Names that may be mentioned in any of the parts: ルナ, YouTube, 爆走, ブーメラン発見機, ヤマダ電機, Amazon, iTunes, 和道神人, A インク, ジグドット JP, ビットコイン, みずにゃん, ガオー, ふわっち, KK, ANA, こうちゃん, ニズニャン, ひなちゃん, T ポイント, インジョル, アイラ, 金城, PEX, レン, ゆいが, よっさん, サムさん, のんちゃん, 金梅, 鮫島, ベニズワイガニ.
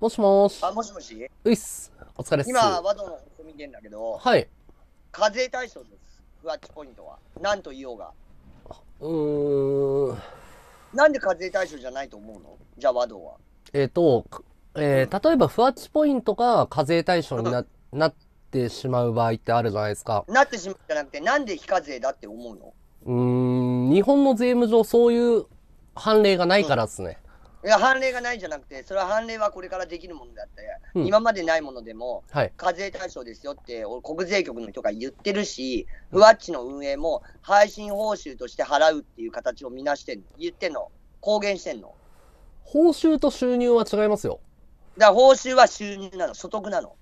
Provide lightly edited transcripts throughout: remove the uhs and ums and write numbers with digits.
もしもーし。あ、もしもし。ういっす。お疲れっす。今、ワドのこと見てんだけど、はい。課税対象です。ふわっちポイントは。なんと言おうが。なんで課税対象じゃないと思うの？じゃあ、ワドは。例えば、ふわっちポイントが課税対象になってしまう場合ってあるじゃないですか。なってしまうじゃなくて、なんで非課税だって思うの？日本の税務上、そういう判例がないからですね。いや、判例がないじゃなくて、それは判例はこれからできるものだって、今までないものでも、はい、課税対象ですよって、国税局の人が言ってるし、ふわっちの運営も配信報酬として払うっていう形をみなしてんの、言ってんの、公言してんの。報酬と収入は違いますよ。だから報酬は収入なの、所得なの。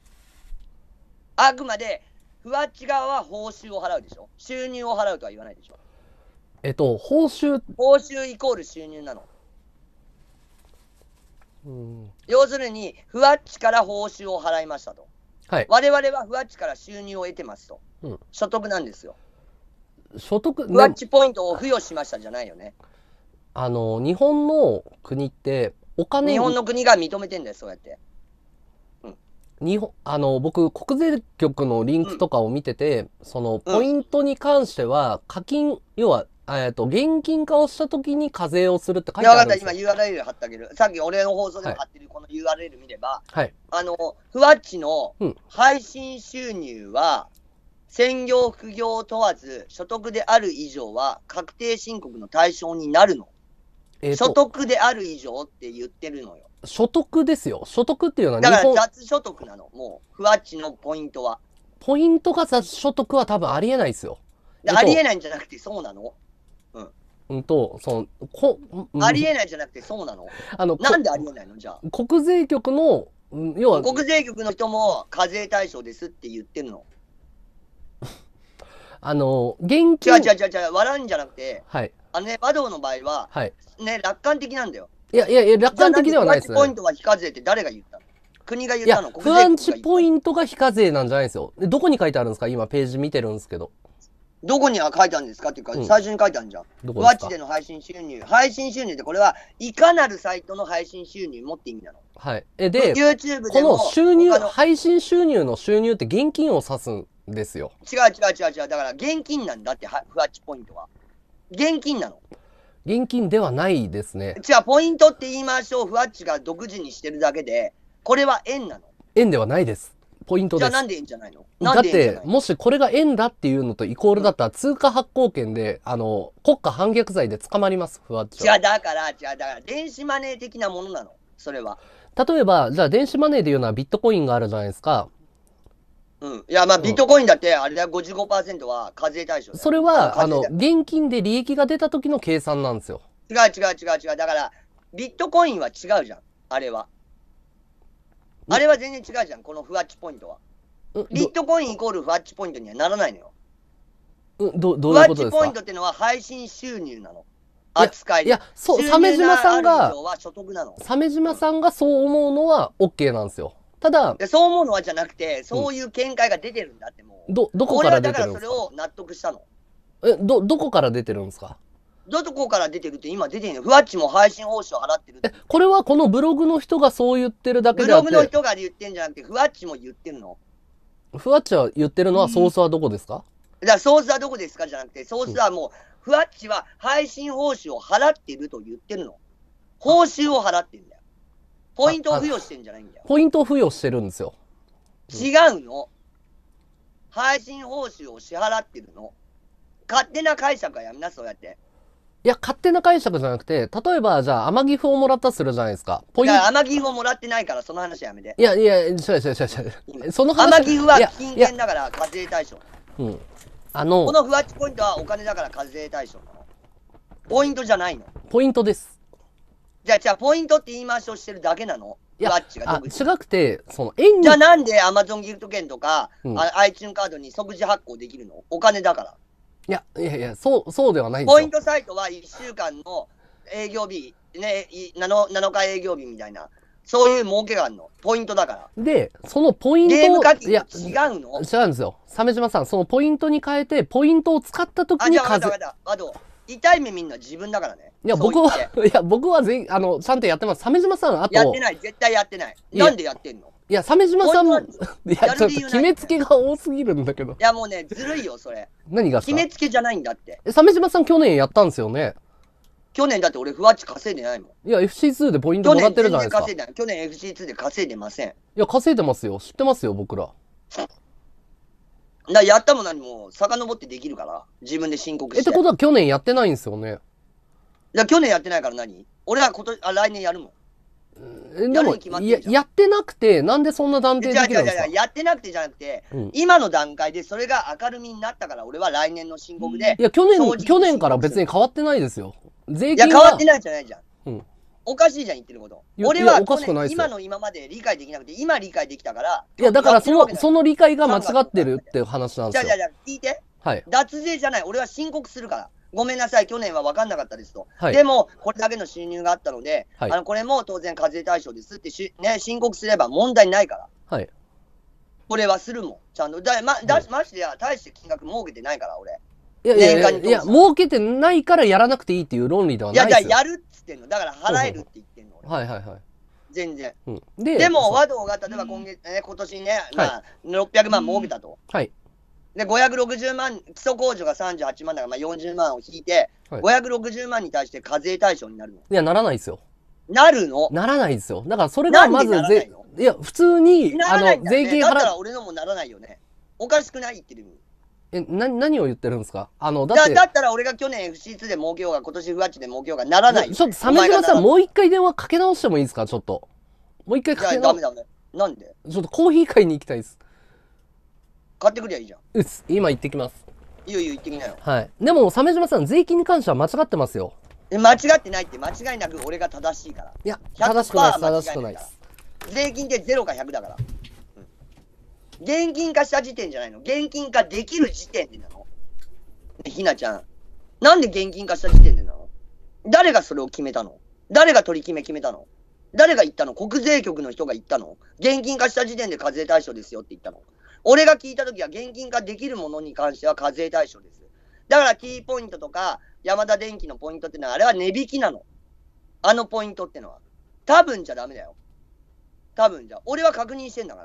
あくまで、ふわっち側は報酬を払うでしょ、収入を払うとは言わないでしょ。報酬イコール収入なの。要するに、ふわっちから報酬を払いましたと、はい、我々はふわっちから収入を得てますと、所得なんですよ。所得、ふわっちポイントを付与しましたじゃないよね。日本の国って、お金日本の国が認めてんだよ、そうやって。僕、国税局のリンクとかを見てて、そのポイントに関しては、課金、要は、現金化をしたときに課税をするって書いてあるんですよ。いや、分かった、今 URL 貼ってあげる。さっき俺の放送でも貼ってるこの URL 見れば、はい、ふわっちの配信収入は、専業副業問わず所得である以上は確定申告の対象になるの。所得である以上って言ってるのよ。所得ですよ。所得っていうのは日本だから雑所得なの。もう、ふわっちのポイントは。ポイントが雑所得は多分ありえないですよ。ありえないんじゃなくてそうなの。ありえないじゃなくてそうなの。なんでありえないのじゃあ。国税局の、要は。国税局の人も課税対象ですって言ってるの。現金。違う、笑うんじゃなくて、はい。和道の場合は、はい。ね、楽観的なんだよ。いや、楽観的ではないですね。ふわっちポイントは非課税って誰が言ったの？国が言ったの？国税局が言ったの？ふわっちポイントが非課税なんじゃないんですよ。どこに書いてあるんですか？今ページ見てるんですけど。どこには書いたんですかっていうか、最初に書いたんじゃん。ふわっちでの配信収入。配信収入ってこれは、いかなるサイトの配信収入もって意味なの。はい。で、YouTube でもこの収入、配信収入の収入って現金を指すんですよ。違う。だから現金なんだって、ふわっちポイントは。現金なの。現金ではないですね。違う、ポイントって言い回しをふわっちが独自にしてるだけで、これは円なの。円ではないです。ポイントです。じゃあなんで円じゃないの？だって、もしこれが円だっていうのとイコールだったら、通貨発行権で、国家反逆罪で捕まります、ふわっちは。だから、電子マネー的なものなの、それは。例えば、じゃあ電子マネーでいうのはビットコインがあるじゃないですか。ビットコインだって、あれだよ、55% は課税対象だよ。それは、現金で利益が出た時の計算なんですよ。違う。だから、ビットコインは違うじゃん、あれは。あれは全然違うじゃん、このふわっちポイントは。ビットコインイコールふわっちポイントにはならないのよ。どういうことですか？ふわっちポイントってのは配信収入なの。扱いで。いや、そう、鮫島さんがそう思うのは OK なんですよ。ただ、そう思うのはじゃなくて、そういう見解が出てるんだって、もう。どこから出てるんですか？俺はだからそれを納得したの。どこから出てるんですか？どこから出てるって今出てんの。ふわっちも配信報酬を払ってるって。これはこのブログの人がそう言ってるだけであって。ブログの人が言ってんじゃなくて、ふわっちも言ってるの。ふわっちは言ってるのはソースはどこですか？だからソースはどこですかじゃなくて、ソースはもう、ふわっちは配信報酬を払ってると言ってるの。報酬を払ってるんだよ。ポイントを付与してんじゃないんだよ。ポイントを付与してるんですよ。違うの。配信報酬を支払ってるの。勝手な解釈はやめな、そうやって。いや、勝手な解釈じゃなくて、例えば、じゃあ、天城府をもらったとするじゃないですか。いや、天城府をもらってないから、その話やめて。いや、その話。天城府は金券だから課税対象。このふわっちポイントはお金だから課税対象なの。ポイントじゃないの。ポイントです。じゃあ、ポイントって言い回しをしてるだけなの。いや、違くて、円に。じゃあ、なんで Amazon ギフト券とか、iTunes カードに即時発行できるの？お金だから。いや、そうではないんですよ。ポイントサイトは1週間の営業日、ね、7日営業日みたいな、そういう儲けがあるの。ポイントだから。で、そのポイントを。ゲーム課金違うの？違うんですよ。鮫島さん、そのポイントに変えて、ポイントを使った時に課税。わどう。痛い目見るのは自分だからね。いや、僕は、いや、僕は全員、ちゃんとやってます。鮫島さん、あと。やってない、絶対やってない。なんでやってんの？いや、鮫島さんも、いや、ちょっと決めつけが多すぎるんだけど。いや、もうね、ずるいよ、それ。何がさ？決めつけじゃないんだって。鮫島さん、去年やったんですよね。去年だって俺、ふわっち稼いでないもん。いや、FC2 でポイントもらってるじゃないですか。去年 FC2 で稼いでません。いや、稼いでますよ。知ってますよ、僕ら。やったも何も遡ってできるから、自分で申告して。ってことは去年やってないんですよね。去年やってないから何？俺は来年やるもん。でもやってなくて、なんでそんな断定できるんですか？やってなくてじゃなくて、今の段階でそれが明るみになったから、俺は来年の申告で。いや、去年から別に変わってないですよ。税金が。いや、変わってないじゃないじゃん。おかしいじゃん、言ってること。俺は今の今まで理解できなくて、今理解できたから。いや、だからその理解が間違ってるって話なんですよ。じゃあ、聞いて。はい。脱税じゃない。俺は申告するから。ごめんなさい、去年は分かんなかったですと。はい。でも、これだけの収入があったので、はい。これも当然課税対象ですってね、申告すれば問題ないから。はい。俺はするもん。ちゃんと。ましてや、大して金額儲けてないから、俺。いや、儲けてないからやらなくていいっていう論理ではないですよ。いや、やるっつってんの。だから払えるって言ってんの。はいはいはい。全然。でも、和道が例えば今年ね、600万儲けたと。はい。で、560万、基礎控除が38万だから、40万を引いて、560万に対して課税対象になるの。いや、ならないですよ。なるの？ならないですよ。だから、それがまず、いや、普通に、税金払う。だから俺のもならないよね。おかしくない言ってる意味。何を言ってるんですか？だったら俺が去年 FC2 で儲けようが、今年ふわっちで儲けようがならないよ、ね。ちょっと、鮫島さん、もう一回電話かけ直してもいいですか？ちょっと。もう一回かけ直して。ダメ。なんで？ちょっとコーヒー買いに行きたいです。買ってくりゃいいじゃん。今行ってきます。いいよ、行ってきなよ。はい。でも、鮫島さん、税金に関しては間違ってますよ。間違ってないって、間違いなく俺が正しいから。いや、正しくないです。正しくないです。税金って0か100だから。現金化した時点じゃないの。現金化できる時点でなの。ひなちゃん。なんで現金化した時点でなの？誰がそれを決めたの？誰が取り決め決めたの？誰が言ったの？国税局の人が言ったの？現金化した時点で課税対象ですよって言ったの。俺が聞いたときは現金化できるものに関しては課税対象です。だから T ポイントとか、ヤマダ電機のポイントってのは、あれは値引きなの。あのポイントってのは。多分じゃダメだよ。多分じゃ。俺は確認してんだか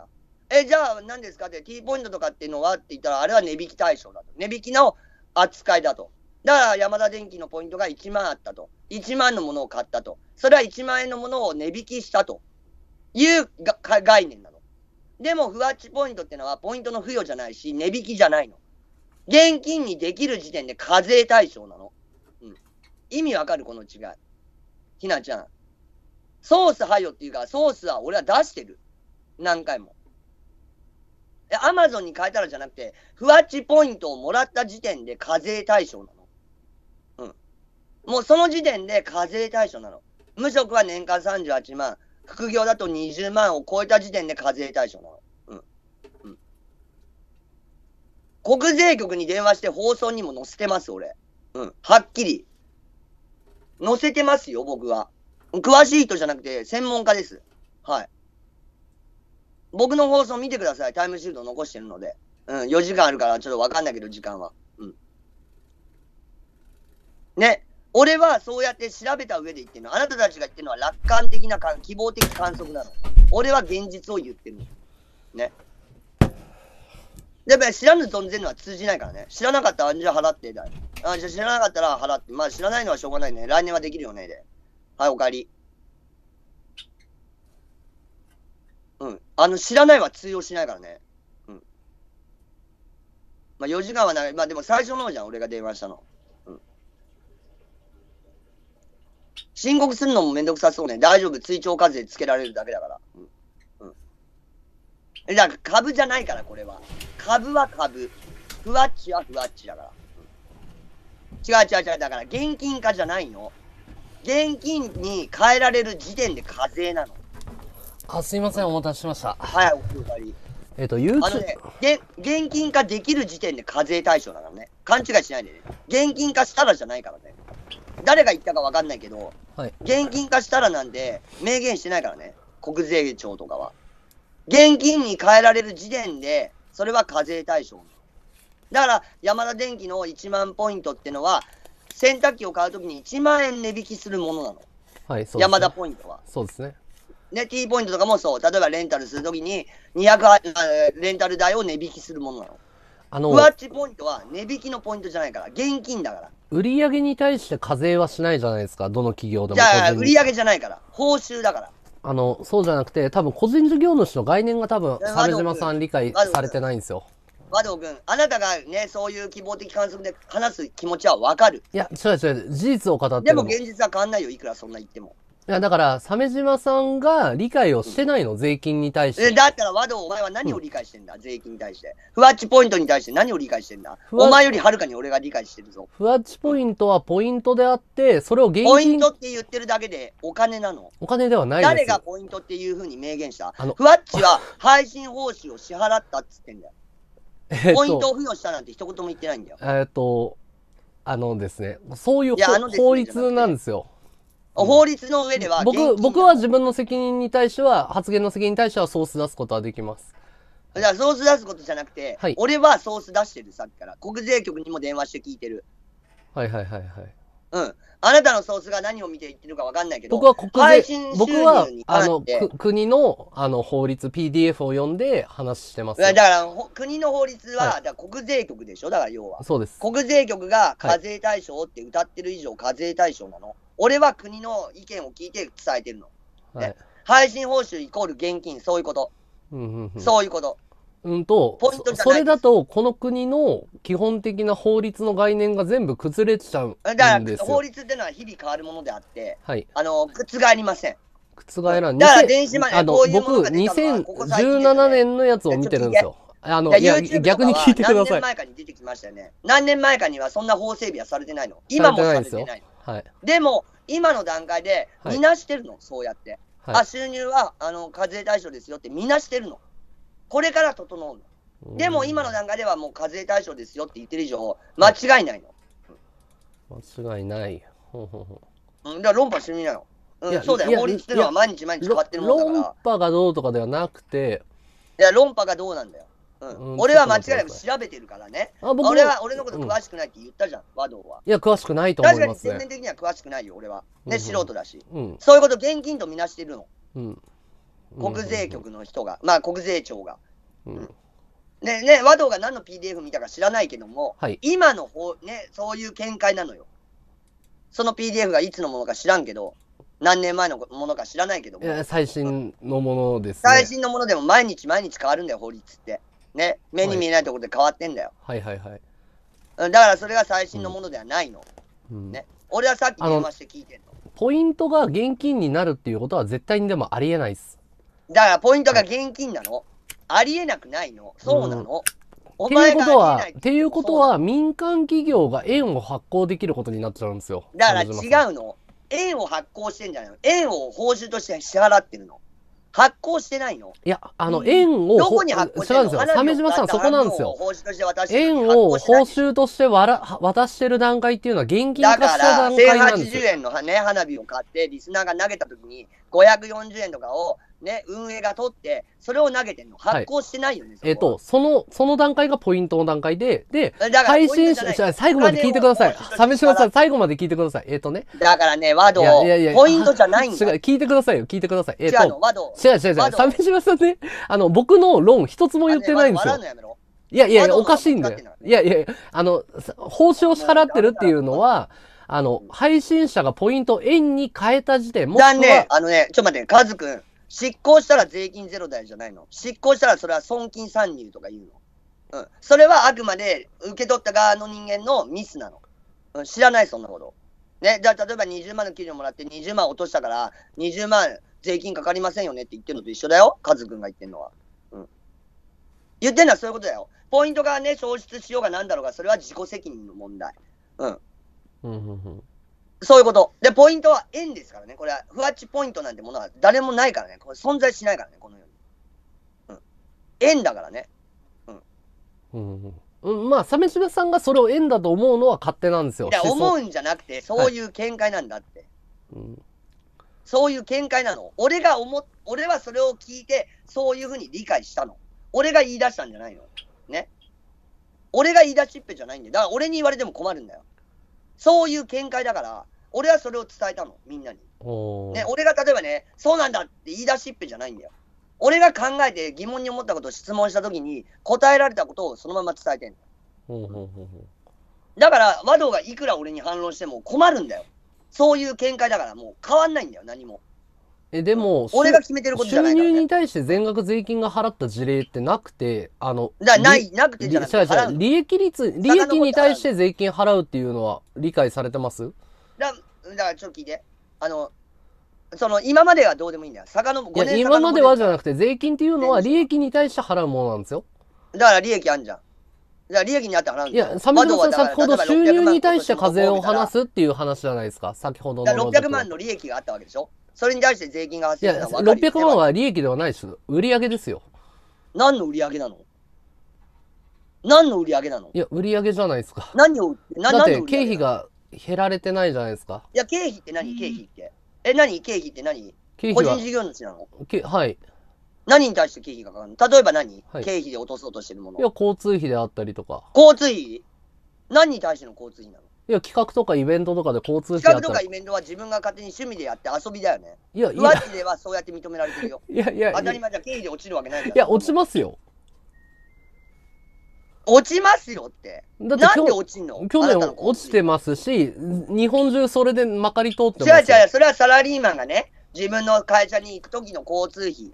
ら。じゃあ何ですかって、T ポイントとかっていうのはって言ったら、あれは値引き対象だと。値引きの扱いだと。だから、ヤマダ電機のポイントが1万あったと。1万のものを買ったと。それは1万円のものを値引きしたという概念なの。でも、ふわっちポイントってのは、ポイントの付与じゃないし、値引きじゃないの。現金にできる時点で課税対象なの。うん。意味わかるこの違い。ひなちゃん。ソースはよっていうか、ソースは俺は出してる。何回も。アマゾンに変えたらじゃなくて、ふわっちポイントをもらった時点で課税対象なの。うん。もうその時点で課税対象なの。無職は年間38万、副業だと20万を超えた時点で課税対象なの。うん。うん。国税局に電話して放送にも載せてます、俺。うん。はっきり。載せてますよ、僕は。詳しい人じゃなくて、専門家です。はい。僕の放送見てください。タイムシールド残してるので。うん、4時間あるからちょっとわかんないけど、時間は。うん。ね。俺はそうやって調べた上で言ってるの。あなたたちが言ってるのは楽観的な、希望的観測なの。俺は現実を言ってるの。ね。やっぱり知らぬ存ぜぬは通じないからね。知らなかったら、じゃあ払ってだよ。じゃあ知らなかったら払って。まあ知らないのはしょうがないね。来年はできるよね。で。はい、お帰り。うん。知らないは通用しないからね。うん。まあ、4時間はない。まあ、でも最初の方じゃん、俺が電話したの。うん。申告するのもめんどくさそうね。大丈夫。追徴課税つけられるだけだから。うん。うん。だから、株じゃないから、これは。株は株。ふわっちはふわっちだから。うん、違う。だから、現金化じゃないの。現金に変えられる時点で課税なの。すいません、お待たせしました。はい、おかえり。YouTube。現金化できる時点で課税対象だからね。勘違いしないでね。現金化したらじゃないからね。誰が言ったかわかんないけど、はい、現金化したらなんで、明言してないからね。国税庁とかは。現金に変えられる時点で、それは課税対象。だから、ヤマダ電機の1万ポイントってのは、洗濯機を買うときに1万円値引きするものなの。はい、そうですね。山田ポイントは。そうですね。ね、T ポイントとかもそう。例えばレンタルするときに200レンタル代を値引きするものなの。ふわっちポイントは値引きのポイントじゃないから、現金だから。売り上げに対して課税はしないじゃないですか、どの企業でも。じゃあ、売り上げじゃないから。報酬だから。そうじゃなくて、多分個人事業主の概念が多分、鮫島さん理解されてないんですよ。和道君、あなたがね、そういう希望的観測で話す気持ちはわかる。いや、違う違う、事実を語っても。でも現実は変わんないよ、いくらそんな言っても。いや、だから、鮫島さんが理解をしてないの、税金に対して。だったら、和道、お前は何を理解してんだ、税金に対して。ふわっちポイントに対して何を理解してんだ。お前よりはるかに俺が理解してるぞ。ふわっちポイントはポイントであって、それを現金。ポイントって言ってるだけで、お金なの。お金ではないです。誰がポイントっていうふうに明言した？ふわっちは配信報酬を支払ったっつってんだよ。ポイントを付与したなんて一言も言ってないんだよ。ですね、そういう法律なんですよ。法律の上では僕は自分の責任に対しては、発言の責任に対してはソース出すことはできます。だからソース出すことじゃなくて、はい、俺はソース出してる、さっきから国税局にも電話して聞いてる。はいはいはいはい。うん、あなたのソースが何を見て言ってるか分かんないけど、僕は国の法律 PDF を読んで話してます。だから国の法律は、はい、だから国税局でしょ。だから要はそうです。国税局が課税対象って歌ってる以上、はい、課税対象なの。俺は国の意見を聞いて伝えてるの、ね。はい、配信報酬イコール現金、そういうこと、そういうこと。それだと、この国の基本的な法律の概念が全部崩れちゃうんですよ。だから、法律ってのは日々変わるものであって、はい、覆りません。覆らん。だから、電子マネー、僕、2017年のやつを見てるんですよ。逆に聞いてください。何年前かに出てきましたよね。何年前かにはそんな法整備はされてないの。今もされてないの。はい、でも、今の段階で、みなしてるの、そうやって。はい、収入は課税対象ですよって、みなしてるの。これから整うの。でも今の段階ではもう課税対象ですよって言ってる以上、間違いないの。間違いない。だから論破してみなよ。そうだよ。法律っていうのは毎日毎日変わってるもんだから。論破がどうとかではなくて。いや、論破がどうなんだよ。俺は間違いなく調べてるからね。俺のこと詳しくないって言ったじゃん、和道は。いや、詳しくないと思いますね。確かに全然的には詳しくないよ、俺は。ね、素人だし。そういうこと、現金とみなしてるの。国税局の人が、まあ国税庁が。でね、和道が何の PDF 見たか知らないけども、はい、今のね、そういう見解なのよ。その PDF がいつのものか知らんけど、何年前のものか知らないけども。最新のものですね。最新のものでも毎日毎日変わるんだよ、法律って。ね、目に見えないところで変わってんだよ。はい、はいはいはい。だからそれが最新のものではないの。ね、俺はさっき電話して聞いてんの。ポイントが現金になるっていうことは絶対にでもありえないです。だからポイントが現金なの、ありえなくないの、そうなの。っていうことは、民間企業が円を発行できることになっちゃうんですよ。だから違うの、円を発行してんじゃないの、円を報酬として支払ってるの、発行してないの。いや、円を、どこに発行してるの？鮫島さん、そこなんですよ。円を報酬として渡してる段階っていうのは、現金化した段階なんですよ。だから、1080円のね、花火を買って、リスナーが投げたときに、540円とかを、ね、運営が取って、それを投げてんの。発行してないよね。はい、その段階がポイントの段階で、配信者、最後まで聞いてください。鮫島さん、最後まで聞いてください。だからね、和道、ポイントじゃないんだ。聞いてくださいよ、聞いてください。違うの、和道。違う。鮫島さんね、僕の論一つも言ってないんですよ。いや、おかしいんだよ。いや、報酬を支払ってるっていうのは、配信者がポイントを円に変えた時点、もしくは。ちょっと待って、カズくん。執行したら税金ゼロだよじゃないの。執行したらそれは損金算入とか言うの。それはあくまで受け取った側の人間のミスなの。知らない、そんなこと。ね、じゃあ例えば20万の給料もらって20万落としたから、20万税金かかりませんよねって言ってるのと一緒だよ、カズ君が言ってるのは。言ってるのはそういうことだよ。ポイントがね、消失しようがなんだろうが、それは自己責任の問題。そういうこと。で、ポイントは円ですからね。これは、ふわっちポイントなんてものは誰もないからね。これ存在しないからね、この世に。円だからね。まあ、鮫島さんがそれを円だと思うのは勝手なんですよ。いや、思うんじゃなくて、そういう見解なんだって。そういう見解なの。俺はそれを聞いて、そういうふうに理解したの。俺が言い出したんじゃないの。ね。俺が言い出しっぺじゃないんだよ。だから、俺に言われても困るんだよ。そういう見解だから、俺はそれを伝えたの、みんなに。ね、俺が例えばね、そうなんだって言い出しっぺじゃないんだよ。俺が考えて疑問に思ったことを質問したときに、答えられたことをそのまま伝えてんの。だから、和道がいくら俺に反論しても困るんだよ。そういう見解だから、もう変わんないんだよ、何も。でも、俺が決めてることじゃないからね。収入に対して全額税金が払った事例ってなくて、なくてじゃなくて、利益に対して税金払うっていうのは理解されてます？だからちょっと聞いて。今まではどうでもいいんだよ。5年今まではじゃなくて、税金っていうのは利益に対して払うものなんですよ。だから利益あんじゃん。じゃあ利益にあって払うんですよ。いや、サムさん先ほど収入に対して課税を話すっていう話じゃないですか、先ほどの。600万の利益があったわけでしょ。それに対して税金が発生したのは分かる。いや、600万は利益ではないです。売上ですよ。何の売上なの？何の売上なの？いや、売上じゃないですか。だって経費が減られてないじゃないですか。いや、経費って何？経費って。経費って何？個人事業主なの？はい。何に対して経費がかかるの？例えば何？経費で落とそうとしてるもの。いや、交通費であったりとか。交通費？何に対しての交通費なの？いや、企画とかイベントとかで交通費やったら。企画とかイベントは自分が勝手に趣味でやって遊びだよね。いや、浮気ではそうやって認められてるよ。いやいや、当たり前じゃ経費で落ちるわけないから。いや、落ちますよ。落ちますよって。だってなんで落ちんの？去年落ちてますし、日本中それでまかり通ってます。違う、それはサラリーマンがね、自分の会社に行く時の交通費。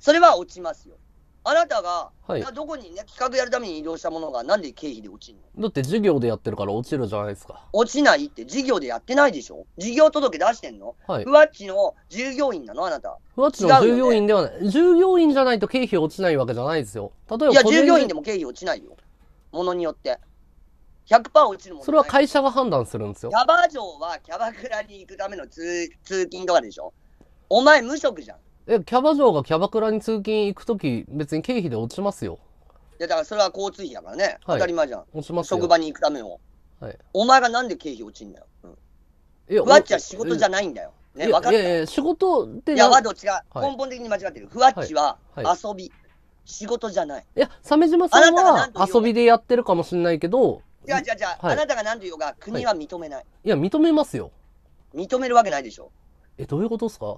それは落ちますよ。あなたが、どこにね、企画やるために移動したものが、なんで経費で落ちるの？だって事業でやってるから落ちるじゃないですか。落ちないって、事業でやってないでしょ？事業届出してんの？ふわっちの従業員なのあなた。ふわっちの従業員ではない。従業員じゃないと経費落ちないわけじゃないですよ。例えば。いや、従業員でも経費落ちないよ。ものによって。100% 落ちるもん。それは会社が判断するんですよ。キャバ嬢はキャバクラに行くための通勤とかでしょ？お前無職じゃん。キャバ嬢がキャバクラに通勤行くとき、別に経費で落ちますよ。いや、だからそれは交通費だからね。当たり前じゃん。落ちますよ。職場に行くための。お前がなんで経費落ちんだよ。ふわっちは仕事じゃないんだよ。ね、分かった。いやいや、仕事って。いや、和道違う。根本的に間違ってる。ふわっちは遊び。仕事じゃない。いや、鮫島さんは遊びでやってるかもしれないけど。じゃあ、あなたが何と言おうか、国は認めない。いや、認めますよ。認めるわけないでしょ。どういうことですか？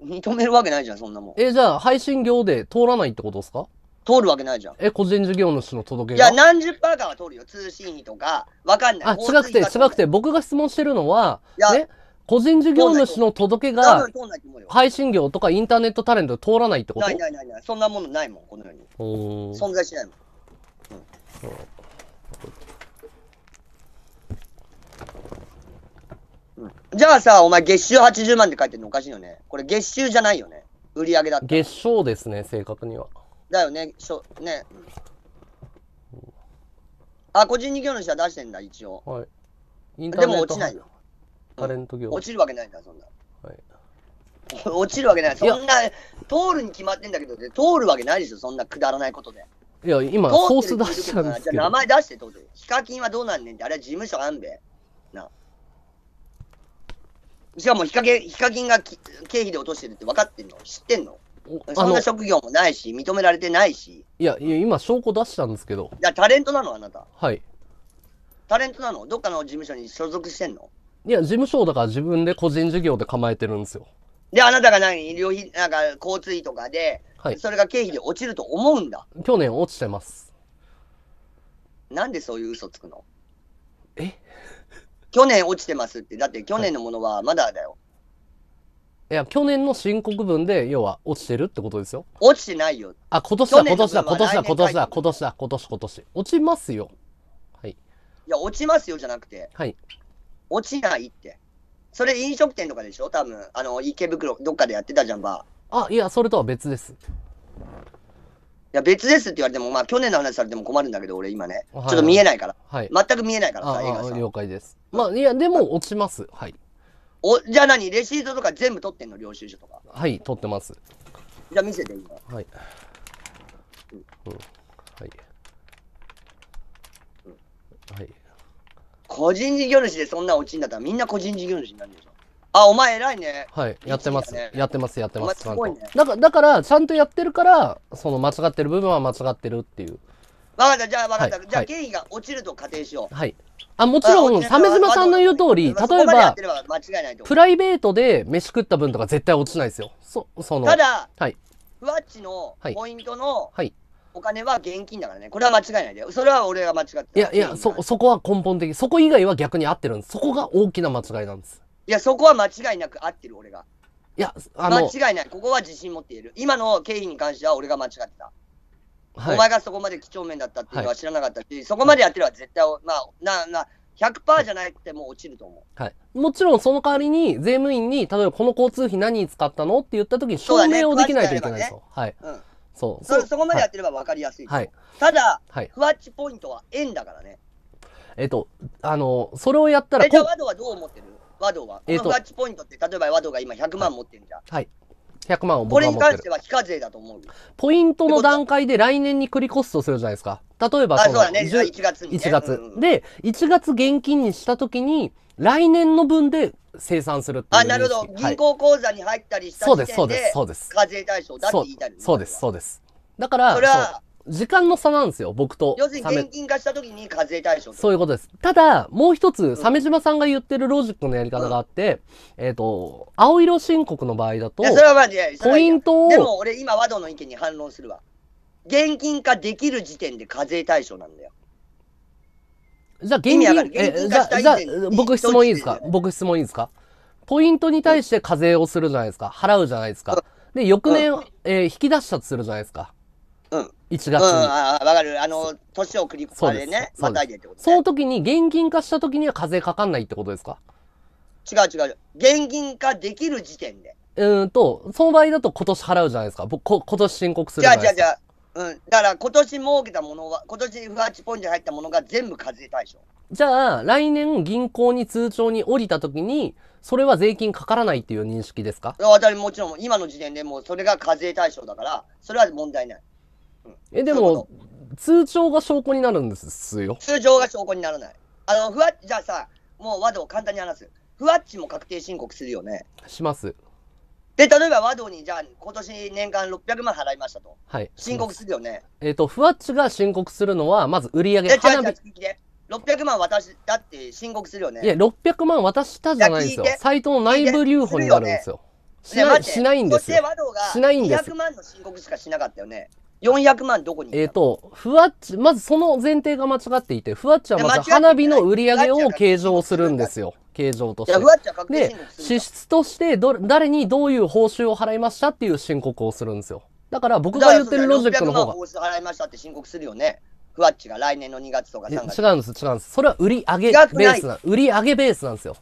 認めるわけないじゃん、そんなもん。じゃあ、配信業で通らないってことですか？通るわけないじゃん。個人事業主の届けが。いや、何十パーかは通るよ。通信費とか、わかんない。違くて、僕が質問してるのは、ね、個人事業主の届けが、配信業とかインターネットタレントで通らないってこと？ない。そんなものないもん、この世に。存在しないもん。じゃあさ、お前月収80万って書いてるのおかしいよね。これ月収じゃないよね。売り上げだって。月賞ですね、正確には。だよね、ね。あ、個人事業主は出してんだ、一応。でも落ちないよ。タレント業。落ちるわけないんだ、そんな。落ちるわけない。そんな、通るに決まってんだけど、通るわけないでしょ、そんなくだらないことで。いや、今、ソース出しちゃうんですけど。じゃあ名前出して通る。ヒカキンはどうなんねんって、あれは事務所あんべ。な。しかもヒカキンが経費で落としてるって分かってんの？知ってんの？そんな職業もないし、認められてないし。いや、今、証拠出したんですけど。タレントなのあなた。はい。タレントなの？どっかの事務所に所属してんの？いや、事務所だから自分で個人事業で構えてるんですよ。で、あなたが何？医療費、なんか交通費とかで、それが経費で落ちると思うんだ。去年落ちてます。なんでそういう嘘つくの？去年落ちてますって、だって去年のものはまだだよ。いや、去年の申告分で、要は落ちてるってことですよ。落ちてないよ。あ、今年だ。落ちますよ。はい。いや、落ちますよじゃなくて、落ちないって。それ飲食店とかでしょ？多分、池袋、どっかでやってたじゃん、バー。あ、いや、それとは別です。いや、別ですって言われても、まあ、去年の話されても困るんだけど、俺今ね、ちょっと見えないから。全く見えないからさ、映画さ。了解です。まあ、いや、でも落ちます。じゃあ何？レシートとか全部取ってんの？領収書とか。はい、取ってます。じゃあ見せて、今。個人事業主でそんな落ちんだったら、みんな個人事業主になるでしょ。あ、お前偉いね。はい、やってます。すごいね。だから、ちゃんとやってるから、その間違ってる部分は間違ってるっていう。わかった、じゃあ分かった、じゃあ権威が落ちると仮定しよう。はい、あ、もちろん鮫島さんの言う通り、例えばプライベートで飯食った分とか絶対落ちないですよ。ただふわっちのポイントのお金は現金だからね、これは間違いないで、それは俺が間違って、いやいや、そこは根本的、そこ以外は逆に合ってるんです。そこが大きな間違いなんです。いや、そこは間違いなく合ってる、俺が。いや、間違いない、ここは自信持っている。今の経費に関しては俺が間違ってた。はい、お前がそこまで几帳面だったっていうのは知らなかったし、はい、そこまでやってれば絶対、まあ、100% じゃないってもう落ちると思う。はい、もちろんその代わりに、税務員に、例えばこの交通費何に使ったのって言ったときに証明をできないといけないですよ。そこまでやってれば分かりやすい。はい、ただ、はい、ふわっちポイントは円だからね。それをやったら、じゃあ、ワドはどう思ってる？ワドは。このふわっちポイントって、例えばワドが今100万持ってるじゃん。はい。100万を僕は持ってる。これに関しては非課税だと思う。ポイントの段階で来年に繰り越すとするじゃないですか。例えばその1月に、ね。1月。で、1月現金にしたときに、来年の分で生産するっていう。あ、なるほど。銀行口座に入ったりした時点で、そうです、そうです。課税対象だって言いたい。そうです、そうです。だから、それは、時間の差なんですよ、僕と。要するに現金化した時に課税対象。そういうことです。ただ、もう一つ、鮫島さんが言ってるロジックのやり方があって、青色申告の場合だと、ポイントを。でも俺今、ワドの意見に反論するわ。現金化できる時点で課税対象なんだよ。じゃあ、現金化。じゃあ、僕質問いいですか？僕質問いいですか？ポイントに対して課税をするじゃないですか。払うじゃないですか。で、翌年、引き出したとするじゃないですか。うん。1月に。ああ、わかる。年を繰り返でね、またいでってことね。その時に、現金化した時には課税かかんないってことですか？違う違う。現金化できる時点で。その場合だと今年払うじゃないですか。僕、今年申告するじゃないですか。じゃあ、だから今年儲けたものは、今年ふわっちポイントに入ったものが全部課税対象。じゃあ、来年銀行に通帳に降りた時に、それは税金かからないっていう認識ですか？私もちろん、今の時点でもうそれが課税対象だから、それは問題ない。でも、通帳が証拠になるんですよ。通帳が証拠にならない。じゃあさ、もうワドを簡単に話す。ふわっちも確定申告するよね。します。で、例えばワドに、じゃあ、今年年間600万払いましたと。はい。申告するよね。ふわっちが申告するのは、まず売り上げ。600万渡したって申告するよね。いや、600万渡したじゃないんですよ。サイトの内部留保になるんですよ。しないんですよ。しないんですよ。200万の申告しかしなかったよね。400万どこに？ふわっち、まずその前提が間違っていて、ふわっちはまず花火の売り上げを計上するんですよ。計上として。で、支出として誰にどういう報酬を払いましたっていう申告をするんですよ。だから僕が言ってるロジックの方が。600万払いましたって申告するよね。ふわっちが来年の2月とか3月。違うんです、違うんです。それは売り上げベース売り上げベースなんですよ。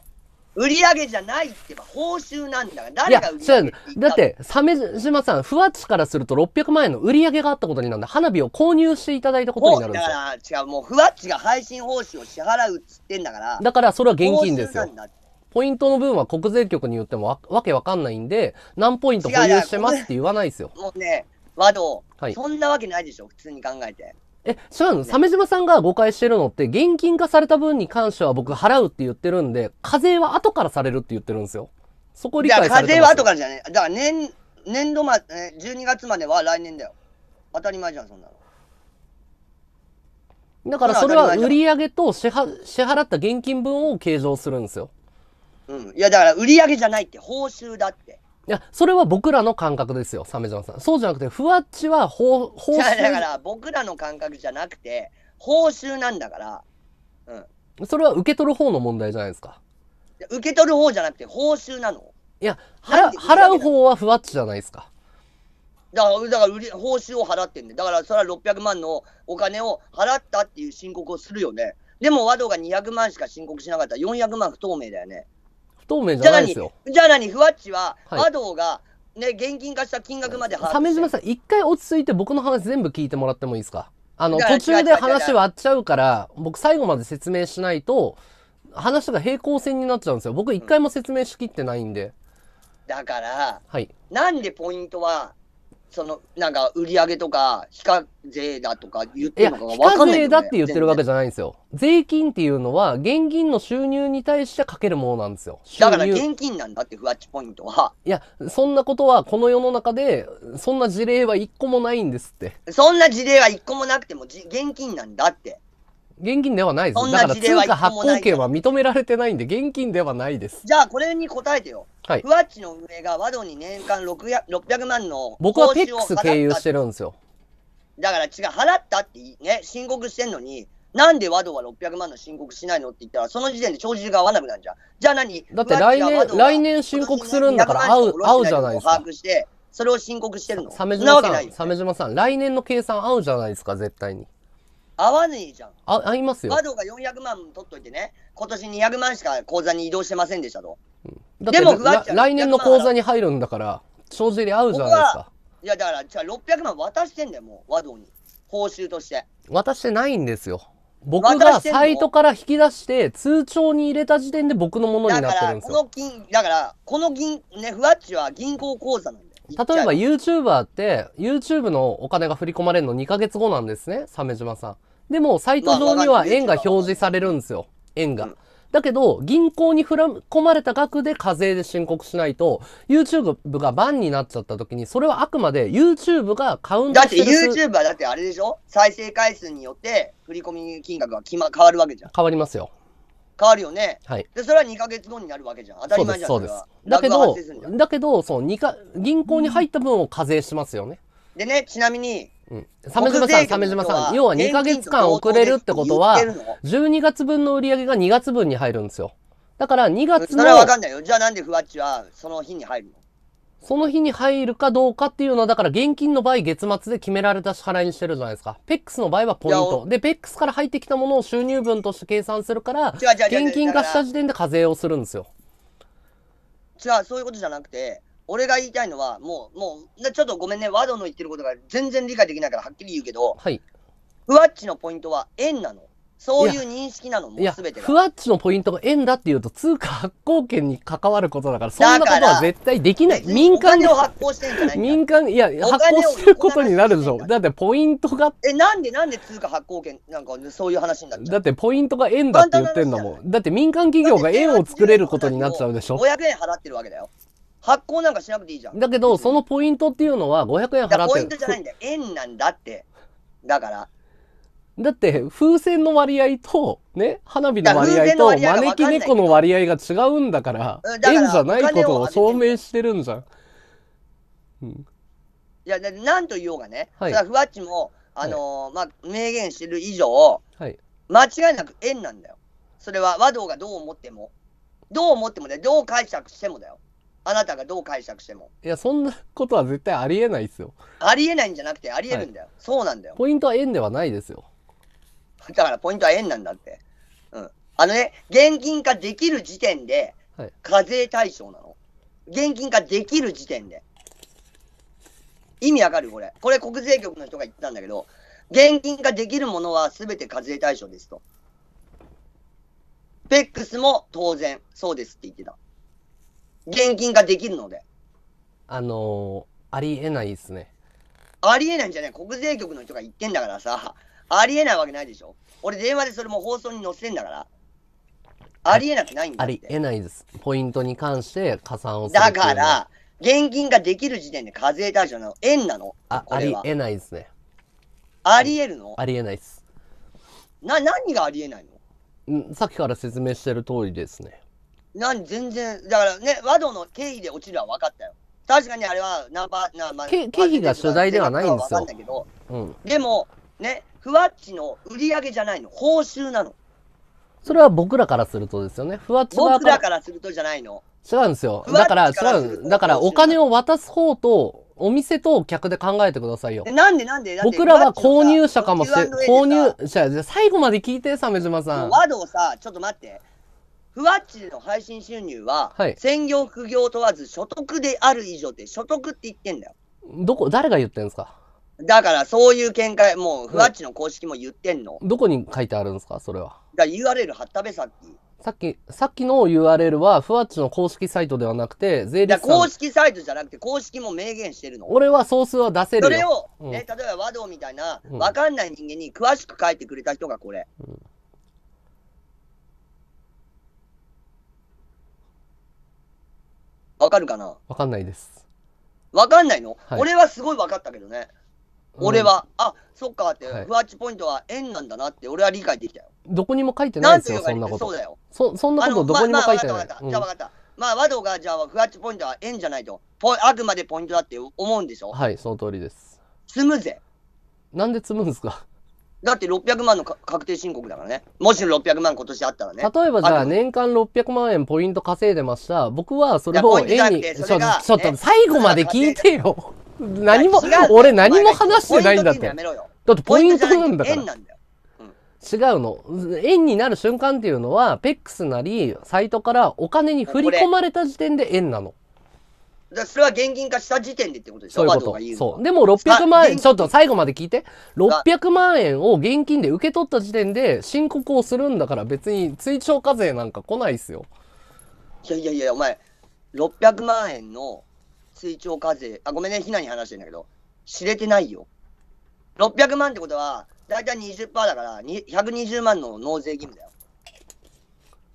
売り上げじゃないってば報酬なんだから、誰が売り上げって言ったの？いや、だって、鮫島さん、ふわっちからすると600万円の売り上げがあったことになるんで、花火を購入していただいたことになるんですよ。だから、違う、もうふわっちが配信報酬を支払うっつってんだから。だから、それは現金ですよ。ポイントの分は国税局に言ってもわけわかんないんで、何ポイント保有してますって言わないですよ。もうね、和道、はい、そんなわけないでしょ、普通に考えて。違うの？鮫島さんが誤解してるのって、現金化された分に関しては僕払うって言ってるんで、課税は後からされるって言ってるんですよ。そこ理解されてますよ。課税は後からじゃねえ。だから年度まで、12月までは来年だよ。当たり前じゃん、そんなの。だからそれは売り上げと支払った現金分を計上するんですよ。うん。いや、だから売り上げじゃないって、報酬だって。いや、それは僕らの感覚ですよ、鮫島さん。そうじゃなくて、ふわっちは報酬。だから、僕らの感覚じゃなくて、報酬なんだから。うん。それは受け取る方の問題じゃないですか。受け取る方じゃなくて、報酬なの？いや、払う方はふわっちじゃないですか。だから、報酬を払ってんで。だから、それは600万のお金を払ったっていう申告をするよね。でも、ワドが200万しか申告しなかったら、400万不透明だよね。じゃあ何ふわっちは、和道が、ね、現金化した金額まで払って。鮫島さん、一回落ち着いて僕の話全部聞いてもらってもいいですか？途中で話割っちゃうから、僕最後まで説明しないと、話が平行線になっちゃうんですよ。僕一回も説明しきってないんで。だから、なんでポイントは、そのなんか売り上げとか非課税だとか言ってるのかが分かんない、ね、いや非課税だって言ってるわけじゃないんですよ。税金っていうのは現金の収入に対してかけるものなんですよ。だから現金なんだって、ふわっちポイントは。いやそんなことはこの世の中でそんな事例は一個もないんですって。そんな事例は一個もなくても現金なんだって。現金ではないです。だから通貨発行権は認められてないんで現金ではないです。じゃあこれに答えてよ。はい。ふわっちの上がワドに年間600万の僕はPEX経由してるんですよ。だから違う、払ったってね、申告してんのになんでワドは600万の申告しないのって言ったらその時点で帳尻が合わなくなるじゃん。じゃあ何？だって来年申告するんだから合うじゃないですか。把握してそれを申告してるの。鮫島さん、来年の計算合うじゃないですか絶対に。合わねえじゃん。合いますよ。ワドが400万取っといてね、今年200万しか口座に移動してませんでしたと。だってでも来年の口座に入るんだから、帳尻合うじゃないですか。いやだから、じゃあ600万渡してんだよ、もう、ワドに。報酬として。渡してないんですよ。僕がサイトから引き出して、通帳に入れた時点で僕のものになってるんですよ。だから、このふわっちは銀行口座なんだよ。例えば YouTuber って、YouTube のお金が振り込まれるの2ヶ月後なんですね、鮫島さん。でも、サイト上には円が表示されるんですよ。円が。だけど、銀行に振り込まれた額で課税で申告しないと、YouTube がバンになっちゃった時に、それはあくまで YouTube がカウントしてる。だって YouTube はだってあれでしょ？再生回数によって振り込み金額が変わるわけじゃん。変わりますよ。変わるよね。はい。で、それは2ヶ月後になるわけじゃん。当たり前じゃん。そうです。だけど、その銀行に入った分を課税しますよね。でね、ちなみに、鮫島さん、要は2ヶ月間遅れるってことは、12月分の売り上げが2月分に入るんですよ。だから2月の。それはわかんないよ。じゃあなんでふわっちはその日に入るの？その日に入るかどうかっていうのは、だから現金の場合月末で決められた支払いにしてるじゃないですか。PEXの場合はポイント。で、PEXから入ってきたものを収入分として計算するから、現金化した時点で課税をするんですよ。じゃあそういうことじゃなくて、俺が言いたいのは、もう、ちょっとごめんね、ワドの言ってることが全然理解できないからはっきり言うけど、はい。ふわっちのポイントは円なの。そういう認識なの、もうすべてが。ふわっちのポイントが円だっていうと、通貨発行権に関わることだから、そんなことは絶対できない。民間で。お金を発行してんじゃない？民間、いや、発行することになるでしょ。だってポイントが。なんで通貨発行権、なんかそういう話になっちゃう。だってポイントが円だって言ってんだもん。だって民間企業が円を作れることになっちゃうでしょ。500円払ってるわけだよ。発行なんかしなくていいじゃん。だけど、そのポイントっていうのは500円払ってる。ポイントじゃないんだよ。円なんだって。だから。だって、風船の割合と、ね、花火の割合と、招き猫の割合が違うんだから、円じゃないことを証明してるんじゃん。うん。いや、なんと言おうがね、ふわっちも、明言してる以上、間違いなく円なんだよ。それは、和道がどう思っても。どう思ってもね、どう解釈してもだよ。あなたがどう解釈しても。いや、そんなことは絶対ありえないですよ。ありえないんじゃなくて、ありえるんだよ。はい、そうなんだよ。ポイントは円ではないですよ。だから、ポイントは円なんだって。うん。現金化できる時点で、課税対象なの。現金化できる時点で。意味わかる？これ、国税局の人が言ってたんだけど、現金化できるものは全て課税対象ですと。PEXも当然、そうですって言ってた。現金化できるので。ありえないですね。ありえないんじゃない？国税局の人が言ってんだからさ、ありえないわけないでしょ。俺電話でそれも放送に載せてんだから。ありえなくないんだって。ありえないです。ポイントに関して加算をする。だから、現金化できる時点で課税対象なの。円なの。ありえないですね。ありえるの？ありえないです。何がありえないの？さっきから説明してる通りですね。全然、だからね、ワドの経費で落ちるは分かったよ。確かにあれは経費が主題ではないんですよ。うん、でも、ね、ふわっちの売り上げじゃないの、報酬なの。それは僕らからするとですよね。ふわっちは。僕らからするとじゃないの。違うんですよ。だから、お金を渡す方と、お店と客で考えてくださいよ。なんで僕らは購入者かもしれない。最後まで聞いて、鮫島さん。ワドをさ、ちょっと待って。ふわっちの配信収入は、専業副業問わず所得である以上って、所得って言ってんだよ。誰が言ってんですか？だから、そういう見解、もう、ふわっちの公式も言ってんの。どこに書いてあるんですか、それは。だから URL 貼ったべ、さっき。さっきの URL は、ふわっちの公式サイトではなくて、税理士さん。公式サイトじゃなくて、公式も明言してるの。俺はソースは出せるよ。それを、うん、ね、例えば和道みたいな、わかんない人間に詳しく書いてくれた人がこれ。うん、わかるかな？わかんないです。わかんないの？はい、俺はすごいわかったけどね。俺は、うん、あ、そっかって、はい、ふわっちポイントは円なんだなって、俺は理解できたよ。どこにも書いてないですよ、そんなこと。そうだよ。そんなことどこにも書いてない。じゃあ分かった。まあ、和道が、じゃあ、ふわっちポイントは円じゃないと。あくまでポイントだって思うんでしょ？はい、その通りです。積むぜ。なんで積むんですか？だって600万の確定申告だからね。もし600万今年あったらね。例えばじゃあ年間600万円ポイント稼いでました。僕はそれを円に、ちょっと最後まで聞いてよ。何も、俺何も話してないんだって。だってポイントなんだから。違うの。円になる瞬間っていうのは、PEX なり、サイトからお金に振り込まれた時点で円なの。だそれは現金化した時点でってことでしょ？そういうこと。そう。でも600万円、ちょっと最後まで聞いて。600万円を現金で受け取った時点で申告をするんだから別に追徴課税なんか来ないっすよ。いやいやいや、お前、600万円の追徴課税、あ、ごめんね、ひなに話してんだけど、知れてないよ。600万ってことは、だいたい 20% だから、120万の納税義務だよ。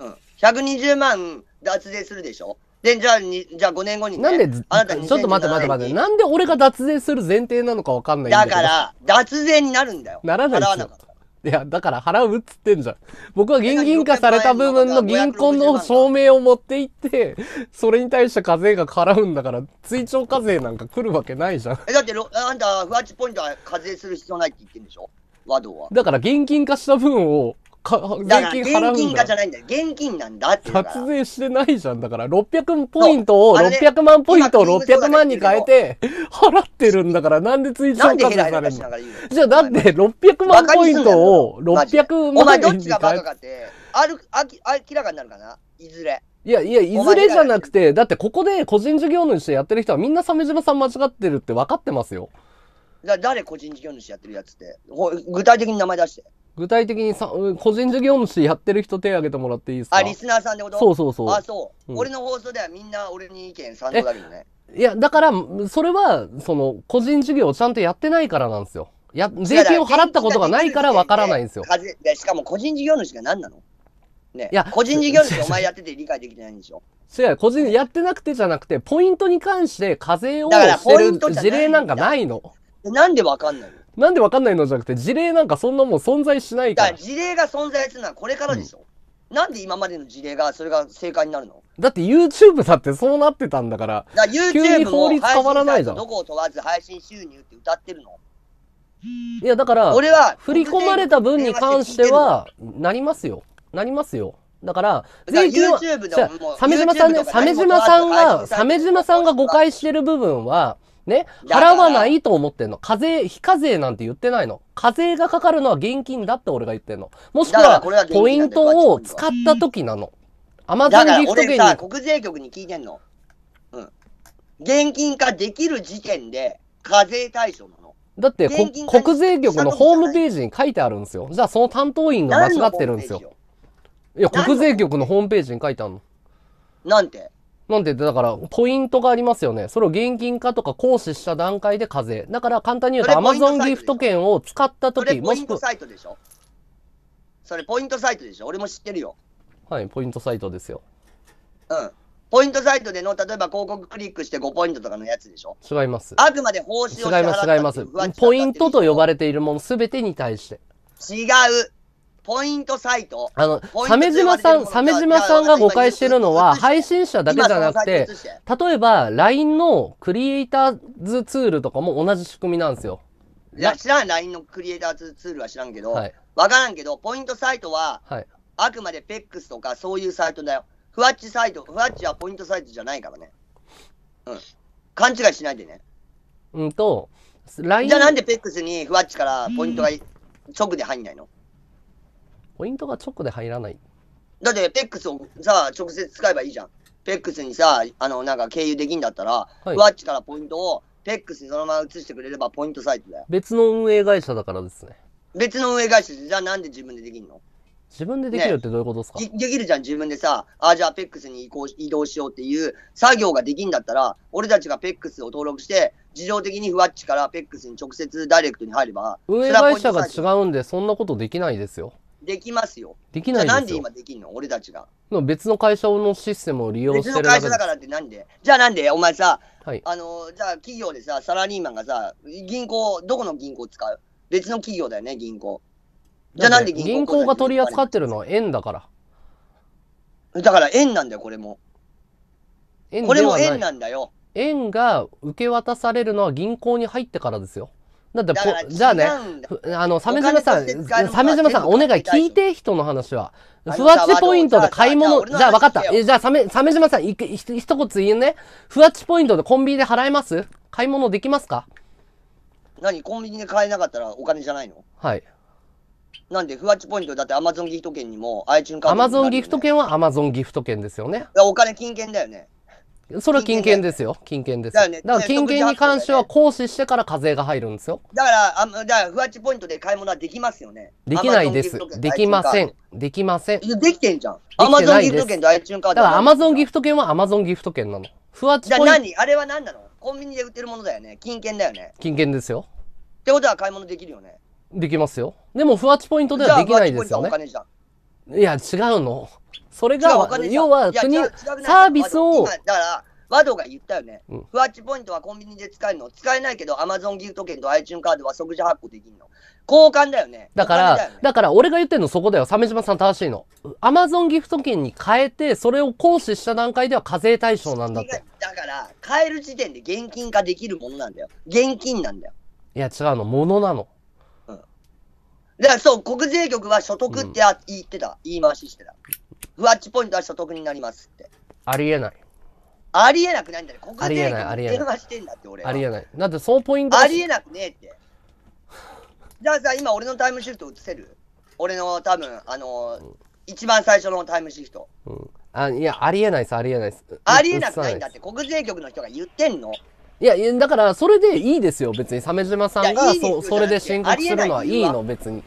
うん。120万脱税するでしょ？で、じゃあ5年後に、ね、なんで、あなたにちょっと待って。なんで俺が脱税する前提なのかわかんないんだけど。だから、脱税になるんだよ。ならない。払わなかった。いや、だから払うっつってんじゃん。僕は現金化された部分の銀行の証明を持って行って、それに対して課税が絡うんだから、追徴課税なんか来るわけないじゃん。え、だって、あんた、ふわっちポイントは課税する必要ないって言ってんでしょ？和道は。だから現金化した分を、税金払うんだ。現金化じゃないんだよ。現金なんだって。脱税してないじゃん。だから、600ポイントを、600万ポイントを600万に変えて、払ってるんだから、なんで追徴課税されるの？じゃあ、だって、600万ポイントを、600万円に変えて。お前、どっちがバカかって、明らかになるかな？いずれ。いや、いずれじゃなくて、だって、ここで個人事業主やってる人は、みんな鮫島さん間違ってるって分かってますよ。誰個人事業主やってるやつって。具体的に名前出して。具体的に個人事業主やってる人手挙げてもらっていいですか？あ、リスナーさんってこと？そうそうそう。あ、そう。うん、俺の放送ではみんな俺に意見賛同だけどね。いや、だから、それは、その、個人事業をちゃんとやってないからなんですよ。税金を払ったことがないからわからないんですよ。しかも個人事業主が何なの？ね、いや、個人事業主お前やってて理解できてないんでしょ？違う、個人やってなくてじゃなくて、ポイントに関して課税をしてる事例なんかないの。なんでわかんないの？なんでわかんないのじゃなくて、事例なんかそんなもん存在しないから。だから事例が存在するのはこれからでしょ。うん、なんで今までの事例が、それが正解になるの？だって YouTube だってそうなってたんだから、急に法律変わらないじゃん。どこを問わず配信収入って歌ってるの？いや、だから、俺は振り込まれた分に関しては、なりますよ。なりますよ。だから、税金は、鮫島さんが誤解してる部分は、ね、払わないと思ってんの。課税、非課税なんて言ってないの。課税がかかるのは現金だって俺が言ってんの。もしくは、ポイントを使った時なの。Amazonギフト券に。だから俺さ、国税局に聞いてんの。うん。現金化できる時点で、課税対象なの。だって、国税局のホームページに書いてあるんですよ。じゃあ、その担当員が間違ってるんですよ。いや、国税局のホームページに書いてあるの。なんて？なんで、だから、ポイントがありますよね。それを現金化とか行使した段階で課税。だから、簡単に言うと、Amazon ギフト券を使ったとき、もしくは。それポイントサイトでしょ？それポイントサイトでしょ？俺も知ってるよ。はい、ポイントサイトですよ。うん。ポイントサイトでの、例えば広告クリックして5ポイントとかのやつでしょ？違います。あくまで報酬を支払ったって。違います。ポイントと呼ばれているものすべてに対して。違う。ポイントサイト。鮫島さんが誤解してるのは、配信者だけじゃなくて、例えば、LINE のクリエイターズツールとかも同じ仕組みなんですよ。いや、知らん、LINE のクリエイターズツールは知らんけど、わからんけど、ポイントサイトは、あくまで PEX とかそういうサイトだよ。ふわっちサイト、ふわっちはポイントサイトじゃないからね。うん。勘違いしないでね。LINE。じゃあなんで PEX にふわっちからポイントが直で入んないの？ポイントが直で入らない。だって、PEX をさ、直接使えばいいじゃん。PEX にさ、なんか経由できんだったら、ふわっちからポイントを PEX にそのまま移してくれればポイントサイトだよ。別の運営会社だからですね。別の運営会社で、じゃあなんで自分でできんの？自分でできるってどういうことですか？できるじゃん、自分でさ、じゃあ PEX に移動しようっていう作業ができんだったら、俺たちが PEX を登録して、自動的にふわっちから PEX に直接ダイレクトに入れば、運営会社が違うんで、そんなことできないですよ。できますよ。できないですよ。じゃあなんで今できんの？俺たちが。別の会社のシステムを利用してる。別の会社だからってなんで？じゃあなんでお前さ、はい、じゃあ企業でさ、サラリーマンがさ、銀行、どこの銀行使う？別の企業だよね、銀行。じゃあなんで銀行が取り扱ってるのは円だから。だから円なんだよ、これも。これも円なんだよ。円が受け渡されるのは銀行に入ってからですよ。だってじゃあね、鮫島さん、お願い聞いて、人の話は。ふわっちポイントで買い物、じゃあ分かった。じゃあ鮫島さん、一言言うね。ふわっちポイントでコンビニで払えます？買い物できますか？何、コンビニで買えなかったらお金じゃないの？はい。なんで、ふわっちポイントだってAmazonギフト券にも、iTunesカードにも、ね。Amazonギフト券はAmazonギフト券ですよね。お金金券だよね。それは金券ですよ。金券です。だから金券に関しては行使してから課税が入るんですよ。だからふわっちポイントで買い物はできますよね。できないです。できません。できません。できてんじゃん。Amazonギフト券と iTunesカード。だからAmazonギフト券はAmazonギフト券なの。ふわっちポイント。じゃあ何？あれは何なの？コンビニで売ってるものだよね。金券だよね。金券ですよ。ってことは買い物できるよね。できますよ。でも、ふわっちポイントではできないですよね。いや、違うの。それが、要は、国、サービスを。だから、和道が言ったよね。ふわっちポイントはコンビニで使えるの。使えないけど、Amazon ギフト券と iTunes カードは即時発行できるの。交換だよね。だから、俺が言ってるのそこだよ。鮫島さん正しいの。Amazon ギフト券に変えて、それを行使した段階では課税対象なんだって。だから、変える時点で現金化できるものなんだよ。現金なんだよ。いや、違うの。ものなの。だからそう、国税局は所得って言ってた。言い回ししてた。ふわっちポイントは所得になりますって。ありえない。ありえなくないんだよ。国税局に電話してんだって、俺は。ありえない。だってそのポイントありえなくねえって。じゃあさ、今俺のタイムシフト映せる？俺の多分、一番最初のタイムシフト。うん。いや、ありえないです、ありえないです。ありえなくないんだって、国税局の人が言ってんの。いや、だから、それでいいですよ、別に。鮫島さんが、それで申告するのはいいの、別に。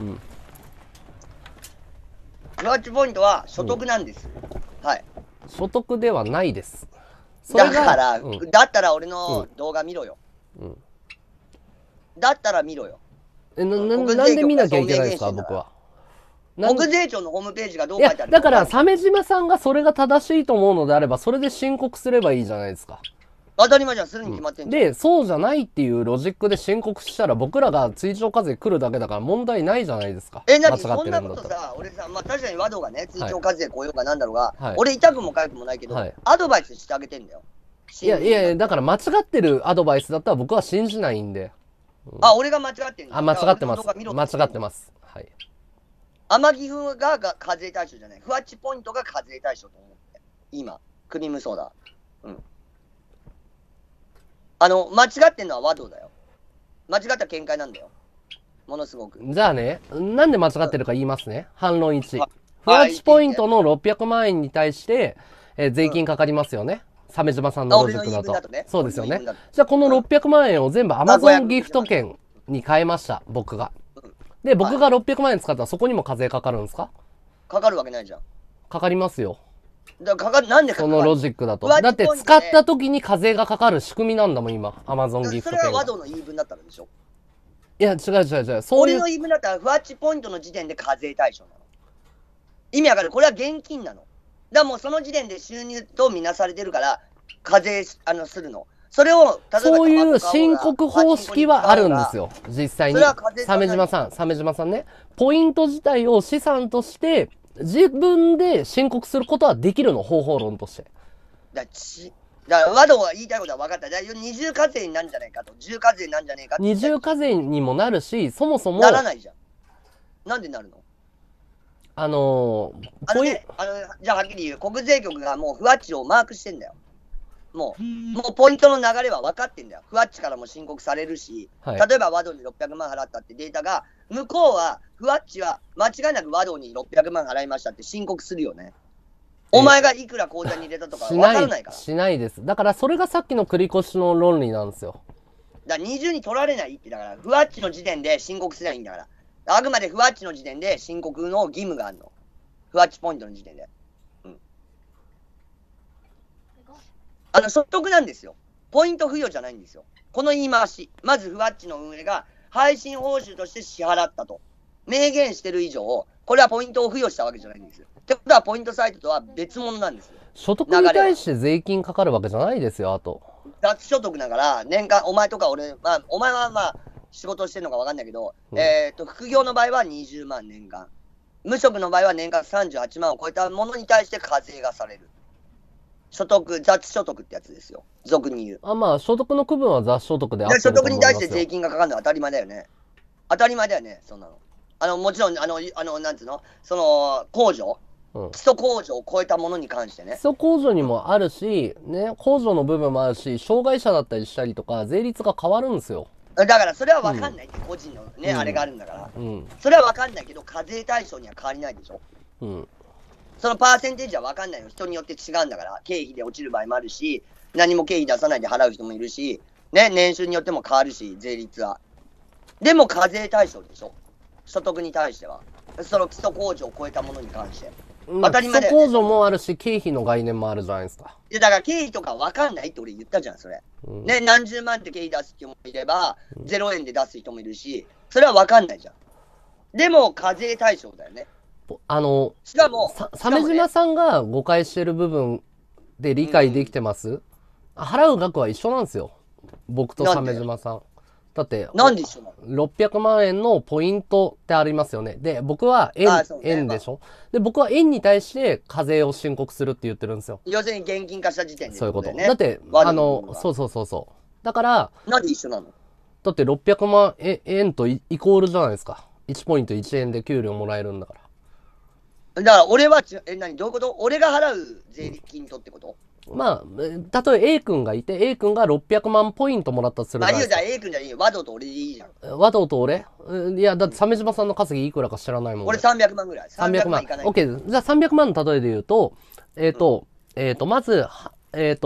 うん。ふわっちポイントは所得なんです。はい。所得ではないです。だから、だったら俺の動画見ろよ。うん。だったら見ろよ。なんで見なきゃいけないんですか、僕は。国税庁のホームページがどう書いてあるのか。だから、鮫島さんがそれが正しいと思うのであれば、それで申告すればいいじゃないですか。当たり前じゃん、するに決まってんじゃん。で、そうじゃないっていうロジックで申告したら、僕らが追徴課税来るだけだから問題ないじゃないですか。間違ってるんだったら。そんなことさ、俺さ、まあ確かに和道がね、追徴課税来ようがなんだろうが、はい、俺痛くもかゆくもないけど、はい、アドバイスしてあげてんだよ。いや、だから間違ってるアドバイスだったら僕は信じないんで。うん、俺が間違ってんだ。間違ってます。間違ってます。はい。天城が課税対象じゃない。ふわっちポイントが課税対象と思って。今、クリームソーダ。うん。間違ってんのは和道だよ。間違った見解なんだよ。ものすごく。じゃあね、なんで間違ってるか言いますね。反論1。ふわっちポイントの600万円に対して、税金かかりますよね。鮫島さんのロジックだと。そうですよね。じゃあこの600万円を全部 Amazon ギフト券に変えました、僕が。で、僕が600万円使ったらそこにも課税かかるんですか？かかるわけないじゃん。かかりますよ。なんでかかるの？そのロジックだと。だって使った時に課税がかかる仕組みなんだもん、今。Amazon ギフト券。それは和道の言い分だったんでしょ？いや、違う。そういう。俺の言い分だったら、ふわっちポイントの時点で課税対象なの。意味わかる？これは現金なの。だからもうその時点で収入とみなされてるから、課税するの。それを、例えばそういう申告方式はあるんですよ、実際に。鮫島さんね。ポイント自体を資産として、自分で申告することはできるの、方法論として。だから和道が言いたいことは分かった。二重課税になるんじゃないかと。重課税になるんじゃないかと。二重課税にもなるし、そもそも。ならないじゃん。なんでなるの？じゃあはっきり言う、国税局がもうふわっちをマークしてんだよ。もうポイントの流れは分かってんだよ。ふわっちからも申告されるし、はい、例えば和道に600万払ったってデータが、向こうは、ふわっちは間違いなく和道に600万払いましたって申告するよね。お前がいくら口座に入れたとか分からないから。しないです。だからそれがさっきの繰り越しの論理なんですよ。だから20に取られないって、だからふわっちの時点で申告すればいいんだから。あくまでふわっちの時点で申告の義務があるの。ふわっちポイントの時点で。うん。所得なんですよ。ポイント付与じゃないんですよ。この言い回し。まずふわっちの運営が配信報酬として支払ったと。明言してる以上、これはポイントを付与したわけじゃないんですよ。ってことはポイントサイトとは別物なんですよ。所得に対して税金かかるわけじゃないですよ、あと。雑所得だから、年間、お前とか俺、まあ、お前はまあ、仕事してるのか分かんないけど、うん、副業の場合は20万年間。無職の場合は年間38万を超えたものに対して課税がされる。所得、雑所得ってやつですよ。俗に言う。まあ、所得の区分は雑所得であって。所得に対して税金がかかるのは当たり前だよね。当たり前だよね、そんなの。もちろん、なんつうの、その、控除。基礎控除を超えたものに関してね、基礎控除にもあるし、ね、控除の部分もあるし、障害者だったりしたりとか、税率が変わるんですよ。だからそれは分かんないって、個人のね、あれがあるんだから、それは分かんないけど、課税対象には変わりないでしょ、そのパーセンテージは分かんないの、人によって違うんだから、経費で落ちる場合もあるし、何も経費出さないで払う人もいるし、ね、年収によっても変わるし、税率は。でも課税対象でしょ、所得に対しては、その基礎控除を超えたものに関して。当たり前だよね。基礎控除もあるし、経費の概念もあるじゃないですか。いやだから経費とか分かんないって俺言ったじゃん、それ。ね、何十万って経費出す人もいれば、0円で出す人もいるし、それは分かんないじゃん。でも、課税対象だよね。しかも、鮫島さんが誤解してる部分で理解できてます？払う額は一緒なんですよ。僕と鮫島さん。だって、600万円のポイントってありますよね。で、僕は円でしょ。で、僕は円に対して課税を申告するって言ってるんですよ。要するに現金化した時点で、ね。そういうこと。だって、そうそうそうそう。だから、なんで一緒なの？だって600万円とイコールじゃないですか。1ポイント1円で給料もらえるんだから。だから、俺は、どういうこと？俺が払う税金とってこと？まあ、例えば A 君がいて、A 君が600万ポイントもらったとするじゃないですか。まあ、A 君じゃいいよ。和道と俺でいいじゃん。和道と俺？いや、だって鮫島さんの稼ぎいくらか知らないもん。俺300万ぐらい。300万いかない。OK。じゃあ300万の例えで言うと、まず、A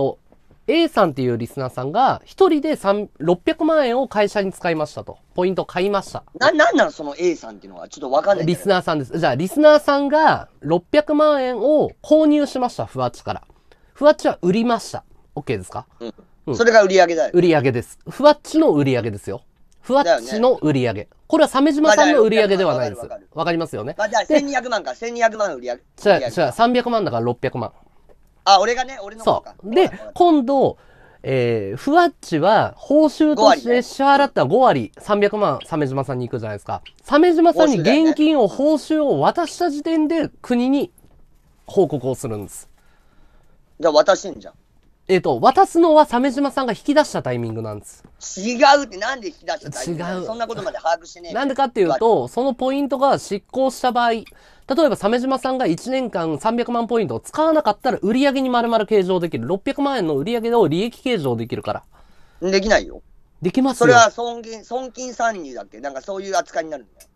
さんっていうリスナーさんが、一人で600万円を会社に使いましたと。ポイント買いました。なんなのその A さんっていうのはちょっとわかんない。リスナーさんです。じゃあ、リスナーさんが600万円を購入しました、ふわっちから。ふわっちは売りました。OK ですか？それが売り上げだよ。売り上げです。ふわっちの売り上げですよ。ふわっちの売り上げ。これは鮫島さんの売り上げではないです。わかりますよね。じゃあ1200万か。1200万の売り上げ。300万だから600万。あ、俺がね、俺の方か。で、今度、ふわっちは報酬として支払った5割、300万鮫島さんに行くじゃないですか。鮫島さんに現金を、報酬を渡した時点で国に報告をするんです。じゃあ渡してんじゃん。渡すのは鮫島さんが引き出したタイミングなんです。違うってなんで引き出したタイミング？違う。そんなことまで把握してねえ。なんでかっていうと、そのポイントが失効した場合、例えば鮫島さんが1年間300万ポイントを使わなかったら売り上げに丸々計上できる。600万円の売り上げを利益計上できるから。できないよ。できますよ。それは損金算入だっけ？なんかそういう扱いになるんだよ。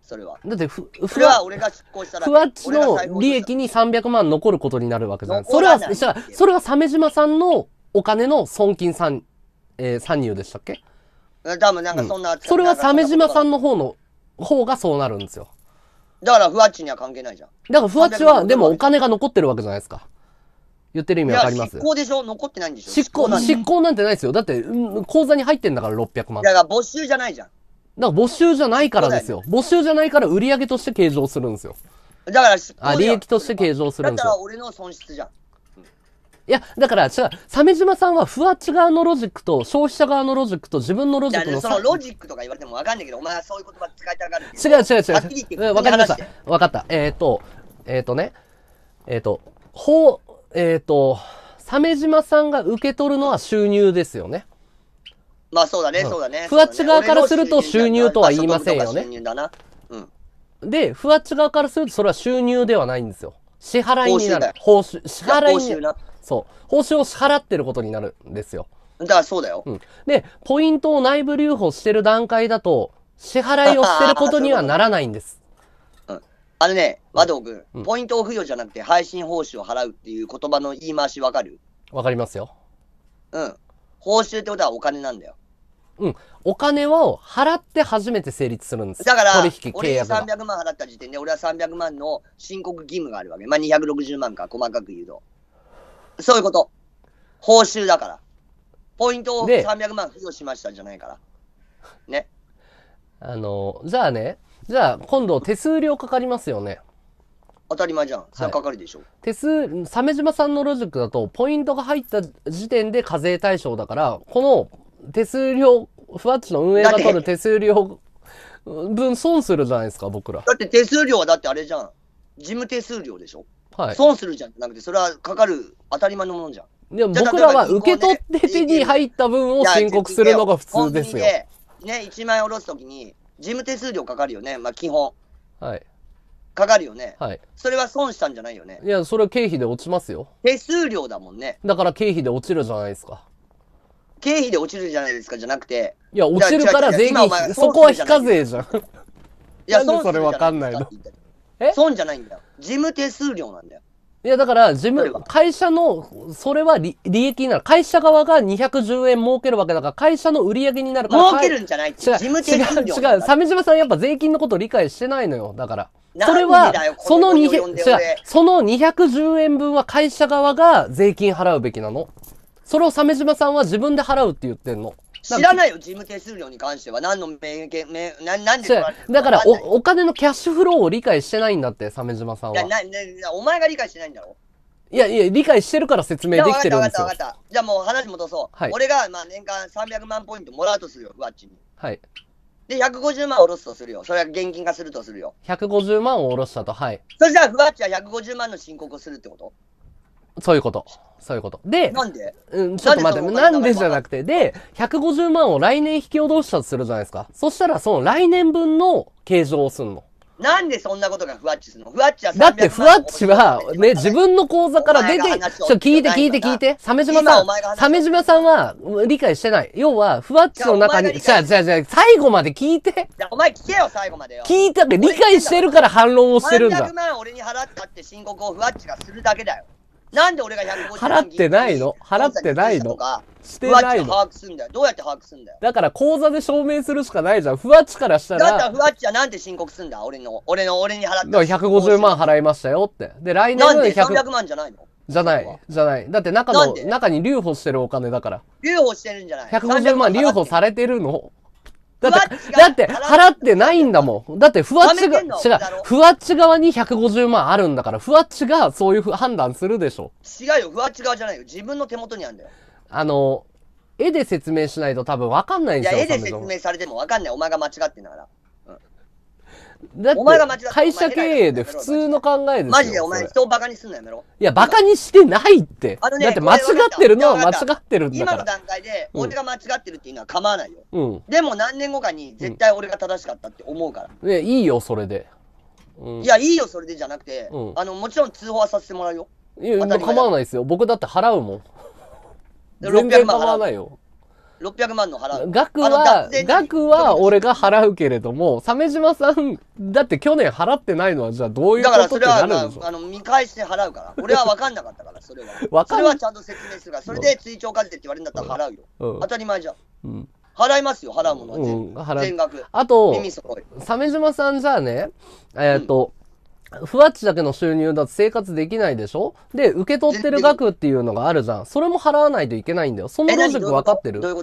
それは。だってそれは俺が執行したら、ふわっちの利益に300万残ることになるわけじゃない。それは鮫島さんのお金の損金参入でしたっけ？多分なんかそんな、それは鮫島さんの方がそうなるんですよ。だからふわっちには関係ないじゃん。だからふわっちは、でもお金が残ってるわけじゃないですか。言ってる意味わかります？執行でしょ？残ってないんでしょ？執行なんてないですよ。だって、口座に入ってんだから600万。だから没収じゃないじゃん。だから、募集じゃないからですよ。募集じゃないから、売り上げとして計上するんですよ。だから、利益として計上するんですよ。だから、俺の損失じゃん。いや、だから、鮫島さんは、ふわっち側のロジックと、消費者側のロジックと、自分のロジックの。そのロジックとか言われてもわかんないけど、お前はそういう言葉使いたがる。違う。わかりました。わかった。鮫島さんが受け取るのは収入ですよね。まあそうだね、そうだね。ふわっち側からすると収入とは言いませんよね。で、ふわっち側からするとそれは収入ではないんですよ。支払いになる。報酬。支払いになる。そう。報酬を支払ってることになるんですよ。だからそうだよ。で、ポイントを内部留保してる段階だと、支払いをしてることにはならないんです。和道君、ポイントを付与じゃなくて配信報酬を払うっていう言葉の言い回しわかる？わかりますよ。報酬ってことはお金なんだよ。うん、お金を払って初めて成立するんです。だから、俺300万払った時点で、俺は300万の申告義務があるわけ。まあ、260万か、細かく言うと。そういうこと。報酬だから。ポイントを300万付与しましたじゃないから。ね。じゃあね、じゃあ今度手数料かかりますよね。当たり前じゃん。それはかかるでしょ。はい、鮫島さんのロジックだと、ポイントが入った時点で課税対象だから、この手数料、ふわっちの運営が取る手数料分損するじゃないですか、僕ら。だって手数料はだってあれじゃん。事務手数料でしょ。はい。損するじゃんじゃなくて、それはかかる当たり前のものじゃん。でも僕らは受け取って手に入った分を申告するのが普通ですよ。ね、1万円下ろすときに、事務手数料かかるよね、まあ、基本。はい。かかるよね。はい。それは損したんじゃないよね。いや、それは経費で落ちますよ。手数料だもんね。だから経費で落ちるじゃないですか。経費で落ちるじゃないですか、じゃなくて。いや、落ちるから税金、そこは非課税じゃん。いや、それわかんないの。え？損じゃないんだよ。事務手数料なんだよ。いや、だから、会社の、それは利益になる。会社側が210円儲けるわけだから、会社の売り上げになるから。儲けるんじゃないって。事務手数料。違う、鮫島さんやっぱ税金のこと理解してないのよ。だから。それは、その210円分は会社側が税金払うべきなの。それを鮫島さんは自分で払うって言ってんの。知らないよ、事務手数料に関しては。何の何でだからお金のキャッシュフローを理解してないんだって、鮫島さんは。お前が理解してないんだろ。いやいや、理解してるから説明できてるんですよ。じゃあもう話戻そう。はい、俺がまあ年間300万ポイントもらうとするよ、ふわっちに。はい。で、150万を下ろすとするよ。それは現金化するとするよ。150万を下ろしたと、はい。そしたらふわっちは150万の申告をするってこと？そういうこと。そういうこと。で、なんで？うん、ちょっと待って、なんでじゃなくて、で、150万を来年引き落としたとするじゃないですか。そしたら、その来年分の計上をすんの。なんでそんなことがふわっちするの？ふわっちは300万。だってふわっちは、ね、自分の口座から出て、聞いて。鮫島さんは理解してない。要は、ふわっちの中に、最後まで聞いて。お前聞けよ、最後までよ。聞いたって、理解してるから反論をしてるんだ。300万俺に払ったって申告をふわっちがするだけだよ。なんで俺が150万払ってないの？払ってないの？してないの？把握すんだよ。どうやって把握すんだよ。だから口座で証明するしかないじゃん。ふわっちからしたら。だったらふわっちはなんて申告すんだ？俺に払った。150万払いましたよって。で、来年の300万じゃないの？じゃない。だって中に留保してるお金だから。留保してるんじゃない？150万留保されてるの？だって、払ってないんだもん。だって、ふわっち側に150万あるんだから、ふわっちがそういう判断するでしょ。違うよ、ふわっち側じゃないよ。自分の手元にあるんだよ。絵で説明しないと多分わかんないんですよ。いや、絵で説明されてもわかんない。お前が間違ってんだから。だって、会社経営で普通の考えですよ。マジでお前人をバカにすんのやめろ。いや、バカにしてないって。だって間違ってるのは間違ってるんだから。今の段階で、俺が間違ってるっていうのは構わないよ。うん。でも何年後かに絶対俺が正しかったって思うから。いや、いいよ、それで。いや、いいよ、それでじゃなくて、もちろん通報はさせてもらうよ。いや、構わないですよ。僕だって払うもん。全然構わないよ。600万の払う。額は俺が払うけれども、鮫島さん、だって去年払ってないのは、じゃあどういうことってなるんでしょう。だからそれは、見返して払うから。俺は分かんなかったから、それは。それはちゃんと説明するから。それで追徴課税って言われるんだったら払うよ。当たり前じゃん。払いますよ、払うものは全額。あと、鮫島さんじゃあね、ふわっちだけの収入だと生活できないでしょ？で、受け取ってる額っていうのがあるじゃん。それも払わないといけないんだよ。そのロジック分かってる？どういうこ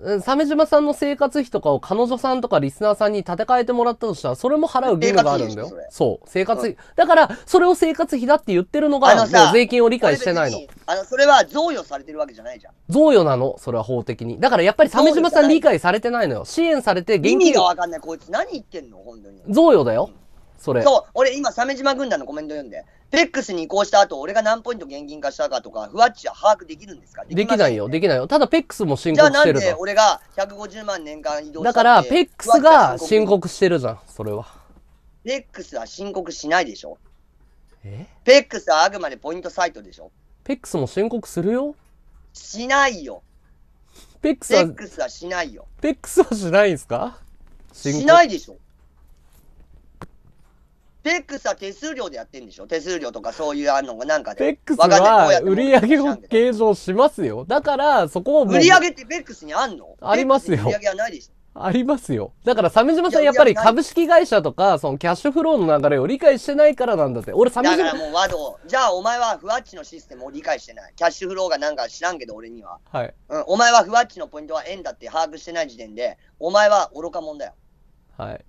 と？鮫島さんの生活費とかを彼女さんとかリスナーさんに立て替えてもらったとしたら、それも払う義務があるんだよ。そう、生活費。だから、それを生活費だって言ってるのが、税金を理解してないの。それは贈与されてるわけじゃないじゃん。贈与なの、それは法的に。だからやっぱり鮫島さん理解されてないのよ。支援されて現金。意味がわかんない、こいつ。何言ってんの本当に。贈与だよ。そう、俺今、鮫島軍団のコメント読んで、PEXに移行した後、俺が何ポイント現金化したかとか、ふわっちは把握できるんですか？できないよ、できないよ。ただ、PEXも申告してるじゃん。じゃあなんで俺が150万年間移動したって。だから、PEXが申告してるじゃん、それは。PEXは申告しないでしょ。PEXはあくまでポイントサイトでしょ。PEXも申告するよ。しないよ。PEXはしないよ。PEXはしないんすか？しないでしょ。PEX は手数料でやってんでしょ。手数料とかそういうのがなんかで。PEX は売り上げを計上しますよ。だから、そこを売り上げって PEX にあんの？ありますよ。売り上げはないでしょ。ありますよ。だから、鮫島さんやっぱり株式会社とか、そのキャッシュフローの流れを理解してないからなんだって。俺、鮫島さん。だからもうワード、じゃあお前はフワッチのシステムを理解してない。キャッシュフローがなんか知らんけど、俺には。はい。うん、お前はフワッチのポイントは円だって把握してない時点で、お前は愚かもんだよ。はい。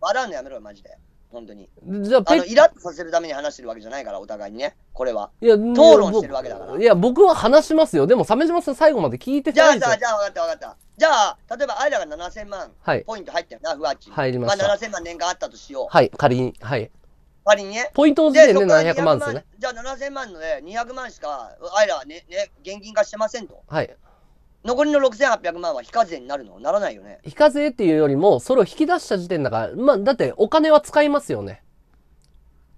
笑うのやめろよ、マジで。本当に。じゃあ、イラッとさせるために話してるわけじゃないから、お互いにね。これは。いや、討論してるわけだから。いや、僕は話しますよ。でも、鮫島さん最後まで聞いてください。じゃあさ、じゃあ、わかったわかった。じゃあ、例えば、あいらが7000万ポイント入ったよな、ふわっち。入りました。まあ、7000万年間あったとしよう。はい、仮に。はい。仮にね。ポイントの時点で700万ですね。じゃあ、7000万のね、200万しか、あいらはね、現金化してませんと。はい。残りの6800万は非課税になるの？ならないよね。非課税っていうよりも、それを引き出した時点だから、まあ、だってお金は使いますよね。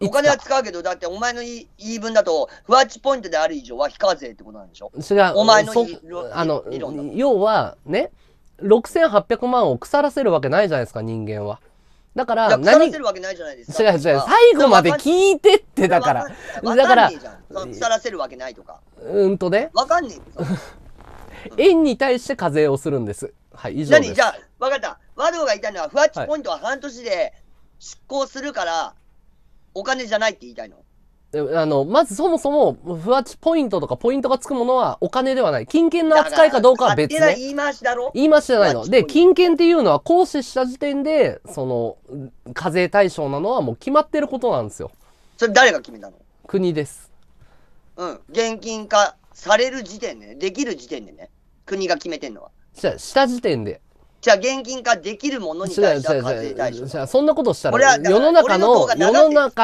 お金は使うけど、だってお前の言い分だと、フワッチポイントである以上は非課税ってことなんでしょ？違う。お前の理論だと。要は、ね、6800万を腐らせるわけないじゃないですか、人間は。だから、腐らせるわけないじゃないですか。違う違う。最後まで聞いてって、だから。だから、腐らせるわけないとか。ね。わかんねえ。円に対して課税をするんです。はい、以上です。何？じゃあ、分かった。和道が言いたいのは、フワッチポイントは半年で執行するから、お金じゃないって言いたいの？まずそもそも、フワッチポイントとかポイントがつくものはお金ではない。金券の扱いかどうかは別に、ね。勝手な言い回しだろ？言い回しじゃないの。で、金券っていうのは行使した時点で、その、課税対象なのはもう決まってることなんですよ。それ誰が決めたの？国です。うん。現金化される時点でね。できる時点でね。国が決めてんのは。じゃあ、した時点で。じゃあ、現金化できるものに対しては課税対象。じゃあ、そんなことしたら、世の中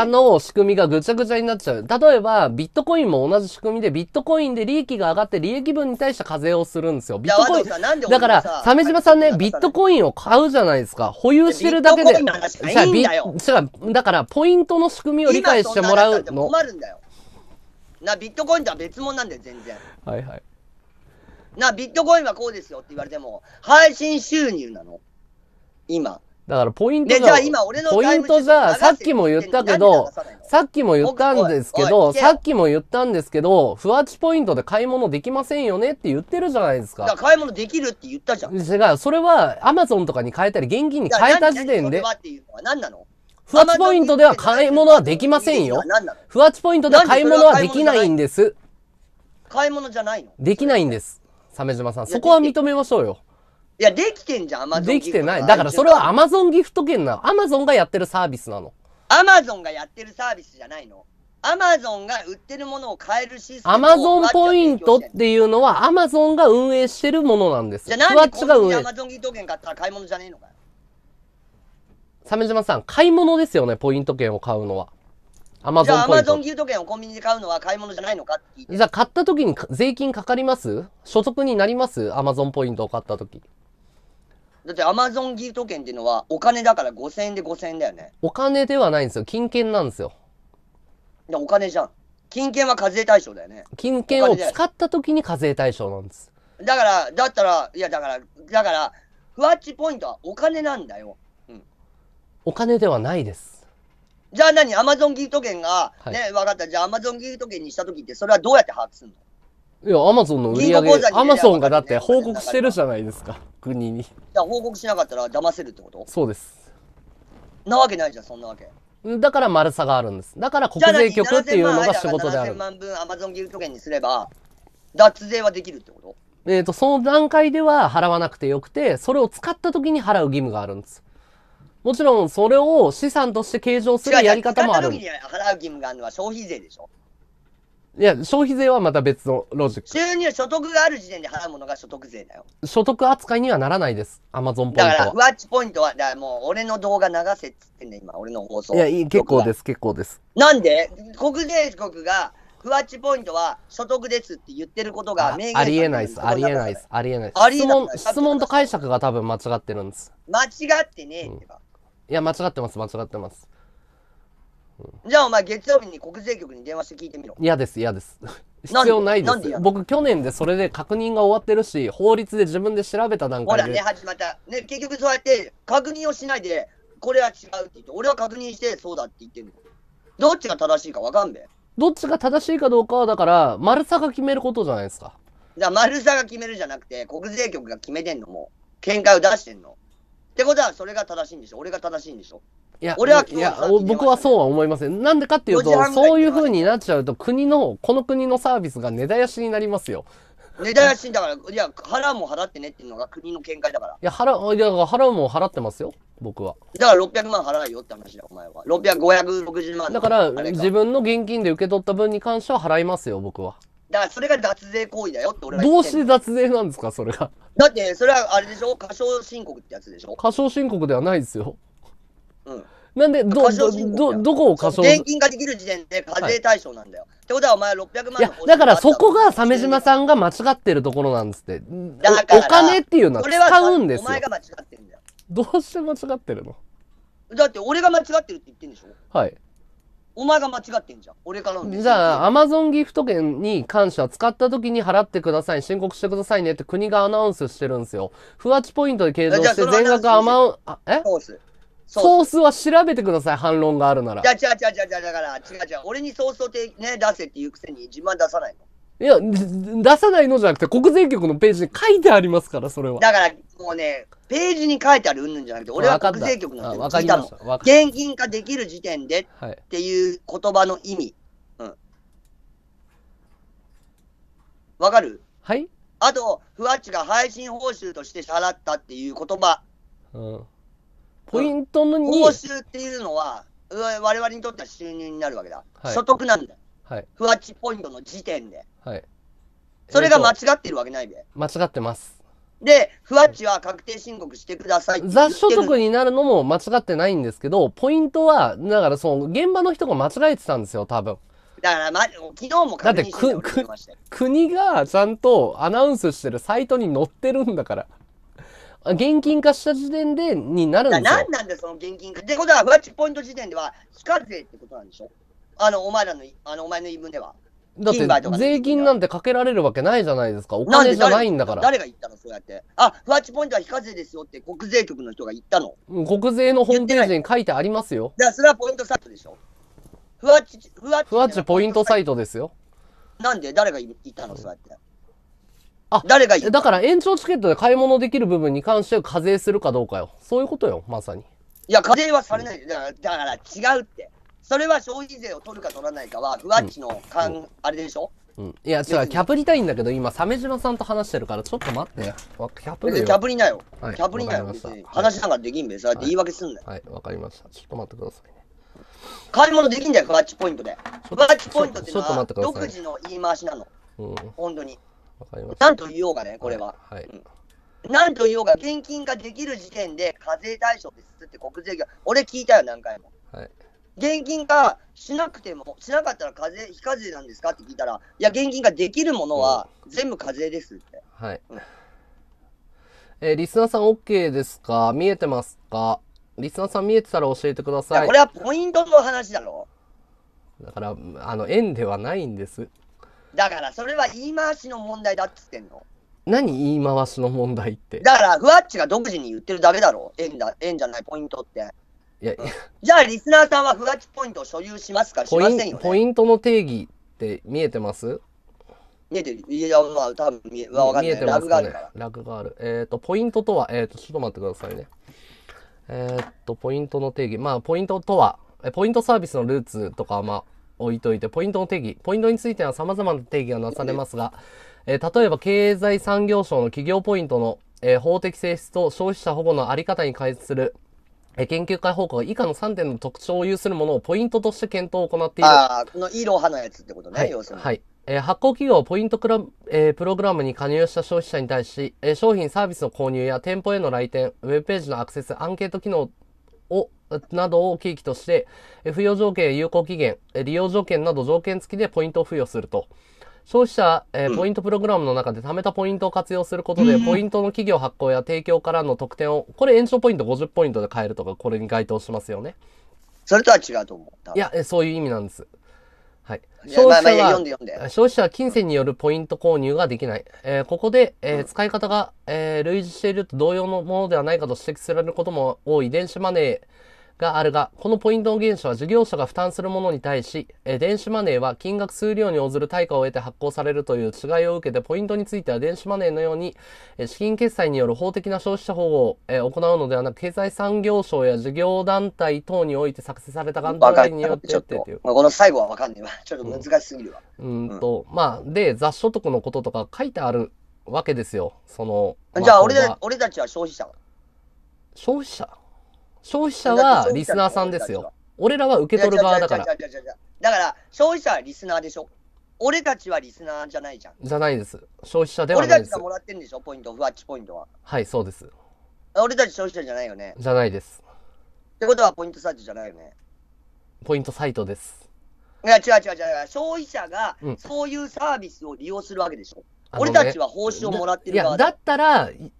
の仕組みがぐちゃぐちゃになっちゃう。例えば、ビットコインも同じ仕組みで、ビットコインで利益が上がって、利益分に対して課税をするんですよ。ビットコイン。だから、鮫島さんね、ビットコインを買うじゃないですか。保有してるだけで。だから、ポイントの仕組みを理解してもらうの。困るんだよ。ビットコインとは別物なんだよ、全然。はいはい。ビットコインはこうですよって言われても、配信収入なの今。だからポイントじゃ、さっきも言ったけど、フワッチポイントで買い物できませんよねって言ってるじゃないですか。だから買い物できるって言ったじゃん。違う、それは Amazon とかに変えたり、現金に変えた時点で。フワッチポイントでは買い物はできませんよ。フワッチポイントでは買い物はできないんです。買い物じゃないの？できないんです。鮫島さん。そこは認めましょうよ。いや、できてんじゃん、アマゾン。できてない。だからそれはアマゾンギフト券なの。アマゾンがやってるサービスなの。アマゾンがやってるサービスじゃないの。アマゾンが売ってるものを買えるシステム。アマゾンポイントっていうのは、アマゾンが運営してるものなんです。じゃあなんでアマゾンギフト券買ったら買い物じゃねえのかよ。鮫島さん、買い物ですよね、ポイント券を買うのは。アマゾンポイント。じゃあ、アマゾンギフト券をコンビニで買うのは買い物じゃないのかって聞いて。じゃあ、買った時に税金かかります？所得になります？アマゾンポイントを買った時。だって、アマゾンギフト券っていうのは、お金だから5000円で5000円だよね。お金ではないんですよ。金券なんですよ。お金じゃん。金券は課税対象だよね。金券を使った時に課税対象なんです。だから、だったら、いや、だから、フワッチポイントはお金なんだよ。うん。お金ではないです。じゃあ何？アマゾンギフト券が、ね、わかった。じゃあアマゾンギフト券にしたときって、それはどうやって把握するの？いや、アマゾンの売り上げ、アマゾンがだって報告してるじゃないですか、国に。じゃあ報告しなかったら騙せるってこと？そうです。なわけないじゃん、そんなわけ。だから丸さがあるんです。だから国税局っていうのが仕事である。7000万分アマゾンギフト券にすれば、脱税はできるってこと？その段階では払わなくてよくて、それを使ったときに払う義務があるんです。もちろん、それを資産として計上するやり方もある。いや、使った時に払う義務があるのは消費税でしょ。いや、消費税はまた別のロジック。収入、所得がある時点で払うものが所得税だよ。所得扱いにはならないです。アマゾンポイントは。だから、フワッチポイントは、だからもう、俺の動画流せっつってんね、今、俺の放送。いや、結構です、結構です。なんで？国税局が、フワッチポイントは所得ですって言ってることが明言されてる。ありえないです、ありえないです、ありえないです。質問と解釈が多分間違ってるんです。間違ってねえってば。いや、間違ってます、間違ってます。じゃあ、お前、月曜日に国税局に電話して聞いてみろ。嫌です、嫌です。必要ないです。僕、去年でそれで確認が終わってるし、法律で自分で調べた段階で。ほらね、始まった。ね、結局そうやって、確認をしないで、これは違うって言って、俺は確認してそうだって言ってんの。どっちが正しいかわかんべ。どっちが正しいかどうかは、だから、丸さが決めることじゃないですか。だから、丸さが決めるじゃなくて、国税局が決めてんの、もう。見解を出してんの。ってことは、それが正しいんでしょ。俺が正しいんでしょ。いや、俺は決めましたね。いや、僕はそうは思いません。なんでかっていうと、そういう風になっちゃうと、国の、この国のサービスが根絶やしになりますよ。値段安いんだから、いや、払うも払ってねっていうのが国の見解だから。払うも払ってますよ、僕は。だから600万払うよって話だよ、お前は。600、560万。だから、自分の現金で受け取った分に関しては払いますよ、僕は。だから、それが脱税行為だよって俺は言ってんの。どうして脱税なんですか、それが。だって、それはあれでしょ、過少申告ってやつでしょ。過少申告ではないですよ。うん。なんで、どこを過少税金ができる時点で課税対象なんだよ。はい、ってことはお前600万のいや、だからそこが鮫島さんが間違ってるところなんですって。だからお金っていうのは使うんですよ。お前が間違ってるんだよ。どうして間違ってるの？だって俺が間違ってるって言ってんでしょ。はい。お前が間違ってんじゃん。俺からの。じゃあ Amazon ギフト券に関しては使った時に払ってください、申告してくださいねって国がアナウンスしてるんですよ。ふわちポイントで計上して全額ソースは調べてください、反論があるなら。だから、違う。俺にソースをね、出せって言うくせに、自慢出さないの。いや、出さないのじゃなくて、国税局のページに書いてありますから、それは。だから、もうね、ページに書いてあるうんぬんじゃなくて、俺は国税局の人に聞いたもん。現金化できる時点でっていう言葉の意味。うん。わかる？はい。あと、ふわっちが配信報酬として支払ったっていう言葉。うん。ポイントの報酬っていうのは、我々にとっては収入になるわけだ。はい、所得なんだ。はい、ふわっちポイントの時点で。はい、それが間違ってるわけないで。間違ってます。で、ふわっちは確定申告してください。雑所得になるのも間違ってないんですけど、ポイントは、だからその現場の人が間違えてたんですよ、多分。だから、昨日も確認してたよ。だって国がちゃんとアナウンスしてるサイトに載ってるんだから。現金化した時点でになるんですよ。何なんだよ、その現金化。ってことは、ふわっちポイント時点では、非課税ってことなんでしょ？お前の言い分では。だって、税金なんてかけられるわけないじゃないですか。お金じゃないんだから。誰が言ったの、そうやって。あ、ふわっちポイントは非課税ですよって、国税局の人が言ったの。国税のホームページに書いてありますよ。だから、それはポイントサイトでしょ。ふわっちポイントサイトですよ。なんで、誰が言ったの、そうやって。あ、誰が言う？だから延長チケットで買い物できる部分に関して課税するかどうかよ。そういうことよ、まさに。いや、課税はされない。だから違うって。それは消費税を取るか取らないかは、ふわっちの勘、あれでしょ？いや、違う、キャプリたいんだけど、今、鮫島さんと話してるから、ちょっと待って。キャプリなよ。はい、キャプリなよ。話なんかできんべ。そうやって言い訳すんだよ。はい、わかりました。ちょっと待ってくださいね。買い物できんだよ、ふわっちポイントで。ふわっちポイントってのは、独自の言い回しなの。本当に。なんと言おうかね、これは。なんと言おうか、現金化できる時点で課税対象ですって国税局、俺聞いたよ、何回も。はい、現金化しなくても、しなかったら非課税なんですかって聞いたら、いや、現金化できるものは全部課税ですって。はい、リスナーさん、OK ですか？見えてますか？リスナーさん、見えてたら教えてください。これはポイントの話だろ。だから、円ではないんです。だからそれは言い回しの問題だっつってんの。何言い回しの問題って。だからふわっちが独自に言ってるだけだろ。円じゃないポイントって。いや、じゃあリスナーさんはふわっちポイントを所有しますか？しませんよね。ポイントの定義って見えてます？見えてる。いや、まあ多分わかんない。見えてますね。ラグがあるから。ラグがある。ポイントとはちょっと待ってくださいね。ポイントの定義、まあポイントとはポイントサービスのルーツとか置いといて、ポイントの定義。ポイントについては様々な定義がなされますが、例えば経済産業省の企業ポイントの、法的性質と消費者保護のあり方に関する、研究会報告は以下の3点の特徴を有するものをポイントとして検討を行っている。ああ、このイロハのやつってことね、要するに。はい。発行企業はポイントプログラムに加入した消費者に対し、商品サービスの購入や店舗への来店、ウェブページのアクセス、アンケート機能などを契機として、付与条件や有効期限、利用条件など条件付きでポイントを付与すると。消費者、ポイントプログラムの中で貯めたポイントを活用することで、ポイントの企業発行や提供からの得点を、これ延長ポイント50ポイントで買えるとか、これに該当しますよね。それとは違うと思う。いや、そういう意味なんです。はい。消費者は金銭によるポイント購入ができない。ここで、使い方が類似していると同様のものではないかと指摘されることも多い電子マネー、があるが、このポイントの原資は事業者が負担するものに対し、電子マネーは金額数量に応ずる対価を得て発行されるという違いを受けて、ポイントについては電子マネーのように、資金決済による法的な消費者保護を、行うのではなく、経済産業省や事業団体等において作成されたガンダムによってっていう。まあ、この最後はわかんないわ。ちょっと難しすぎるわ。まあ、で、雑所得のこととか書いてあるわけですよ。その。まあ、じゃあ俺たちは消費者。消費者はリスナーさんですよ。俺らは受け取る側だから。だから、消費者はリスナーでしょ。俺たちはリスナーじゃないじゃん。じゃないです。消費者ではないです。俺たちがもらってんでしょ、ポイント、ふわっちポイントは。はい、そうです。俺たち消費者じゃないよね。じゃないです。ってことは、ポイントサイトじゃないよね。ポイントサイトです。いや、違う。消費者がそういうサービスを利用するわけでしょ。俺たちは報酬をもらってる側だ。いや、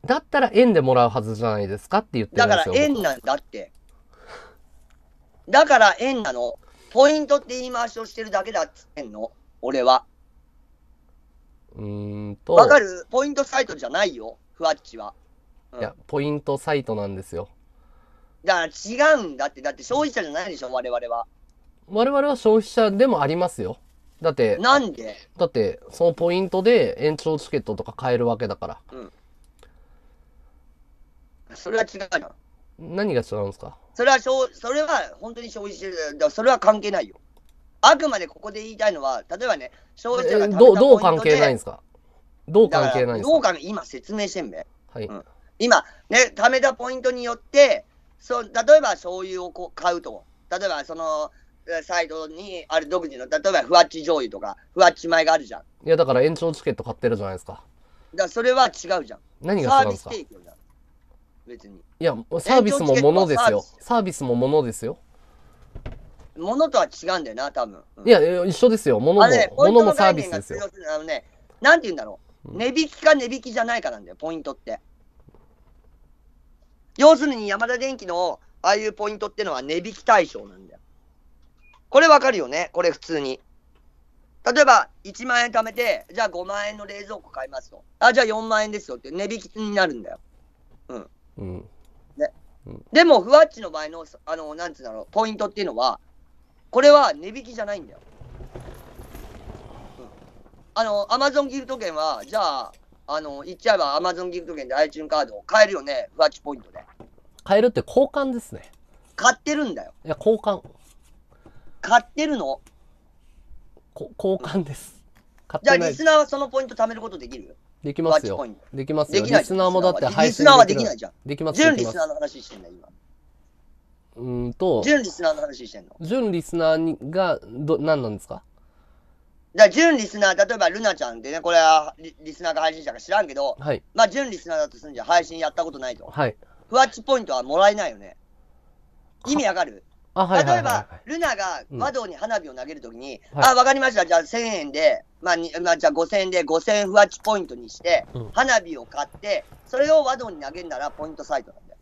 だったら円でもらうはずじゃないですかって言ってるんですよ。だから円なんだって。だから円なの。ポイントって言い回しをしてるだけだっつってんの。俺は。わかる？ポイントサイトじゃないよ。ふわっちは。いや、ポイントサイトなんですよ。だから違うんだって。だって消費者じゃないでしょ、我々は。我々は消費者でもありますよ。だって、なんで？だって、そのポイントで延長チケットとか買えるわけだから。うん。それは違うじゃん。何が違うんですか？それは本当に消費してる。それは関係ないよ。あくまでここで言いたいのは、例えばね、消費者がどう関係ないんですか？どう関係ないんですか？今説明してんべ。はい。うん、今、ね、貯めたポイントによって、例えば醤油をこう買うと。例えば、その、サイドにある独自の、例えばふわっち醤油とかふわっち米があるじゃん。いや、だから延長チケット買ってるじゃないですか。だからそれは違うじゃん。何が違うんですか？サービス提供だ。別に。いや、サービスもものですよ。サービスもものですよ。ものとは違うんだよな、多分。いや、一緒ですよ。ものもサービスですよ。あのね、なんて言うんだろう。値引きか値引きじゃないかなんだよ、ポイントって。要するに、ヤマダ電機のああいうポイントってのは値引き対象なんだよ。これわかるよね、これ普通に。例えば、1万円貯めて、じゃあ5万円の冷蔵庫買いますと。あ、じゃあ4万円ですよって値引きになるんだよ。うん。うん。ね。うん、でも、ふわっちの場合の、なんつうんだろう、ポイントっていうのは、これは値引きじゃないんだよ。うん、Amazon ギフト券は、じゃあ、言っちゃえば Amazon ギフト券で iTunes カードを買えるよね、ふわっちポイントで。買えるって交換ですね。買ってるんだよ。いや、交換。買ってるの？交換です。じゃあリスナーはそのポイント貯めることできる？できますよ。できますよ。リスナーもだって配信できる。リスナーはできないじゃん。できますよ。純リスナーの話してんだ今。純リスナーの話してんの？純リスナーが何なんですか？じゃあ純リスナー、例えばルナちゃんでね、これはリスナーか配信者か知らんけど、はい、まあ純リスナーだとするんじゃ配信やったことないと。はい。ふわっちポイントはもらえないよね。意味わかる？例えば、ルナが窓に花火を投げるときに、うん、あ、わかりました、じゃあ1000円で、じゃあ5000円で5000円ふわっちポイントにして、花火を買って、それを窓に投げるならポイントサイトなんだよ。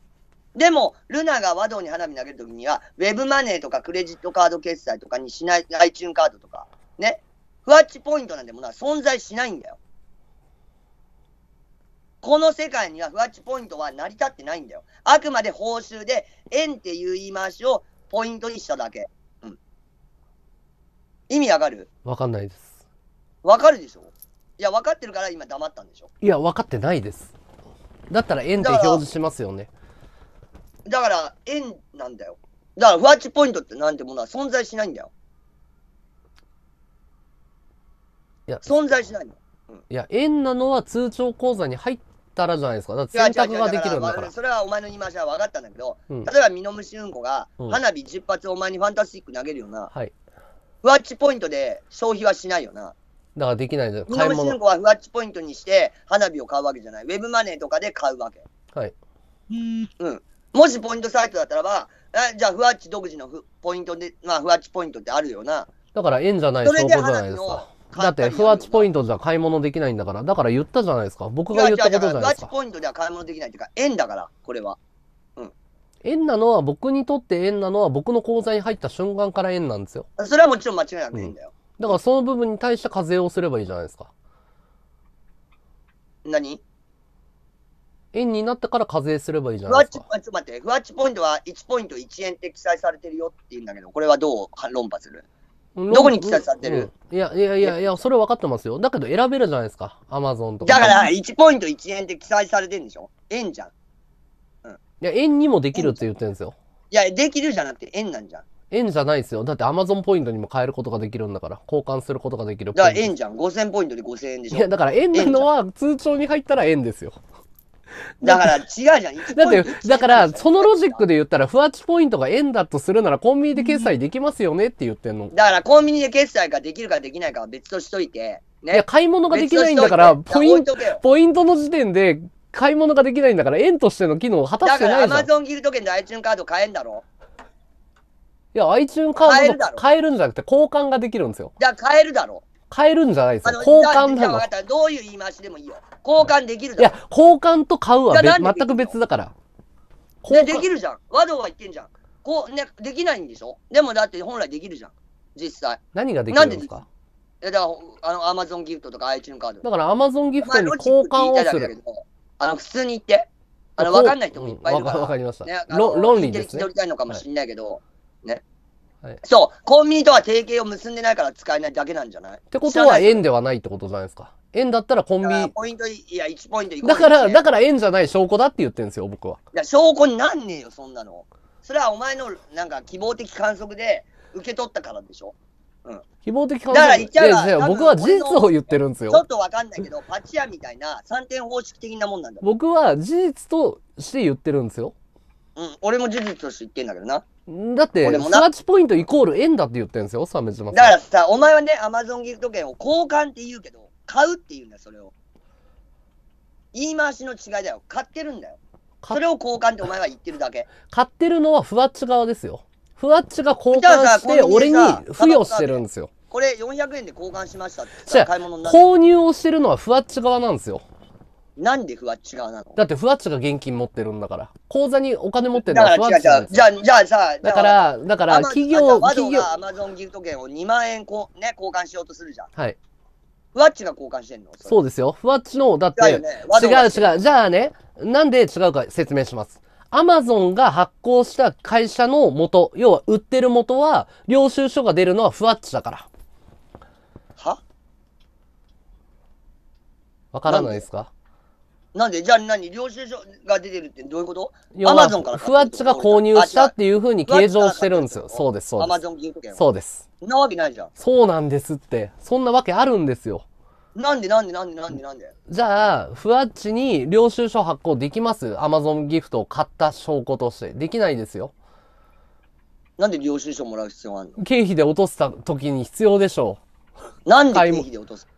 でも、ルナが窓に花火投げるときには、ウェブマネーとかクレジットカード決済とかにしない、iTunes カードとか、ね、ふわっちポイントなんてものは存在しないんだよ。この世界にはふわっちポイントは成り立ってないんだよ。あくまで報酬で、円っていう言い回しを、ポイントにしただけ。うん。意味わかる？わかんないです。わかるでしょ？いや、わかってるから今黙ったんでしょ？いや、わかってないです。だったら円で表示しますよね。だから円なんだよ。だから、ふわっちポイントってなんてものは存在しないんだよ。いや、存在しないの。うん、いや、円なのは通帳口座に入ってらじゃないですか。だって選択ができるんだから。それはお前の言い回しは分かったんだけど、うん、例えばミノムシウンコが花火10発お前にファンタスティック投げるような、うん、はい、ふわっちポイントで消費はしないよな。だからできないじゃん。ミノムシウンコはふわっちポイントにして花火を買うわけじゃない。ウェブマネーとかで買うわけ。はい。うん。もしポイントサイトだったらば、じゃあふわっち独自のポイントで、まあふわっちポイントってあるよな。だから円じゃない証拠じゃないですか。だって、ふわっちポイントじゃ買い物できないんだから、だから言ったじゃないですか。僕が言ったことじゃないですか。ふわっちポイントでは買い物できないっていうか、円だから、これは。うん。円なのは、僕にとって円なのは、僕の口座に入った瞬間から円なんですよ。それはもちろん間違いなく円だよ。うん、だから、その部分に対して課税をすればいいじゃないですか。何？円になったから課税すればいいじゃないですか。ちょっと待って、ふわっちポイントは1ポイント1円って記載されてるよって言うんだけど、これはどう論破する？どこに記載されてる？いや、それ分かってますよ。だけど選べるじゃないですか、Amazon とか。だから1ポイント1円って記載されてるんでしょ？円じゃん。うん。いや、円にもできるって言ってるんですよ。いや、できるじゃなくて円なんじゃん。円じゃないですよ。だって Amazon ポイントにも変えることができるんだから、交換することができる。だから円じゃん。5000ポイントで5000円でしょ。いや、だから円なのは通帳に入ったら円ですよ。だから違うじゃん。だから、そのロジックで言ったら、ふわっちポイントが円だとするなら、コンビニで決済できますよねって言ってんの。だから、コンビニで決済ができるかできないかは別としといて、ね。いや、買い物ができないんだから、ポイントの時点で、買い物ができないんだから、円としての機能を果たしてないじゃん。だから、Amazon ギルド券で iTunes カード買えんだろ。いや、iTunes カード買えるんじゃなくて、交換ができるんですよ。だから、買えるだろ。買えるんじゃないですよ。交換なの。どういう言い回しでもいいよ。交換できるだろ。いや、交換と買うは全く別だから。できるじゃん。和道は言ってんじゃん。こうね、できないんでしょ？でもだって本来できるじゃん。実際。何ができるんですか？いや、だから、Amazon ギフトとか iTunes カード。だから、Amazon ギフトに交換をする。普通に言って。わかんない人もいっぱいいるから。わかりました。論理ですね。聞いてる人いないのかもしれないけど、ね。はい、そう、コンビニとは提携を結んでないから使えないだけなんじゃない？ってことは円ではないってことじゃないですか。円だったらコンビニ。ポイント、いや、1ポイントいく。だから円じゃない証拠だって言ってるんですよ、僕は。いや、証拠になんねえよ、そんなの。それはお前の、なんか、希望的観測で受け取ったからでしょ。うん。希望的観測だから言っちゃえば。いやいや、僕は事実を言ってるんですよ。ちょっとわかんないけど、パチ屋みたいな3点方式的なもんなんだ。僕は事実として言ってるんですよ。うん、俺も事実として言ってんだけどな。だって、ふわっちポイントイコール円だって言ってんですよ、鮫島さん。だからさ、お前はね、アマゾンギフト券を交換って言うけど、買うって言うんだよ、それを。言い回しの違いだよ。買ってるんだよ。それを交換ってお前は言ってるだけ。買ってるのはふわっち側ですよ。ふわっちが交換して、俺に付与してるんですよ。これ400円で交換しましたってさ、買い物になる。購入をしてるのはふわっち側なんですよ。なんでふわっち側なの？だってふわっちが現金持ってるんだから。口座にお金持ってるんだから。ふわっちなんですよ。じゃあさ、だから、企業がアマゾンギフト券を2万円こう、ね、交換しようとするじゃん。はい。ふわっちが交換してんの？そうですよ。ふわっちの、だって、違う違う。じゃあね、なんで違うか説明します。アマゾンが発行した会社の元、要は売ってる元は、領収書が出るのはふわっちだから。は？わからないですか？なんでじゃあ何、領収書が出てるってどういうこと？アマゾンから。ふわっちが購入したっていうふうに計上してるんですよ。そうです、そうです。アマゾンギフト券。そうです。そんなわけないじゃん。そうなんですって。そんなわけあるんですよ。なんでじゃあ、ふわっちに領収書発行できます？アマゾンギフトを買った証拠として。できないですよ。なんで領収書もらう必要があるの？経費で落とした時に必要でしょう。なんで経費で落とす？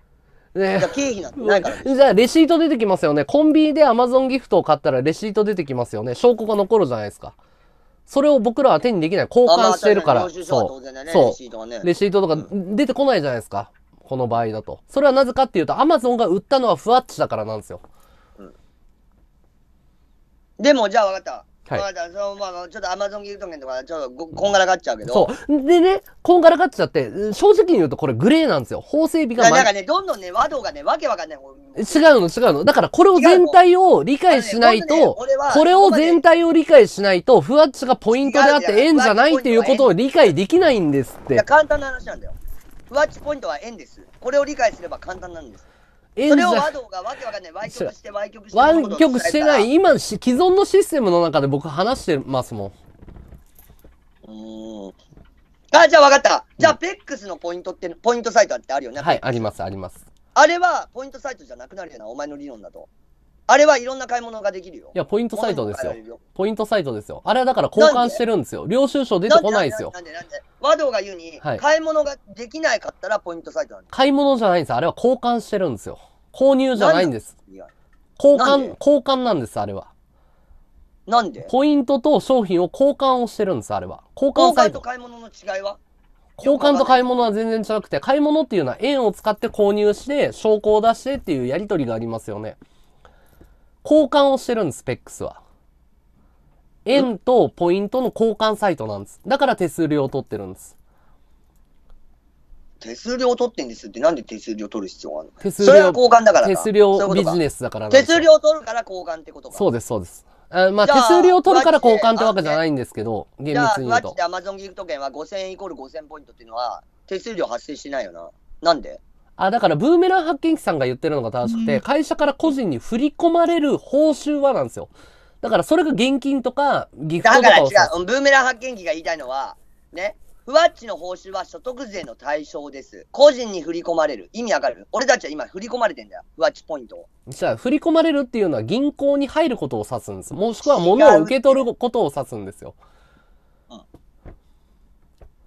ね、経費なんてないから。じゃあ、レシート出てきますよね。コンビニで Amazon ギフトを買ったらレシート出てきますよね。証拠が残るじゃないですか。それを僕らは手にできない。交換してるから。そう。レシートとか出てこないじゃないですか。この場合だと。それはなぜかっていうと、Amazon が売ったのはふわっちだからなんですよ。うん、でも、じゃあ分かった。はい、まあ、ちょっと Amazon ギフト券とか、ちょっとこんがらがっちゃうけど。そう。でね、こんがらがっちゃって、正直に言うとこれグレーなんですよ。法整備が。なんかね、どんどんね、和道がね、わけわかんない。違うの。だからこれを全体を理解しないと、これを全体を理解しないと、ふわっちがポイントであって円じゃないっていうことを理解できないんですって。いや、簡単な話なんだよ。ふわっちポイントは円です。これを理解すれば簡単なんです。それを和道がわけわかんない。歪曲してない。今、既存のシステムの中で僕話してますもん。あ、じゃあわかった。じゃあ、PEX のポイントって、ポイントサイトってあるよね。はい、あります、あります。あれは、ポイントサイトじゃなくなるよな、お前の理論だと。あれはいろんな買い物ができるよ。いや、ポイントサイトですよ。ポイントサイトですよ。あれはだから交換してるんですよ。領収書出てこないですよ。なんで和道が言うに、買い物ができないかったらポイントサイトなんです。買い物じゃないんです。あれは交換してるんですよ。購入じゃないんです。交換なんです、あれは。なんで？ポイントと商品を交換をしてるんです、あれは。交換サイト。交換と買い物の違いは？交換と買い物は全然違くて、買い物っていうのは円を使って購入して、証拠を出してっていうやりとりがありますよね。交換をしてるんです、PEX は。円とポイントの交換サイトなんです。だから手数料を取ってるんです。手数料を取ってんですって、なんで手数料取る必要があるの？それは交換だからか。手数料ビジネスだから。手数料取るから交換ってことか。そうです、そうです。まあ、手数料取るから交換ってわけじゃないんですけど、厳密に言うと。じゃあ、Amazon ギフト券は5000イコール5000ポイントっていうのは、手数料発生しないよな。なんで？あ、だから、ブーメラン発見機さんが言ってるのが正しくて、うん、会社から個人に振り込まれる報酬はなんですよ。だから、それが現金とか、ギフトとか。だから違う。ブーメラン発見機が言いたいのは、ね。ふわっちの報酬は所得税の対象です。個人に振り込まれる。意味わかる？俺たちは今振り込まれてんだよ。ふわっちポイントを。じゃあ、振り込まれるっていうのは銀行に入ることを指すんです。もしくは物を受け取ることを指すんですよ。うん。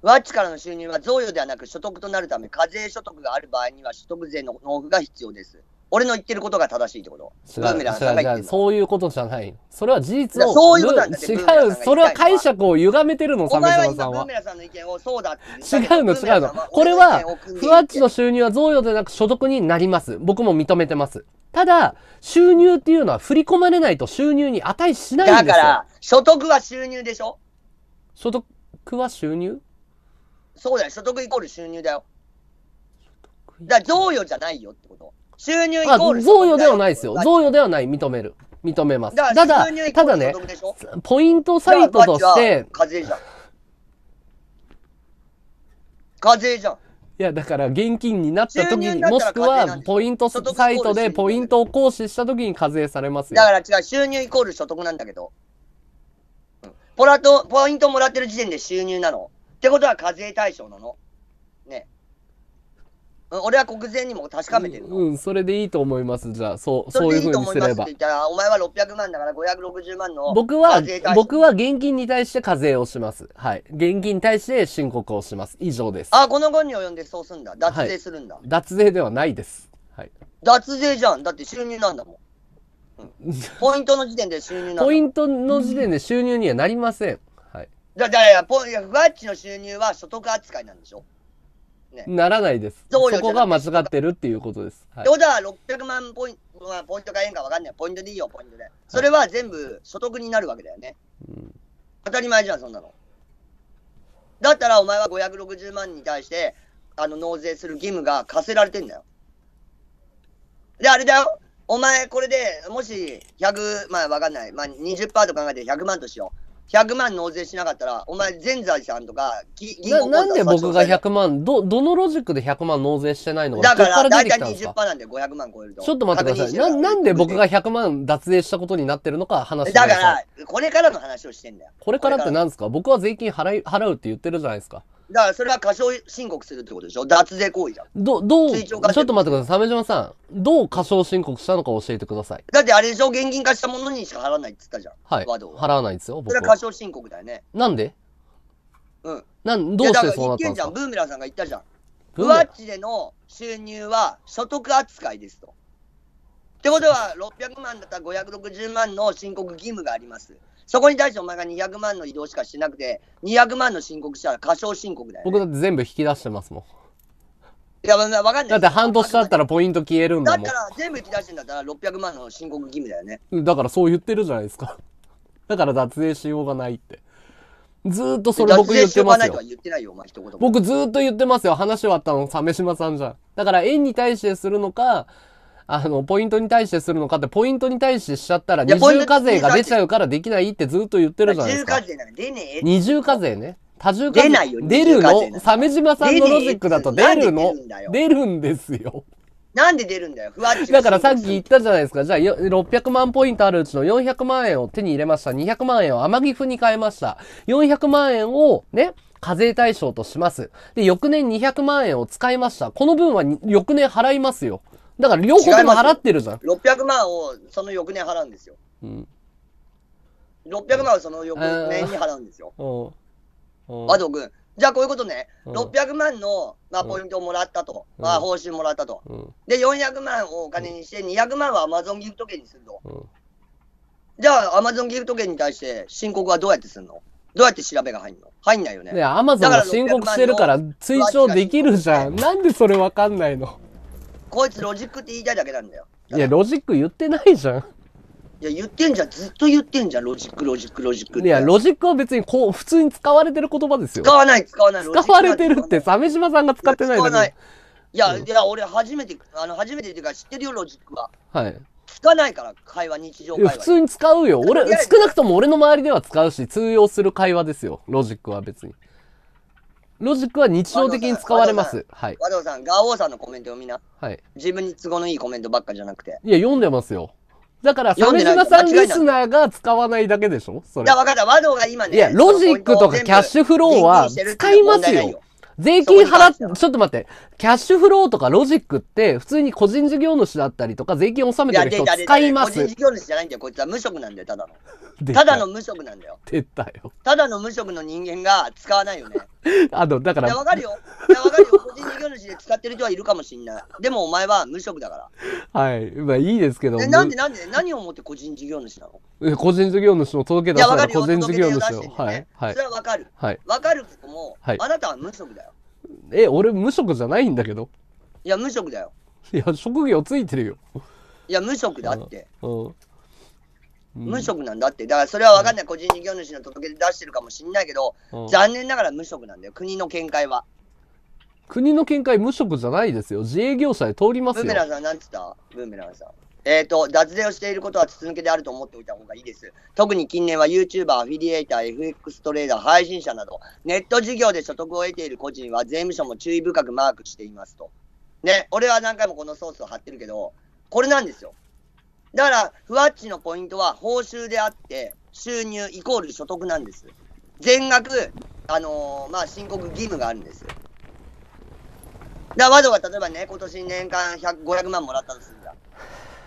ふわっちからの収入は贈与ではなく所得となるため、課税所得がある場合には所得税の納付が必要です。俺の言ってることが正しいってこと？違う、そういうことじゃない。それは事実を。そういうことなんだって。違う、それは解釈を歪めてるの、鮫島さんは。ブーメラさんの意見をそうだって。違うの、違うの。これは、ふわっちの収入は贈与でなく所得になります。僕も認めてます。ただ、収入っていうのは振り込まれないと収入に値しないんですよ。だから、所得は収入でしょ？所得は収入？そうだよ、所得イコール収入だよ。だから、贈与じゃないよってこと。収入イコール。贈与ではないですよ。贈与ではない。認める。認めます。ただ、ただね、ポイントサイトとして。課税じゃん。課税じゃん。いや、だから、現金になった時に、もしくは、ポイントサイトでポイントを行使した時に課税されますよ。だから違う、収入イコール所得なんだけど。ポイントもらってる時点で収入なの。ってことは課税対象なの。ね。俺は国税にも確かめてるの。うん、それでいいと思います。じゃあ、そういうふうにすれば。いいと思いますって言ったら、お前は600万だから560万の課税対象。僕は現金に対して課税をします。はい。現金に対して申告をします。以上です。あ、この後に及んでそうすんだ。脱税するんだ、はい。脱税ではないです。はい。脱税じゃん。だって収入なんだもん。うん、ポイントの時点で収入なんだ。ポイントの時点で収入にはなりません。はい。いや、ふわっちの収入は所得扱いなんでしょ？ね、ならないです。そこが間違ってるっていうことです。ってことは600万ポイント、まあ、ポイントか円か分かんない。ポイントでいいよ、ポイントで。それは全部所得になるわけだよね。うん、当たり前じゃん、そんなの。だったらお前は560万に対して、納税する義務が課せられてんだよ。で、あれだよ。お前、これで、もし100、まあ分かんない。まあ20%と考えて100万としよう。100万納税しなかったら、お前、全財産とか、なんで僕が100万、どのロジックで100万納税してないのか。だから、だいたい 20% なんで500万超えると。ちょっと待ってください。なんで僕が100万脱税したことになってるのか話してください。だから、これからの話をしてんだよ。これからって何ですか？僕は税金払うって言ってるじゃないですか。だから、それは過少申告するってことでしょ？脱税行為じゃん。ちょっと待ってください。鮫島さん、どう過少申告したのか教えてください。だってあれでしょ、現金化したものにしか払わないって言ったじゃん。はい。払わないですよ、僕は。それは過少申告だよね。なんで？うん。どうしてそうなったんですか？いや、だから言ってんじゃん、ブーメランさんが言ったじゃん。ふわっちでの収入は所得扱いですと。ってことは、600万だったら560万の申告義務があります。そこに対してお前が200万の移動しかしてなくて、200万の申告したら過少申告だよ、ね。僕だって全部引き出してますもん。いや、わかんない。だって半年経ったらポイント消えるんだもん。だから全部引き出してんだったら600万の申告義務だよね。だからそう言ってるじゃないですか。だから脱税しようがないって。ずーっとそれ僕言ってますよ。僕ずーっと言ってますよ。話終わったの、鮫島さんじゃん。だから円に対してするのか、ポイントに対してするのかって、ポイントに対してしちゃったら、二重課税が出ちゃうからできないってずっと言ってるじゃないですか。二重課税ね。多重課税。出ないよ。出るの。鮫島さんのロジックだと出るの。出るんですよ。なんで出るんだよ。だからさっき言ったじゃないですか。じゃあ、600万ポイントあるうちの400万円を手に入れました。200万円を甘ギフに変えました。400万円をね、課税対象とします。で、翌年200万円を使いました。この分は翌年払いますよ。だから両方とも払ってるじゃん。600万をその翌年払うんですよ。うん。600万をその翌年に払うんですよ。和藤君。じゃあこういうことね。600万の、まあ、ポイントをもらったと。まあ、報酬もらったと。で、400万をお金にして、200万は Amazon ギフト券にすると。じゃあ、Amazon ギフト券に対して申告はどうやってするの？どうやって調べが入んの？入んないよね。いや、Amazon が申告してるから追徴できるじゃん。なんでそれわかんないの？こいつロジックって言いたいだけなんだよ。いや、ロジック言ってないじゃん。いや、言ってんじゃん、ずっと言ってんじゃん、ロジック、ロジック、ロジックって。いや、ロジックは別にこう、普通に使われてる言葉ですよ。使わない、使わない。使われてるって、鮫島さんが使ってないだけ。使わない。いや、うん、いや、俺初めてっていうか知ってるよ、ロジックは。はい。使わないから、会話、日常会話。普通に使うよ。俺、少なくとも俺の周りでは使うし、通用する会話ですよ、ロジックは別に。ロジックは日常的に使われます。はい。和道さん、ガオーさんのコメントをみんな。はい。自分に都合のいいコメントばっかじゃなくて。いや、読んでますよ。だから、鮫島さんリスナーが使わないだけでしょそれ。いや、わかった。和道が今ね。いや、ロジックとかキャッシュフローは使いますよ。税金払って、ちょっと待って。キャッシュフローとかロジックって、普通に個人事業主だったりとか、税金納めてる人使います。個人事業主じゃないんだよ、こいつは無職なんだよ、ただの。ただの無職なんだよ。出たよ。ただの無職の人間が使わないよね。だから。いや、わかるよ。いや、わかるよ。個人事業主で使ってる人はいるかもしんない。でもお前は無職だから。はい。まあいいですけども。なんで、何を思って個人事業主なの？個人事業主の届け出したら個人事業主を。はい。はい。それはわかる。はい。わかるけども、あなたは無職だよ。え、俺無職じゃないんだけど。いや、無職だよ。いや、職業ついてるよ。いや、無職だって。うん。無職なんだって。だからそれは分かんない。個人事業主の届け出してるかもしんないけど、残念ながら無職なんだよ。国の見解は。国の見解無職じゃないですよ。自営業者で通りますよ。ブーメランさん、なんつったブーメランさん。脱税をしていることは筒抜けであると思っておいた方がいいです。特に近年は YouTuber、アフィリエイター、FX トレーダー、配信者など、ネット事業で所得を得ている個人は税務署も注意深くマークしていますと。ね、俺は何回もこのソースを貼ってるけど、これなんですよ。だから、ふわっちのポイントは報酬であって、収入イコール所得なんです。全額、申告義務があるんです。だから、和道が例えばね、今年年間500万もらったとするんだ。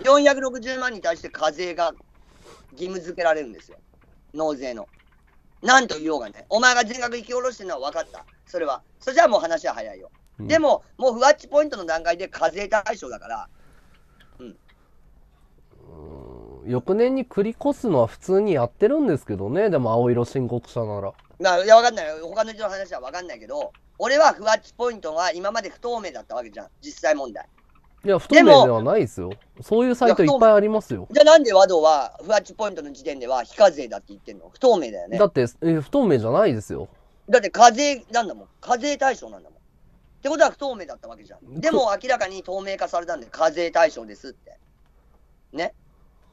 460万に対して課税が義務付けられるんですよ。納税の。なんと言おうがね、お前が全額引き下ろしてるのは分かった。それは。そしたらもう話は早いよ。うん、でも、もうふわっちポイントの段階で課税対象だから、翌年に繰り越すのは普通にやってるんですけどね。でも青色申告者なら、まあ、いや分かんない、他の人の話は分かんないけど、俺はふわっちポイントは今まで不透明だったわけじゃん、実際問題。いや不透明ではないですよ。そういうサイトいっぱいありますよ。じゃあなんで和道はふわっちポイントの時点では非課税だって言ってんの？不透明だよね。だって不透明じゃないですよ。だって課税なんだもん、課税対象なんだもん。ってことは不透明だったわけじゃん。でも明らかに透明化されたんで課税対象ですってね。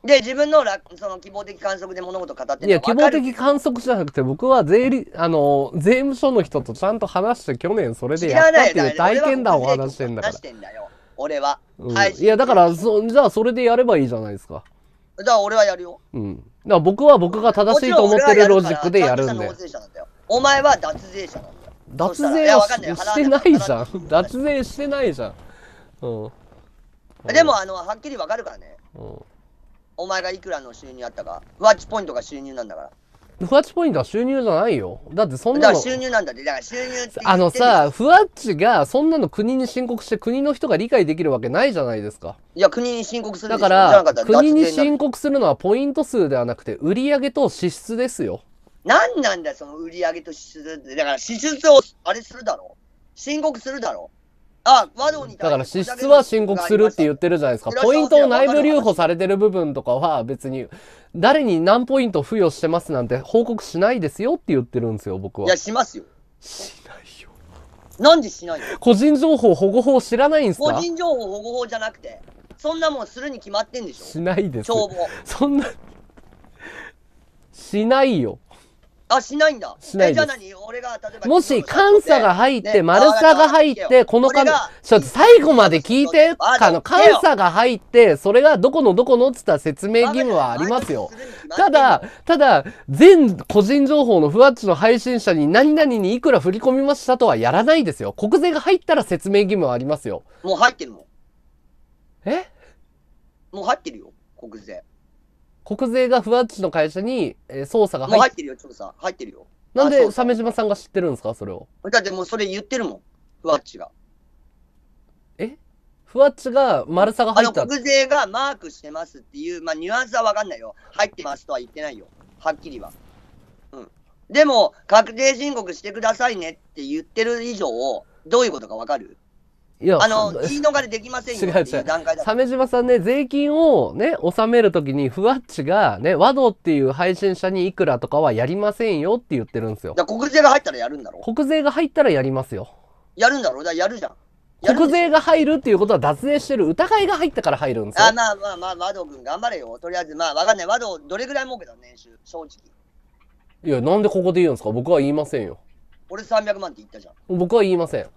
で、自分のその希望的観測で物事語ってる。いや、希望的観測じゃなくて、僕は税務署の人とちゃんと話して、去年それでやったっていう体験談を話してんだから。話してんだよ、俺は。いや、だから、じゃあそれでやればいいじゃないですか。だから俺はやるよ。うん。だから僕が正しいと思ってるロジックでやるんで。お前は脱税者なんだよ。脱税してないじゃん。脱税してないじゃん。うん。でも、はっきりわかるからね。うん。お前がいくらの収入あったか。ふわっちポイントが収入なんだから。ふわっちポイントは収入じゃないよ。だってそんなの。だから収入なんだって。だから収入って言ってる。ふわっちがそんなの国に申告して国の人が理解できるわけないじゃないですか。いや、国に申告するんでしょ。だから、国に申告するのはポイント数ではなくて、売上と支出ですよ。なんなんだよ、その売上と支出って。だから支出を、あれするだろ。申告するだろ。だから支出は申告するって言ってるじゃないですか。ポイントを内部留保されてる部分とかは別に誰に何ポイント付与してますなんて報告しないですよって言ってるんですよ、僕は。いや、しますよ。しないよ。なんでしないの？個人情報保護法知らないんですか？個人情報保護法じゃなくて、そんなもんするに決まってんでしょ。しないです。帳簿。そんな、しないよ。あ、しないんだ。しないです。じゃあ何？俺が例えばもし監査が入って、丸さが入って、この監査、ちょっと最後まで聞いて、監査が入って、それがどこのって言ったら説明義務はありますよ。ただ、全個人情報のふわっちの配信者に何々にいくら振り込みましたとはやらないですよ。国税が入ったら説明義務はありますよ。もう入ってるもん。え？もう入ってるよ、国税。国税がふわっちの会社に捜査が入ってるよ、調査。入ってるよ。なんで鮫島さんが知ってるんですか、それを。だってもうそれ言ってるもん、ふわっちが。え？ふわっちが丸さが入った。国税がマークしてますっていう、まあニュアンスはわかんないよ。入ってますとは言ってないよ、はっきりは。うん。でも、確定申告してくださいねって言ってる以上、どういうことかわかる？言い逃れできませんよっていう段階だ。鮫島さんね、税金をね、納めるときに、ふわっちがね、和道っていう配信者にいくらとかはやりませんよって言ってるんですよ。だから国税が入ったらやるんだろ。国税が入ったらやりますよ。やるんだろ。だからやるじゃん。国税が入るっていうことは脱税してる疑いが入ったから入るんですよ。あ、まあまあまあ、和道君頑張れよ。とりあえず、まあわかんない。和道どれぐらい儲けたの年収、正直。いや、なんでここで言うんですか。僕は言いませんよ。俺300万って言ったじゃん。僕は言いません。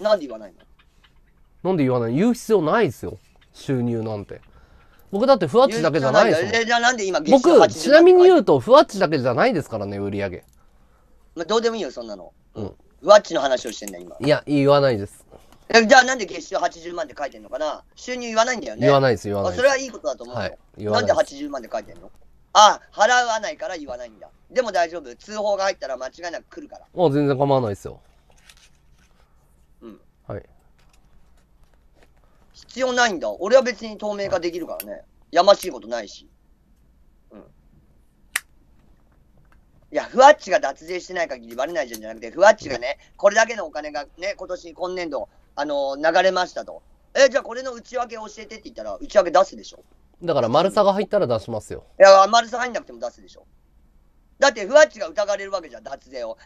なんで言わないの。なんで言わない。言う必要ないですよ、収入なんて。僕だってふわっちだけじゃないですよ。僕ちなみに言うとふわっちだけじゃないですからね、売り上げ。まあどうでもいいよそんなの。うん。ふわっちの話をしてんだ今。いや、言わないです。じゃあなんで月収80万って書いてんのかな。収入言わないんだよね。言わないです、言わないです。それはいいことだと思う。はい、なんで80万って書いてんの。あ、払わないから言わないんだ。でも大丈夫、通報が入ったら間違いなく来るから。あ、全然構わないですよ。はい。必要ないんだ。俺は別に透明化できるからね。やましいことないし。うん。いや、ふわっちが脱税してない限りバレないじゃんじゃなくて、ふわっちがね、これだけのお金がね、今年度、流れましたと。じゃあこれの内訳教えてって言ったら、内訳出すでしょ。だから、丸さが入ったら出しますよ。いや、丸さ入んなくても出すでしょ。だって、ふわっちが疑われるわけじゃん、脱税を。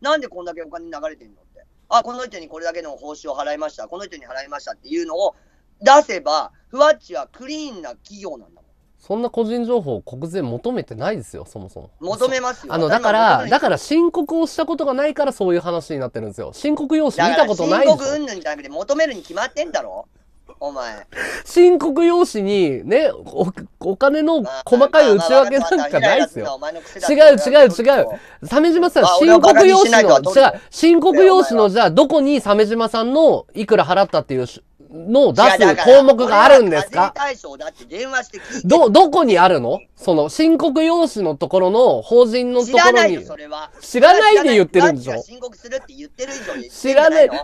なんでこんだけお金流れてんのって。あ、この人にこれだけの報酬を払いました、この人に払いましたっていうのを出せば、ふわっちはクリーンな企業なんだもん。そんな個人情報を国税求めてないですよ、そもそも。求めますよ。だから申告をしたことがないからそういう話になってるんですよ。申告用紙見たことないですよ。申告云々じゃなくて、求めるに決まってんだろ。お前申告用紙にね、お金の細かい内訳なんかないですよ。違う。鮫島さん、申告用紙の、申告用紙の、じゃあどこに鮫島さんのいくら払ったっていうのを出す項目があるんですか。どこにあるの、その申告用紙のところの法人のところに。知らないよ、それは。知らないで言ってるんでしょ。申告するって言ってる以上。知らない。ふわ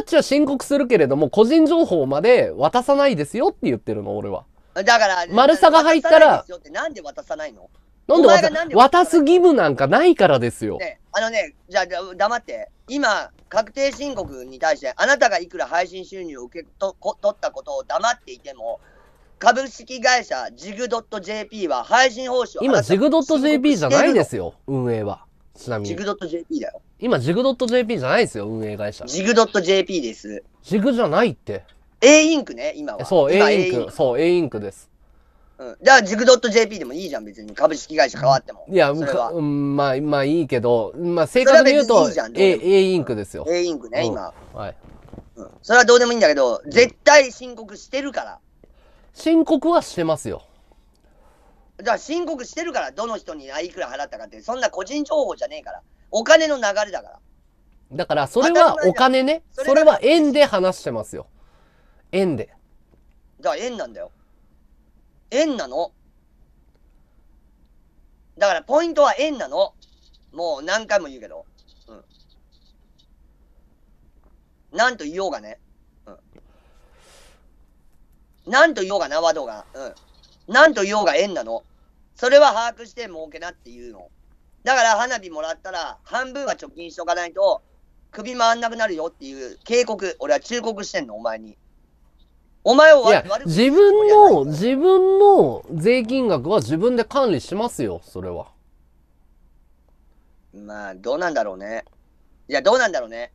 っちは申告するけれども、個人情報まで渡さないですよって言ってるの、俺は。だから、丸さが入ったら。なんで渡さないの。なんで渡す義務なんかないからですよ。じゃあ黙って。今、確定申告に対して、あなたがいくら配信収入を取ったことを黙っていても、株式会社ジグドット JP は配信報酬を。今、ジグドット JP じゃないですよ、運営は。ちなみに。ジグドット JP だよ。今、ジグドット JP じゃないですよ、運営会社。ジグドット JP です。ジグじゃないって。A インクね、今は。そう、A インク。そう、A インクです。うん。じゃあ、ジグドット JP でもいいじゃん、別に。株式会社変わっても。いや、まあいいけど、まあ正確に言うと、A インクですよ。A インクね、今。はい。うん。それはどうでもいいんだけど、絶対申告してるから。申告はしてますよ。じゃあ、申告してるから、どの人にいくら払ったかって、そんな個人情報じゃねえから。お金の流れだから。だから、それはお金ね。それは円で話してますよ。円で。じゃあ、円なんだよ。円なの。だからポイントは円なの。もう何回も言うけど。うん。なんと言おうがね。うん。なんと言おうがな、和道が。うん。なんと言おうが円なの。それは把握して儲けなっていうの。だから花火もらったら半分は貯金しとかないと首回んなくなるよっていう警告、俺は忠告してんの、お前に。お前を自分の税金額は自分で管理しますよ、それは。まあ、どうなんだろうね。いや、どうなんだろうね。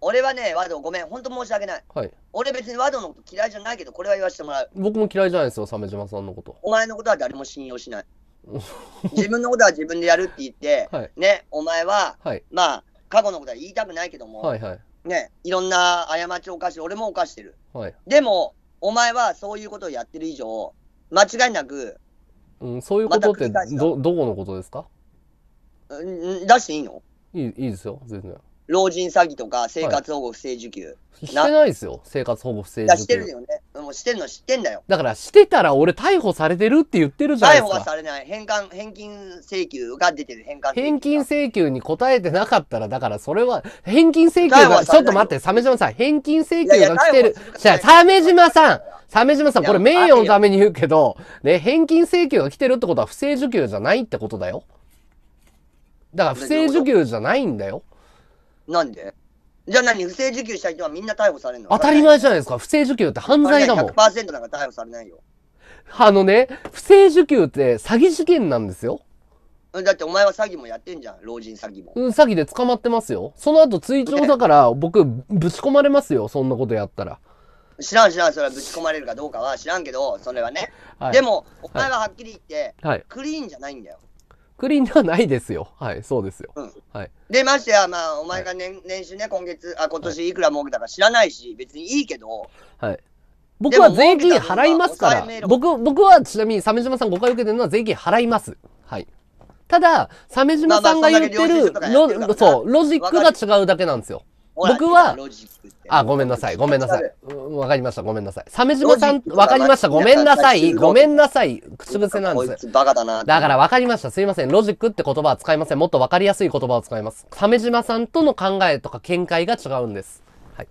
俺はね、和道、ごめん、ほんと申し訳ない。はい。俺別に和道のこと嫌いじゃないけど、これは言わせてもらう。僕も嫌いじゃないですよ、鮫島さんのこと。お前のことは誰も信用しない。自分のことは自分でやるって言って、はい、ね、お前は、はい、まあ、過去のことは言いたくないけども、はいはい。ね、いろんな過ちを犯して、俺も犯してる。はい、でも、お前はそういうことをやってる以上、間違いなく、うん、そういうことってどこのことですか。うん、出していいの。いいですよ、全然。老人詐欺とか、生活保護不正受給。はい、してないですよ、生活保護不正受給。してるよね。もうしてるの知ってんだよ。だから、してたら俺、逮捕されてるって言ってるじゃないですか。逮捕はされない。返金請求が出てる、返金請求に答えてなかったら、だからそれは、返金請求が、ちょっと待って、鮫島さん、返金請求が来てる。鮫島さん、これ名誉のために言うけど、ね、返金請求が来てるってことは、不正受給じゃないってことだよ。だから、不正受給じゃないんだよ。なんでじゃあ何、不正受給した人はみんな逮捕されるの？当たり前じゃないですか。不正受給って犯罪だもん。100% なんか逮捕されないよ。あのね、不正受給って詐欺事件なんですよ。だってお前は詐欺もやってんじゃん、老人詐欺も。うん、詐欺で捕まってますよ。その後追徴だから僕、ぶち込まれますよ、そんなことやったら。知らん知らん、それはぶち込まれるかどうかは知らんけど、それはね。はい、でも、お前ははっきり言って、はい、クリーンじゃないんだよ。クリーンではないですよ。はい、そうですよ。うん。はい。で、ましてや、まあ、お前が はい、年収ね、今年いくら儲けたか知らないし、別にいいけど。はい。僕は税金払いますから。僕はちなみに、鮫島さん誤解受けてるのは税金払います。はい。ただ、鮫島さんが言ってる、そう、ロジックが違うだけなんですよ。僕は、あ、ごめんなさい、ごめんなさい。わかりました、ごめんなさい。鮫島さん、わかりました、ごめんなさい、ごめんなさい。口癖なんです。だからわかりました、すいません。ロジックって言葉は使いません。もっとわかりやすい言葉を使います。鮫島さんとの考えとか見解が違うんです。はい。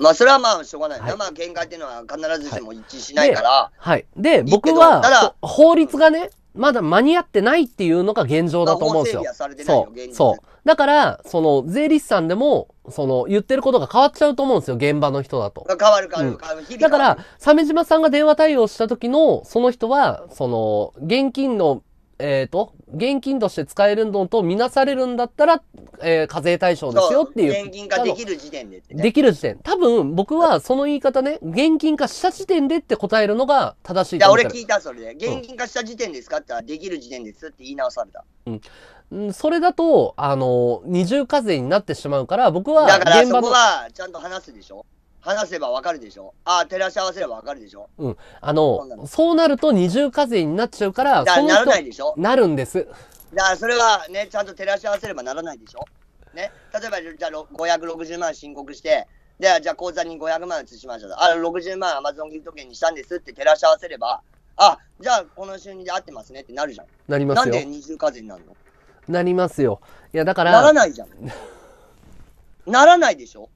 まあ、それはまあ、しょうがない。まあ、見解っていうのは必ずしも一致しないから。はい。で、僕は、法律がね、まだ間に合ってないっていうのが現状だと思うんですよ。そう。そう。だから、その、税理士さんでも、その、言ってることが変わっちゃうと思うんですよ、現場の人だと。変わる。だから、鮫島さんが電話対応した時の、その人は、その、現金の、現金として使えるのと見なされるんだったら、課税対象ですよっていう。現金化できる時点でってね。できる時点。多分、僕はその言い方ね、現金化した時点でって答えるのが正しいと思う。いや、俺聞いた、それで。現金化した時点ですかって言ったら、できる時点ですって言い直された。うん。それだと、二重課税になってしまうから、僕は現場の。だから、そこは、ちゃんと話すでしょ。話せばわかるでしょ。ああ、照らし合わせればわかるでしょ。うん。そうなると二重課税になっちゃうから、ならないでしょ。なるんです。だからそれはね、ちゃんと照らし合わせればならないでしょ。ね。例えば、じゃあ560万申告して、で、じゃあ口座に500万移しましたと。あ、60万 Amazon ギフト券にしたんですって照らし合わせれば、あ、じゃあこの収入で合ってますねってなるじゃん。なりますよ。なんで二重課税になるの？なりますよ。いや、だから。ならないじゃん。ならないでしょ。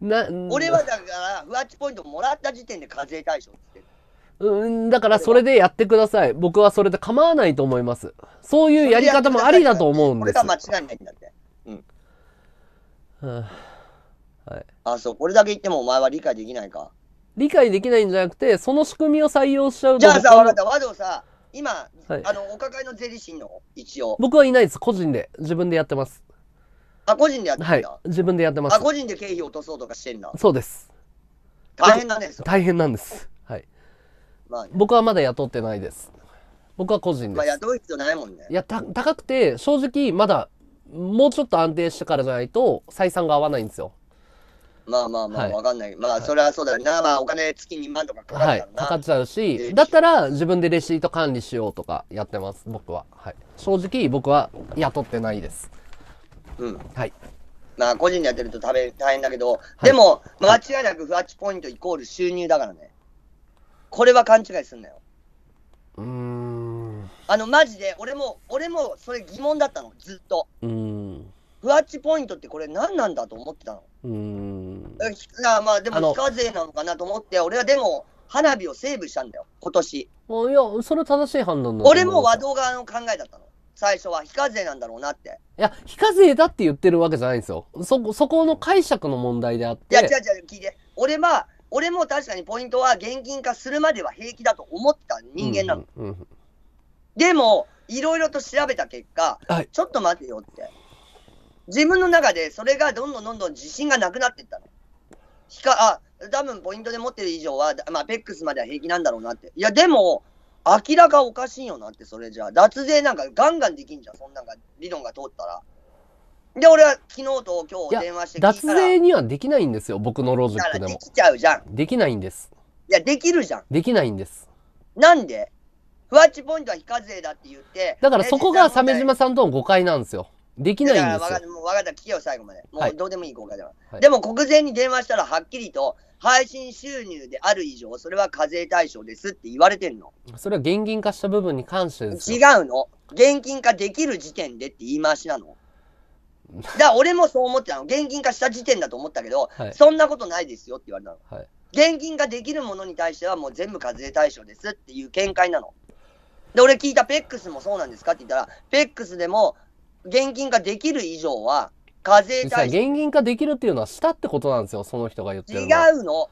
俺はだから、フワッチポイントもらった時点で課税対象って。だからそれでやってください。僕はそれで構わないと思います。そういうやり方もありだと思うんです。これが間違いないんだって。うん。はい。あ、そう、これだけ言ってもお前は理解できないか。理解できないんじゃなくて、その仕組みを採用しちゃうと。じゃあさ、わかった。和道さ、今、お抱えの税理士の一応。僕はいないです。個人で。自分でやってます。あ、個人でやってるんだ。はい、自分でやってます。あ、個人で経費を落とそうとかしてんだ。そうです。大変なんです。大変なんです。はい。まあね、僕はまだ雇ってないです。僕は個人です。まあ雇う必要ないもんね。いや、高くて、正直まだ、もうちょっと安定してからじゃないと、採算が合わないんですよ。まあまあまあ、わかんない。まあ、それはそうだな。まあ、お金月2万とかかかっちゃうな。かかっちゃうし、だったら自分でレシート管理しようとかやってます、僕は。はい。正直、僕は雇ってないです。うん。はい。まあ、個人でやってると大変だけど、でも、間違いなくフワッチポイントイコール収入だからね。これは勘違いすんなよ。マジで、俺もそれ疑問だったの、ずっと。フワッチポイントってこれ何なんだと思ってたの。まあ、でも、非課税なのかなと思って、俺はでも、花火をセーブしたんだよ、今年。いや、それは正しい判断だ。俺も和道側の考えだったの。最初は非課税なんだろうなって。いや、非課税だって言ってるわけじゃないんですよ。そこの解釈の問題であって。いや、違う、聞いて。俺も確かにポイントは現金化するまでは平気だと思った人間なの。でも、いろいろと調べた結果、はい、ちょっと待てよって。自分の中でそれがどんどん自信がなくなっていったの。多分ポイントで持ってる以上は、まあ、PEX までは平気なんだろうなって。いや、でも、明らかおかしいよなって、それじゃあ。脱税なんかガンガンできんじゃん、そんなんか理論が通ったら。で、俺は昨日と今日電話して聞いたら。脱税にはできないんですよ、僕のロジックでも。だからできちゃうじゃん。できないんです。いや、できるじゃん。できないんです。なんでフワッチポイントは非課税だって言って。だからそこが鮫島さんとの誤解なんですよ。できないんですよ。だから分かった、聞けよ、最後まで。もうどうでもいい誤解だから。はい、でも国税に電話したらはっきりと、配信収入である以上、それは課税対象ですって言われてんの。それは現金化した部分に関してですよ。違うの。現金化できる時点でって言い回しなの。だから俺もそう思ってたの。現金化した時点だと思ったけど、はい、そんなことないですよって言われたの。はい、現金化できるものに対してはもう全部課税対象ですっていう見解なの。で、俺聞いたPEXもそうなんですかって言ったら、PEXでも現金化できる以上は、課税対象。現金化できるっていうのはしたってことなんですよ、その人が言ってるのは。違うの。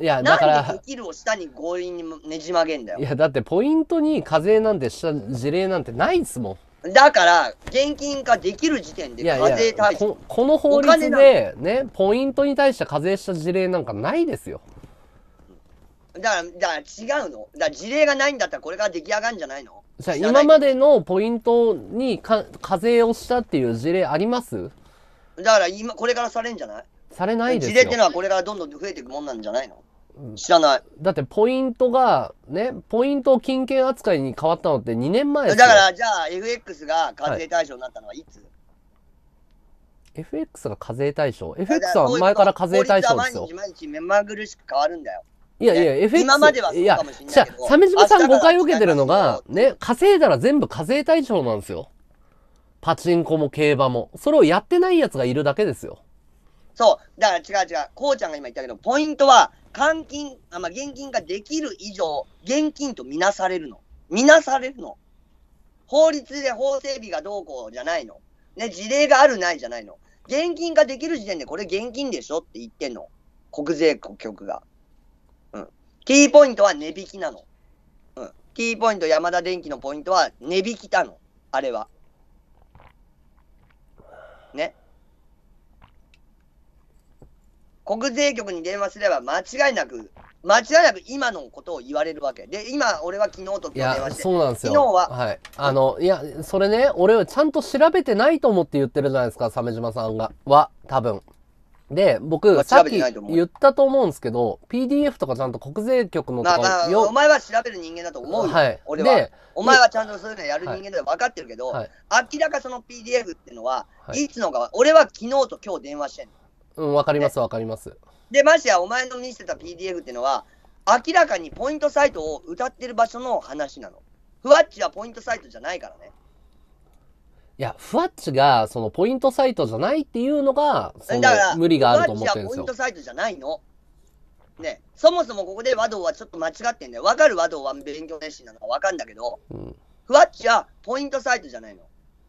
いや、だからなんでできるを下に強引にねじ曲げんだよ。いやだってポイントに課税なんてした事例なんてないですもん。だから現金化できる時点で課税対象。いやいや この法律でね、ポイントに対して課税した事例なんかないですよ。だから違うの。だから事例がないんだったらこれから出来上がるんじゃないの。じゃあ今までのポイントに課税をしたっていう事例あります？だから今これからされんじゃない？されないですよ。事例ってのはこれからどんどん増えていくもんなんじゃないの？知らない。だってポイントがね、ポイントを金券扱いに変わったのって2年前ですよ。だからじゃあ FX が課税対象になったのはいつ？はい、FX が課税対象？ FX は前から課税対象ですよ。毎日毎日目まぐるしく変わるんだよ。いやいや、FX、今まではそうかもしれないけど、鮫島さん誤解を受けてるのが、ね、稼いだら全部課税対象なんですよ。パチンコも競馬も。それをやってない奴がいるだけですよ。そう。だから違う違う。こうちゃんが今言ったけど、ポイントは、換金、現金ができる以上、現金とみなされるの。みなされるの。法律で法整備がどうこうじゃないの。ね、事例があるないじゃないの。現金ができる時点でこれ現金でしょって言ってんの。国税局が。T ポイントは値引きなの。うん。T ポイント、ヤマダ電機のポイントは値引きたの。あれは。ね。国税局に電話すれば間違いなく今のことを言われるわけ。で、今、俺は昨日と昨日電話して。そうなんですよ。昨日は。はい。いや、それね、俺はちゃんと調べてないと思って言ってるじゃないですか、鮫島さんが。多分。で、僕、さっき言ったと思うんですけど、PDF とかちゃんと国税局のとか、お前は調べる人間だと思うよ、はい、俺は。で、お前はちゃんとそういうのやる人間だと分かってるけど、はい、明らかその PDF っていうのは、いつのか、俺は昨日と今日電話してんの。うん、分かります、分かります。で、ましてや、お前の見せた PDF っていうのは、明らかにポイントサイトを歌ってる場所の話なの。ふわっちはポイントサイトじゃないからね。いや、ふわっちが、その、ポイントサイトじゃないっていうのが、その、無理があると思ってるんですよ。ふわっちはポイントサイトじゃないの。ね。そもそもここで和道はちょっと間違ってんだよ。わかる和道は勉強熱心なのかわかんだけど、うん、ふわっちはポイントサイトじゃないの。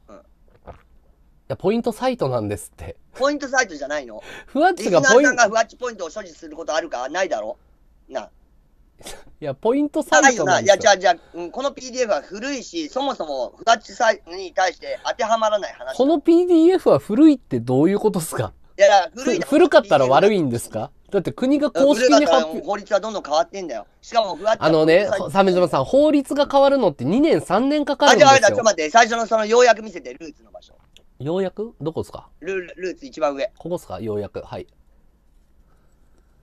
うん。いや、ポイントサイトなんですって。ポイントサイトじゃないの。ふわっちがポイント。リスナーさんがふわっちポイントを所持することあるかないだろな。いや、ポイントサイトなんですよ。いや、じゃあ、この PDF は古いし、そもそも、ふわっちサイトに対して当てはまらない話。この PDF は古いってどういうことですか？いや、古かったら悪いんですか？だって国が公式に発表。法律はどんどん変わってんだよ。しかも、ふわっち鮫島さん、法律が変わるのって2年、3年かかるんですよ。ちょっと待って、最初のその、ようやく見せて、ルーツの場所。ようやくどこですか？ルーツ一番上。ここですか？ようやく。はい。ちょっ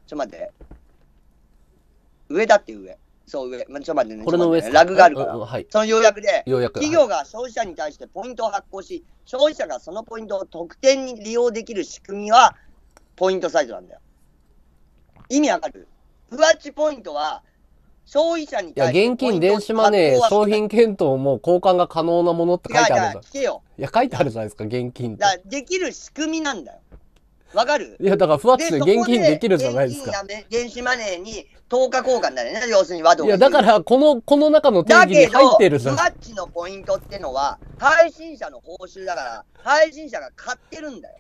と待って。上だって上。そう、上。ちょっと待ってね。これの上ですか？ラグがあるから。はい、その要約で、企業が消費者に対してポイントを発行し、消費者がそのポイントを特典に利用できる仕組みは、ポイントサイトなんだよ。意味わかる？ふわっちポイントは、消費者に対して。いや、現金、電子マネー、商品検討も交換が可能なものって書いてあるじゃん。いや、書いてあるじゃないですか、現金って。だからできる仕組みなんだよ。わかる？いや、だから、ふわっちで現金できるじゃないですか。電子マネーに等価交換だよね。要するに和道。いや、だから、この中の定義に入ってるじゃん。ふわっちのポイントってのは、配信者の報酬だから、配信者が買ってるんだよ。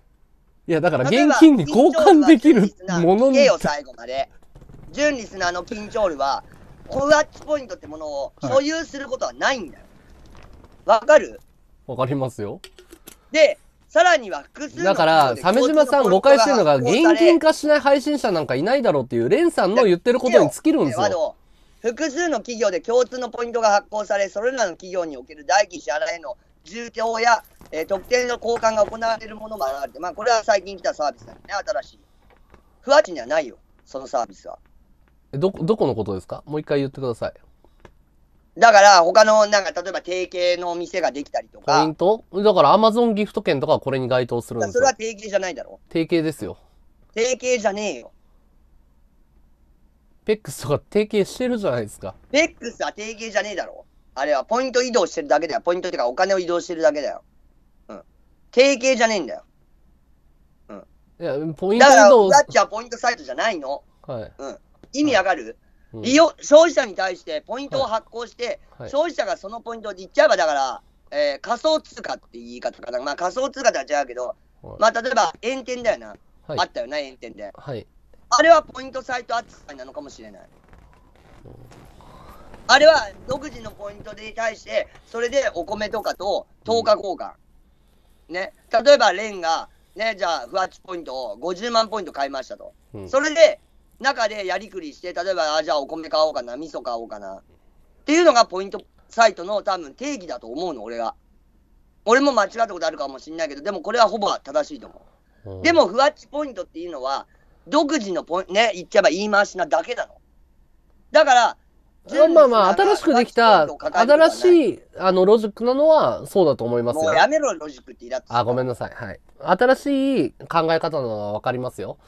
いや、だから、現金に交換できるものに。聞けよ、最後まで。純リスナーの緊張るは、ふわっちポイントってものを所有することはないんだよ。わかる？わかりますよ。で、さらには複数のだから、鮫島さん誤解してるのが、現金化しない配信者なんかいないだろうっていう、蓮さんの言ってることに尽きるんですよ。複数の企業で共通のポイントが発行され、それらの企業における代金支払いの充当や、特典の交換が行われるものもある。まあ、これは最近来たサービスだよね、新しい。ふわっちにはないよ、そのサービスは。どこのことですか？もう一回言ってください。だから、他の、なんか、例えば、提携のお店ができたりとか。ポイント？だから、Amazon ギフト券とかはこれに該当するんですよ。それは提携じゃないだろ？提携ですよ。提携じゃねえよ。PEX とか提携してるじゃないですか。PEX は提携じゃねえだろ？あれは、ポイント移動してるだけだよ。ポイントってか、お金を移動してるだけだよ。うん。提携じゃねえんだよ。うん。いや、ポイント移動。だから、ふわっちはポイントサイトじゃないの？はい。うん。意味わかる？はい、消費者に対してポイントを発行して、消費者がそのポイントで言っちゃえば、だから、仮想通貨って言い方かな、まあ仮想通貨とは違うけど、まあ例えば炎天だよな、はい、あったよな炎天で、はい、あれはポイントサイト扱いなのかもしれない。あれは独自のポイントに対してそれでお米とかと10日交換、うん、ね、例えばレンがね、じゃあ不発ポイントを50万ポイント買いましたと、うん、それで中でやりくりして、例えばあじゃあお米買おうかな、味噌買おうかなっていうのがポイントサイトの多分定義だと思うの、俺が。俺も間違ったことあるかもしれないけど、でもこれはほぼ正しいと思う。でも、ふわっちポイントっていうのは、独自のポイント、ね、言っちゃえば言い回しなだけなの。だから、まあまあ、新しくできた、新しいロジックなのは、そうだと思いますよ。もうやめろ、ロジックってイラッとする。あ、ごめんなさい。はい。新しい考え方なのはわかりますよ。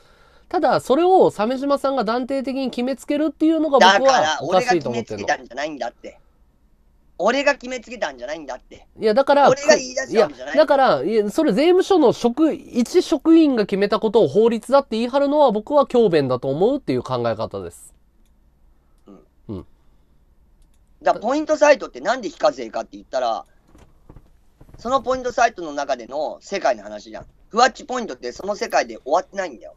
ただ、それを鮫島さんが断定的に決めつけるっていうのが、僕はおかしいと思ってるの。だから、俺が決めつけたんじゃないんだって。俺が決めつけたんじゃないんだって。いや、だから、俺が言い出したんじゃない。だから、いや、それ税務署の一職員が決めたことを法律だって言い張るのは僕は強弁だと思うっていう考え方です。うん。うん。だから、ポイントサイトってなんで非課税かって言ったら、そのポイントサイトの中での世界の話じゃん。ふわっちポイントってその世界で終わってないんだよ。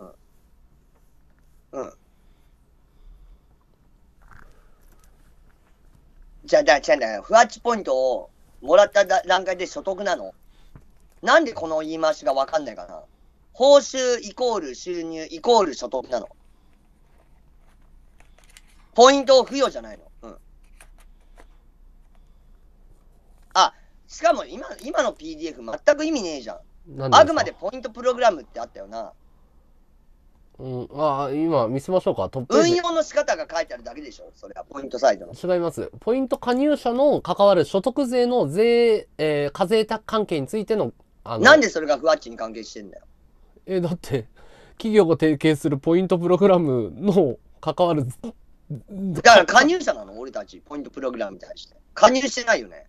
うん。うん。じゃあ、違うんだよ。ふわっちポイントをもらった段階で所得なの。なんでこの言い回しがわかんないかな。報酬イコール収入イコール所得なの。ポイントを付与じゃないの。うん。あ、しかも今の PDF 全く意味ねえじゃん。あくまでポイントプログラムってあったよな。うん、ああ、今見せましょうか。トップ運用の仕方が書いてあるだけでしょ。それはポイントサイトの。違います。ポイント加入者の関わる所得税の課税関係についての、なんでそれがふわっちに関係してんだよ。だって、企業が提携するポイントプログラムの関わる。だから加入者なの俺たち、ポイントプログラムに対して。加入してないよね。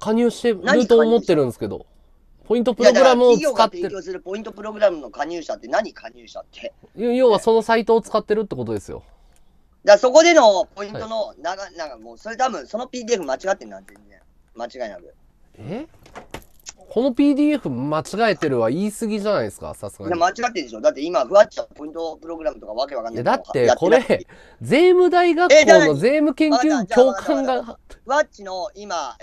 加入してると思ってるんですけど。ポイントプログラムを使ってる。企業が提供するポイントプログラムの加入者って何、加入者って。要はそのサイトを使ってるってことですよ。だからそこでのポイントの、はい、なんかもう、それ多分その PDF 間違ってんな、全然。間違いなく。この PDF 間違えてるは言い過ぎじゃないですか、さすがに。間違ってるでしょ。だって今、ふわっちゃポイントプログラムとかわけわかんない。だってこれ、税務大学校の税務研究教官が。ふわっちの今、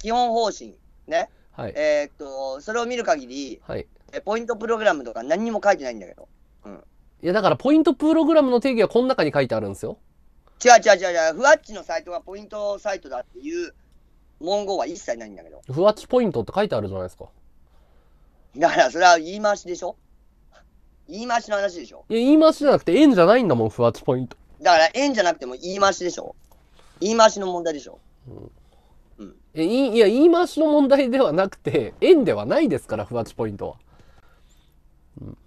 基本方針ね。はい、それを見る限り、はい、ポイントプログラムとか何にも書いてないんだけど。うん。いや、だからポイントプログラムの定義はこの中に書いてあるんですよ。違う。ふわっちのサイトがポイントサイトだっていう文言は一切ないんだけど。ふわっちポイントって書いてあるじゃないですか。だからそれは言い回しでしょ。言い回しの話でしょ。いや、言い回しじゃなくて円じゃないんだもん、ふわっちポイント。だから円じゃなくても言い回しでしょ。言い回しの問題でしょ。うん。いや、言い回しの問題ではなくて、円ではないですから、ふわっちポイントは。うん、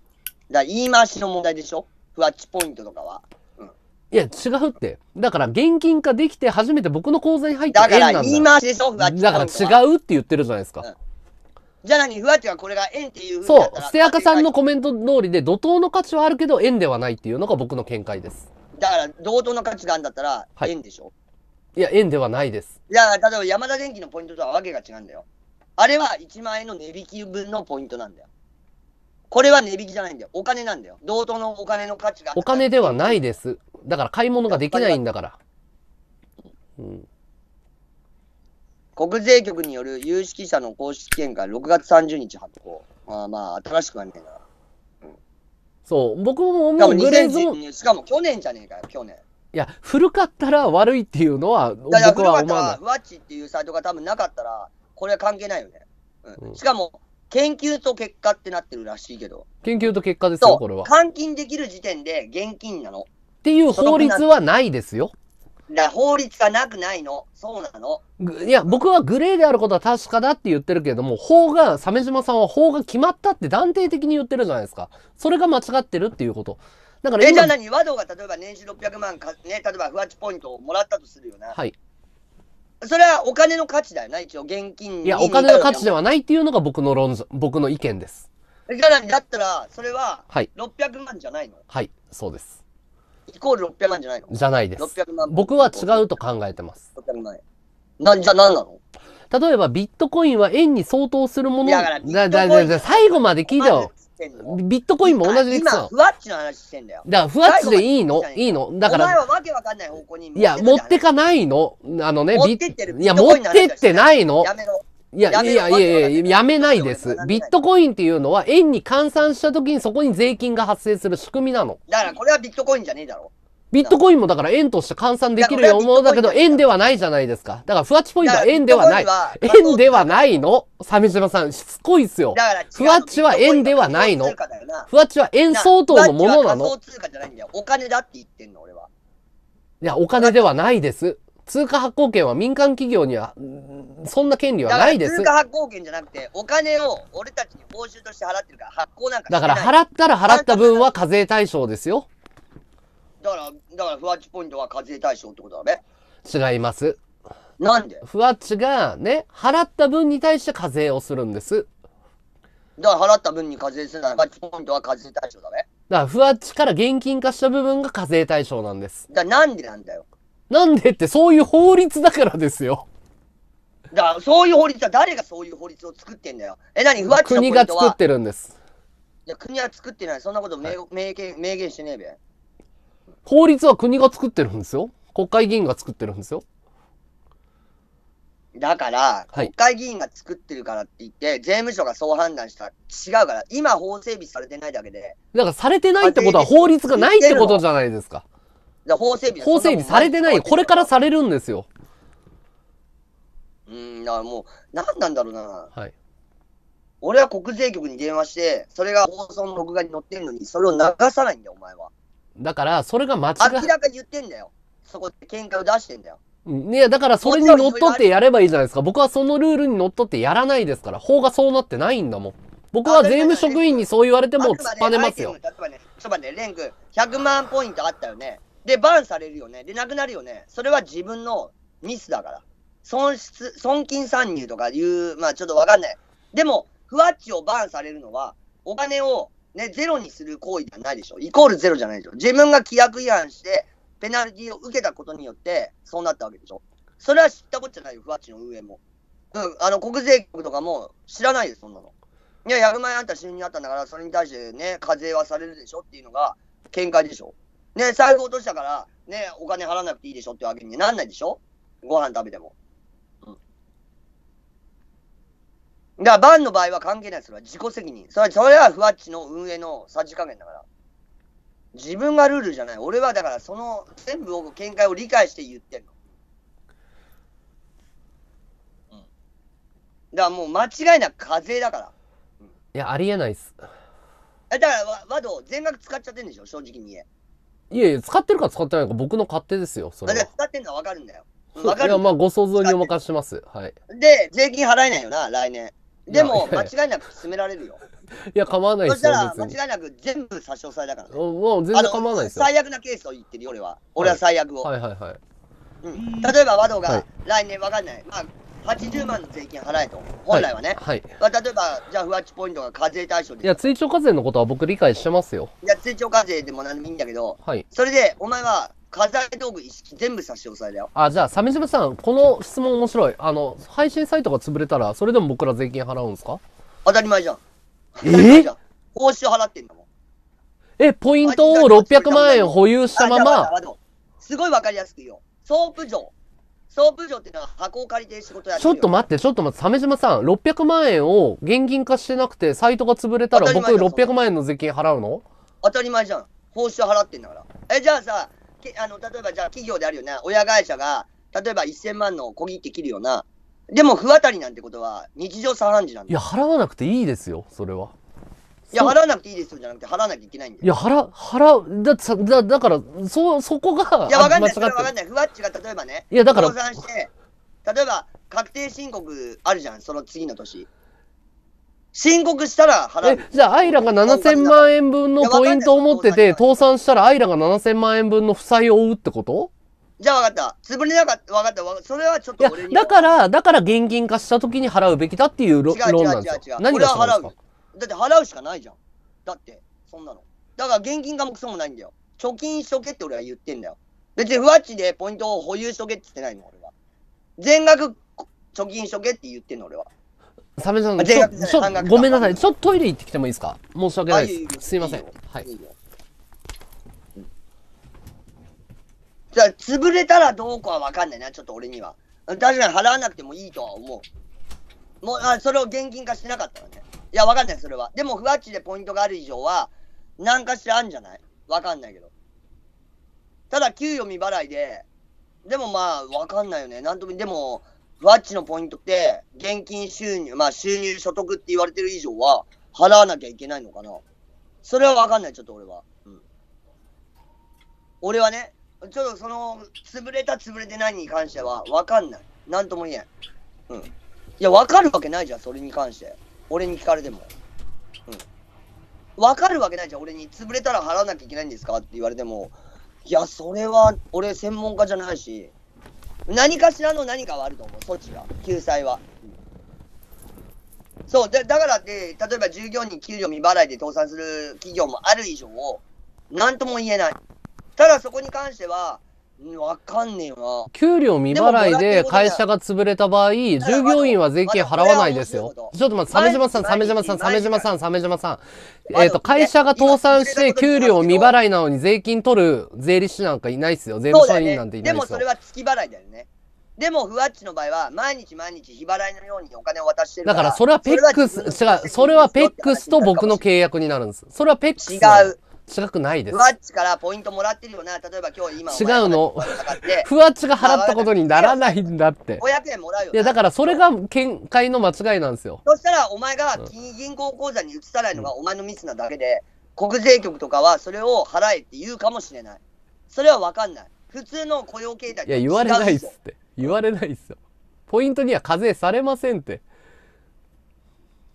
だ言い回しの問題でしょ、ふわっちポイントとかは。うん、いや、違うって。だから、現金化できて初めて僕の口座に入った円なんだ。だから、言い回しでしょ、ふわっちポイントは。だから、違うって言ってるじゃないですか。うん、じゃあ何、ふわっちはこれが円っていうふうに言ったら。そう、捨て赤さんのコメント通りで、怒涛の価値はあるけど、円ではないっていうのが僕の見解です。だから、同等の価値があるんだったら、円でしょ。はい、いや、円ではないです。いや、例えばヤマダ電機のポイントとはわけが違うんだよ。あれは1万円の値引き分のポイントなんだよ。これは値引きじゃないんだよ。お金なんだよ。同等のお金の価値が。お金ではないです。だから買い物ができないんだから。うん、国税局による有識者の公式見解6月30日発行。まあまあ、新しくはねえな。うん、そう、僕も思うグレーゾーン。しかも去年じゃねえかよ、去年。いや、古かったら悪いっていうのは、僕は思わない。古かったら、ふわっちっていうサイトが多分なかったら、これは関係ないよね。うんうん、しかも、研究と結果ってなってるらしいけど。研究と結果ですよ、これは。換金できる時点で現金なの。っていう法律はないですよ。だ法律がなくないの。そうなの。いや、僕はグレーであることは確かだって言ってるけれども、法が、鮫島さんは法が決まったって断定的に言ってるじゃないですか。それが間違ってるっていうこと。だからじゃあ何、和道が例えば年収600万か、ね、例えばふわっちポイントをもらったとするよな、はい、それはお金の価値だよな、一応、現金に。いや、お金の価値ではないっていうのが僕の意見です。じゃあ何、だったら、それは600万じゃないの、はい、はい、そうです。イコール600万じゃないのじゃないです。僕は違うと考えてます。600万円。じゃあ何なの例えばビットコインは円に相当するものだ。最後まで聞いたよ。ビットコインも同じで言ってたの。今、ふわっちの話してんだよ。だから、ふわっちでいいのいいのだから。お前はわけわかんない方向に。いや、持ってかないのあのね、ビットコイン。いや、持ってってないの。やめろ。いや、いや、いや、いや、やめないです。ビットコインっていうのは、円に換算したときにそこに税金が発生する仕組みなの。だから、これはビットコインじゃねえだろ。ビットコインもだから円として換算できるようなものだけど、円ではないじゃないですか。だから、ふわっちポイントは円ではない。円ではないの鮫島さん、しつこいっすよ。ふわっちは円ではないの。ふわっちは円相当のものなの。お金だって言ってんの、俺は。いや、お金ではないです。通貨発行権は民間企業には、そんな権利はないです。通貨発行権じゃなくて、お金を俺たちに報酬として払ってるから、発行なんかしてない。だから、払ったら払った分は課税対象ですよ。だから、ふわっちポイントは課税対象ってことだね。違います。なんでふわっちがね、払った分に対して課税をするんです。だから、払った分に課税するなら、ふわっちポイントは課税対象だね。だから、ふわっちから現金化した部分が課税対象なんです。だから、なんでなんだよ。なんでって、そういう法律だからですよ。だから、そういう法律は、誰がそういう法律を作ってんだよ。え、何ふわっちのポイントは国が作ってるんです。いや、国は作ってない。そんなこと明言してねえべ。法律は国が作ってるんですよ。国会議員が作ってるんですよ。だから、国会議員が作ってるからって言って、税務署がそう判断したら違うから、今法整備されてないだけで。だからされてないってことは法律がないってことじゃないですか。法整備されてないよ。これからされるんですよ。だからもう、何なんだろうな。はい。俺は国税局に電話して、それが放送の録画に載ってるのに、それを流さないんだよ、お前は。だから、それが間違い。明らかに言ってんだよ。そこで喧嘩を出してんだよ。いや、だから、それにのっとってやればいいじゃないですか。僕はそのルールにのっとってやらないですから。法がそうなってないんだもん。僕は税務職員にそう言われても突っぱねますよ。例えばね、ちょっと待って、レン君、100万ポイントあったよね。で、バンされるよね。で、なくなるよね。それは自分のミスだから。損金参入とかいう、まあちょっとわかんない。でも、ふわっちをバンされるのは、お金を、ね、ゼロにする行為ではないでしょ。イコールゼロじゃないでしょ。自分が規約違反して、ペナルティを受けたことによって、そうなったわけでしょ。それは知ったことじゃないよ、ふわっちの運営も。うん、国税局とかも知らないよ、そんなの。いや、100万円あった収入あったんだから、それに対してね、課税はされるでしょっていうのが、見解でしょ。ね、財布落としたから、ね、お金払わなくていいでしょってわけになんないでしょ。ご飯食べても。だから、バンの場合は関係ないです。それは自己責任。それはふわっちの運営のさじ加減だから。自分がルールじゃない。俺はだから、その、全部を、見解を理解して言ってるの。だからもう、間違いなく課税だから。いや、ありえないっす。だから、ワド、全額使っちゃってんでしょ、正直に言え。いやいや、使ってるか使ってないか、僕の勝手ですよ、それは。だから使ってんのはわかるんだよ。わかる。いや、まあ、ご想像にお任せします。はい。で、税金払えないよな、来年。でも、間違いなく進められるよ。いや、構わないですよ。そしたら、間違いなく全部差し押さえだから。もう全然構わないですよ。最悪なケースを言ってるよ、俺は。俺は最悪を。はいはいはい。例えば、和道が来年わかんない。まあ、80万の税金払えと。本来はね。はい。例えば、じゃあ、ふわっちポイントが課税対象で。いや、追徴課税のことは僕理解してますよ。いや、追徴課税でも何でもいいんだけど、はい。それで、お前は、家財道具一式全部差し押さえだよ。あ、じゃあ、鮫島さん、この質問面白い。配信サイトが潰れたら、それでも僕ら税金払うんですか？当たり前じゃん。報酬払ってんだもん。ポイントを600万円保有したまま。すごいわかりやすく言おう。ソープ場ってのは箱を借りて仕事やってる。ちょっと待って、鮫島さん、600万円を現金化してなくて、サイトが潰れたら僕600万円の税金払うの？当たり前じゃん。報酬払ってんだから。じゃあさ、例えばじゃあ企業であるよね、親会社が、例えば1000万の小切って切るような、でも不当たりなんてことは、日常茶飯事なんだよ。いや、払わなくていいですよ、それは。いや、払わなくていいですよじゃなくて、払わなきゃいけないんだよ。いや、だから、そこが、いや、わかんない、それはわかんない、ふわっちが例えばね、いや、だから、倒産して、例えば、確定申告あるじゃん、その次の年。申告したら払う。じゃあ、アイラが7000万円分のポイントを持ってて、倒産したらアイラが7000万円分の負債を負うってこと？じゃあ分かった。潰れなかった。分かった。それはちょっと俺に。だから現金化した時に払うべきだっていう論なんですよ。何が違うんですか？だって払うしかないじゃん。だって、そんなの。だから現金化もクソもないんだよ。貯金しとけって俺は言ってんだよ。別にふわっちでポイントを保有しとけって言ってないの、俺は。全額、貯金しとけって言ってんの俺は。サメさん、ごめんなさい、ちょっとトイレ行ってきてもいいですか？申し訳ないです。すいません。はい。じゃあ潰れたらどうかは分かんないな、ちょっと俺には。確かに払わなくてもいいとは思う。もうそれを現金化してなかったらね。いや分かんないそれは。でもふわっちでポイントがある以上は何かしらあるんじゃない？分かんないけど。ただ給与未払いで、でもまあ分かんないよね。なんとも。でもふわっちのポイントって現金収入、まあ収入所得って言われてる以上は払わなきゃいけないのかな。それは分かんない、ちょっと俺は。うん、俺はね。ちょっとその潰れた潰れてないに関しては分かんない、なんとも言えん。うん、いや分かるわけないじゃんそれに関して、俺に聞かれても、うん、分かるわけないじゃん俺に。潰れたら払わなきゃいけないんですかって言われても、いやそれは俺専門家じゃないし、何かしらの何かはあると思う、措置が、救済は。うん、そうで、だからで、例えば従業員に給料未払いで倒産する企業もある以上なんとも言えない。ただそこに関しては、わかんねえな。給料未払いで会社が潰れた場合、従業員は税金払わないですよ。ちょっと待って、鮫島さん。会社が倒産して給料未払いなのに税金取る税理士なんかいないっすよ。税務署員なんていないっすよ。でもそれは月払いだよね。でも、ふわっちの場合は、毎日日払いのようにお金を渡してるから。だから、それはPEX、違う。それはPEXと僕の契約になるんです。それはPEX。違う。違くないです。ふわっちからポイントもらってるよな。例えば今日今。違うの。ふわっちが払ったことにならないんだって。500円もらうよ。いやだからそれが見解の間違いなんですよ。そしたらお前が銀行口座に移さないのがお前のミスなだけで、国税局とかはそれを払えって言うかもしれない。それはわかんない。普通の雇用形態と違う。いや言われないっすって。言われないっすよ。ポイントには課税されませんって。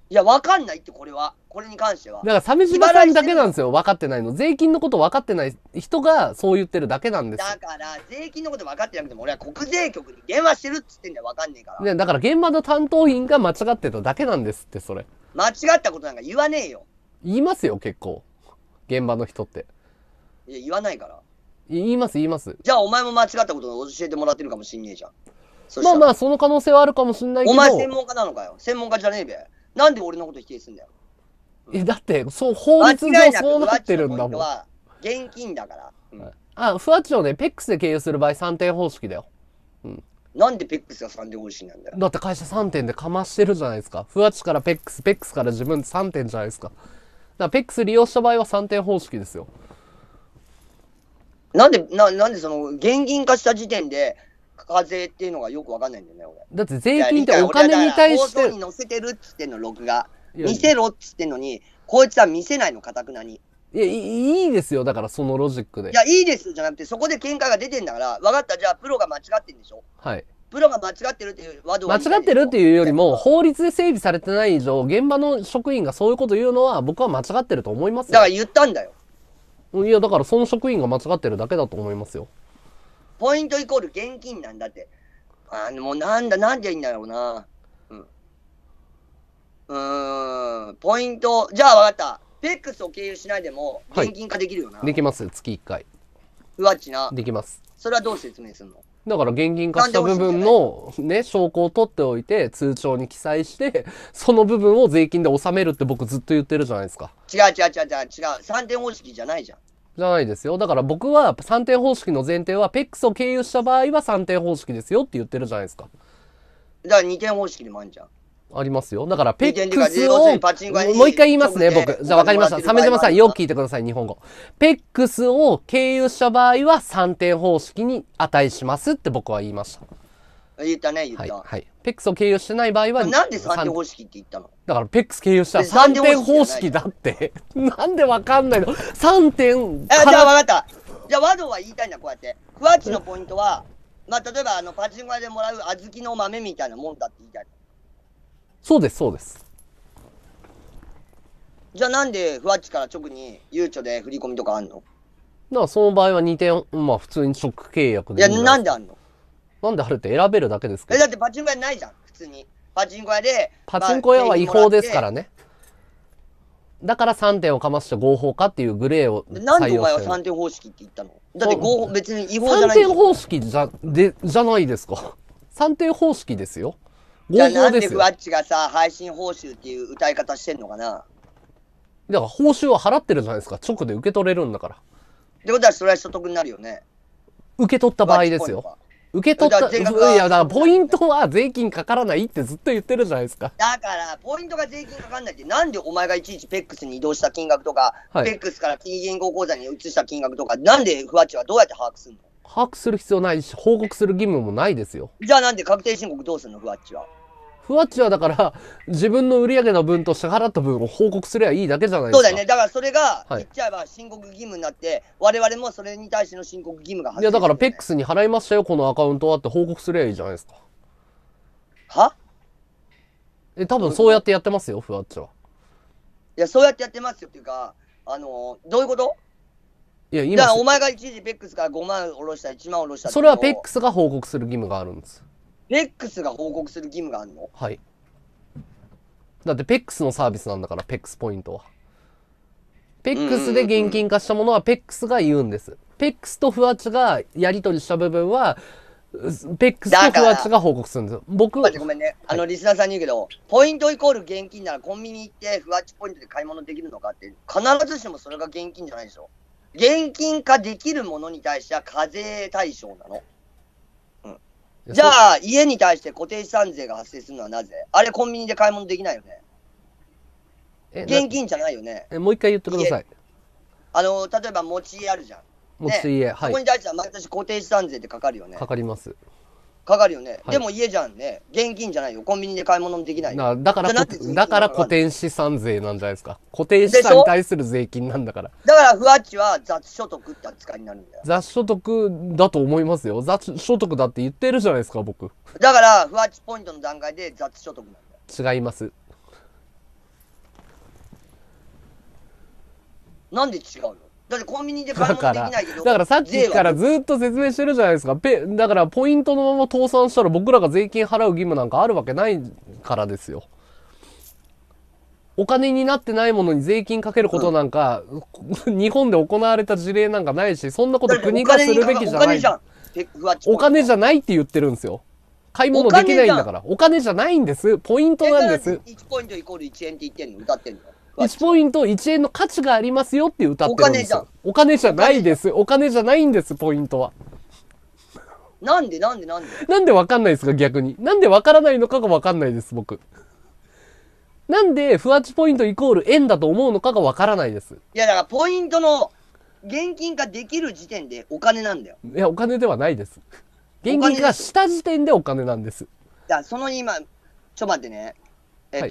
いや、わかんないって、これは。これに関しては。だから、鮫島さんだけなんですよ。分かってないの。税金のこと分かってない人がそう言ってるだけなんですよ。だから、税金のこと分かってなくても、俺は国税局に電話してるっつってんだよ。分かんねえから。いや、だから現場の担当員が間違ってただけなんですって、それ。間違ったことなんか言わねえよ。言いますよ、結構。現場の人って。いや、言わないから。言います、言います。じゃあ、お前も間違ったことを教えてもらってるかもしんねえじゃん。まあまあ、その可能性はあるかもしんないけど。お前専門家なのかよ。専門家じゃねえべ。なんで俺のこと否定すんだよ。え、だって、そう、法律上そうなってるんだもん。現金だから。うん、あ、ふわっちをね、PEX で経由する場合、3点方式だよ。うん。なんで PEX が3点方式なんだよ。だって会社3点でかましてるじゃないですか。ふわっちから PEX、PEX から自分3点じゃないですか。だから PEX 利用した場合は3点方式ですよ。なんでその、現金化した時点で、課税っていうのがよくわかんないんだよね、俺。だって税金ってお金に対して。放送に載せてるっつってんの、録画。見せろっつってんのに、こいつは見せないの、かたくなに。いや、いいですよ、だからそのロジックで。いや、いいですじゃなくて、そこで見解が出てんだから、わかった、じゃあプロが間違ってんでしょ。はい。プロが間違ってるっていうワードは。間違ってるっていうよりも、法律で整備されてない以上、現場の職員がそういうこと言うのは、僕は間違ってると思いますよ。だから言ったんだよ。いや、だからその職員が間違ってるだけだと思いますよ。ポイントイコール現金なんだって。もうなんでいいんだろうな。ポイント、じゃあ分かった。PEX を経由しないでも、現金化できるよな。はい、できます、月1回。ふわっちな。できます。それはどう説明するの？だから現金化した部分のね、証拠を取っておいて、通帳に記載して、その部分を税金で納めるって僕ずっと言ってるじゃないですか。違う。3点方式じゃないじゃん。じゃないですよ。だから僕は3点方式の前提は PEX を経由した場合は3点方式ですよって言ってるじゃないですか。だから2点方式でもあるじゃん。ありますよ。だから、PEX を、もう一回言いますね、僕。じゃあ分かりました。鮫島さん、よく聞いてください、日本語。PEX を経由した場合は3点方式に値しますって僕は言いました。言ったね、言った。はい。PEX を経由してない場合は、なんで3点方式って言ったの？だから、PEX 経由したら3点方式だって。なんで分かんないの？ 3 点。じゃあ分かった。じゃあ、ワードは言いたいんだ、こうやって。ふわっちのポイントは、まあ、例えば、パチンコ屋でもらう小豆の豆みたいなもんだって言いたい。そうです、そうです。じゃあなんでふわっちから直にゆうちょで振り込みとかあんの？だからその場合は2点、まあ普通に直契約で。いや、なんであんの？なんであるって選べるだけですけど。だってパチンコ屋ないじゃん、普通に。パチンコ屋で。パチンコ屋は違法ですからね。だから3点をかまして合法かっていうグレーを採用してる。なんでお前は3点方式って言ったの？だって合法、別に違法じゃない。3点方式じゃないですか。3点方式ですよ。合法ですよ。なんでふわっちがさ、配信報酬っていう歌い方してんのかな。だから報酬は払ってるじゃないですか。直で受け取れるんだから。ってことはそれは所得になるよね。受け取った場合ですよ。受け取った、いやだからポイントは税金かからないってずっと言ってるじゃないですか。だからポイントが税金かからないってなんでお前がいちいち PEX に移動した金額とか、はい、PEX から金銀行口座に移した金額とか、なんでふわっちはどうやって把握するの。把握する必要ないし報告する義務もないですよ。じゃあなんで確定申告どうするの。ふわっちはだから自分の売り上げの分と支払った分を報告すればいいだけじゃないですか。そうだよね。だからそれが言っちゃえば申告義務になって、はい、我々もそれに対しての申告義務が発生する、ね、いやだから PEX に払いましたよこのアカウントはって報告すればいいじゃないですか。はえ多分そうやってやってますよふわっちは。いやそうやってやってますよっていうかどういうこと。いや今だからお前が一時 PEX から5万下ろした1万下ろしたそれは PEX が報告する義務があるんです。PEX が報告する義務があるの。はい。だって PEX のサービスなんだから PEX ポイントは PEX で現金化したものは PEX が言うんです。 PEX とふわっちがやり取りした部分は PEX とふわっちが報告するんです。僕はごめんね、はい、リスナーさんに言うけどポイントイコール現金ならコンビニ行ってふわっちポイントで買い物できるのかって、必ずしもそれが現金じゃないでしょ。現金化できるものに対しては課税対象なの。じゃあ、家に対して固定資産税が発生するのはなぜ。あれ、コンビニで買い物できないよね。現金じゃないよね。もう一回言ってください。例えば、持ち家あるじゃん。持ち家、ね、はい。そこに対しては毎年固定資産税ってかかるよね。かかります。かかるよね。はい、でも家じゃんね。現金じゃないよ。コンビニで買い物もできないよ。だから固定資産税なんじゃないですか。固定資産に対する税金なんだから。だから、ふわっちは雑所得って扱いになるんだよ。雑所得だと思いますよ。雑所得だって言ってるじゃないですか、僕。だから、ふわっちポイントの段階で雑所得なんだよ。違います。なんで違うの。だってコンビニで買い物できないけど。だからさっきからずっと説明してるじゃないですか。だからポイントのまま倒産したら僕らが税金払う義務なんかあるわけないからですよ。お金になってないものに税金かけることなんか、うん、日本で行われた事例なんかないし、そんなこと国がするべきじゃない。お金じゃないって言ってるんですよ。買い物できないんだから。お金じゃないんです。ポイントなんです。1ポイントイコール1円って言ってんの。歌ってんの。1ポイント1円の価値がありますよって歌ってるんですよ。お金じゃないです。お金じゃないんです、ポイントは。なんでわかんないですか、逆に。なんでわからないのかがわかんないです、僕。なんで、ふわっちポイントイコール円だと思うのかがわからないです。いや、だからポイントの現金化できる時点でお金なんだよ。いや、お金ではないです。現金化した時点でお金なんです。じゃあ、その今、ちょ待ってね。はい。ち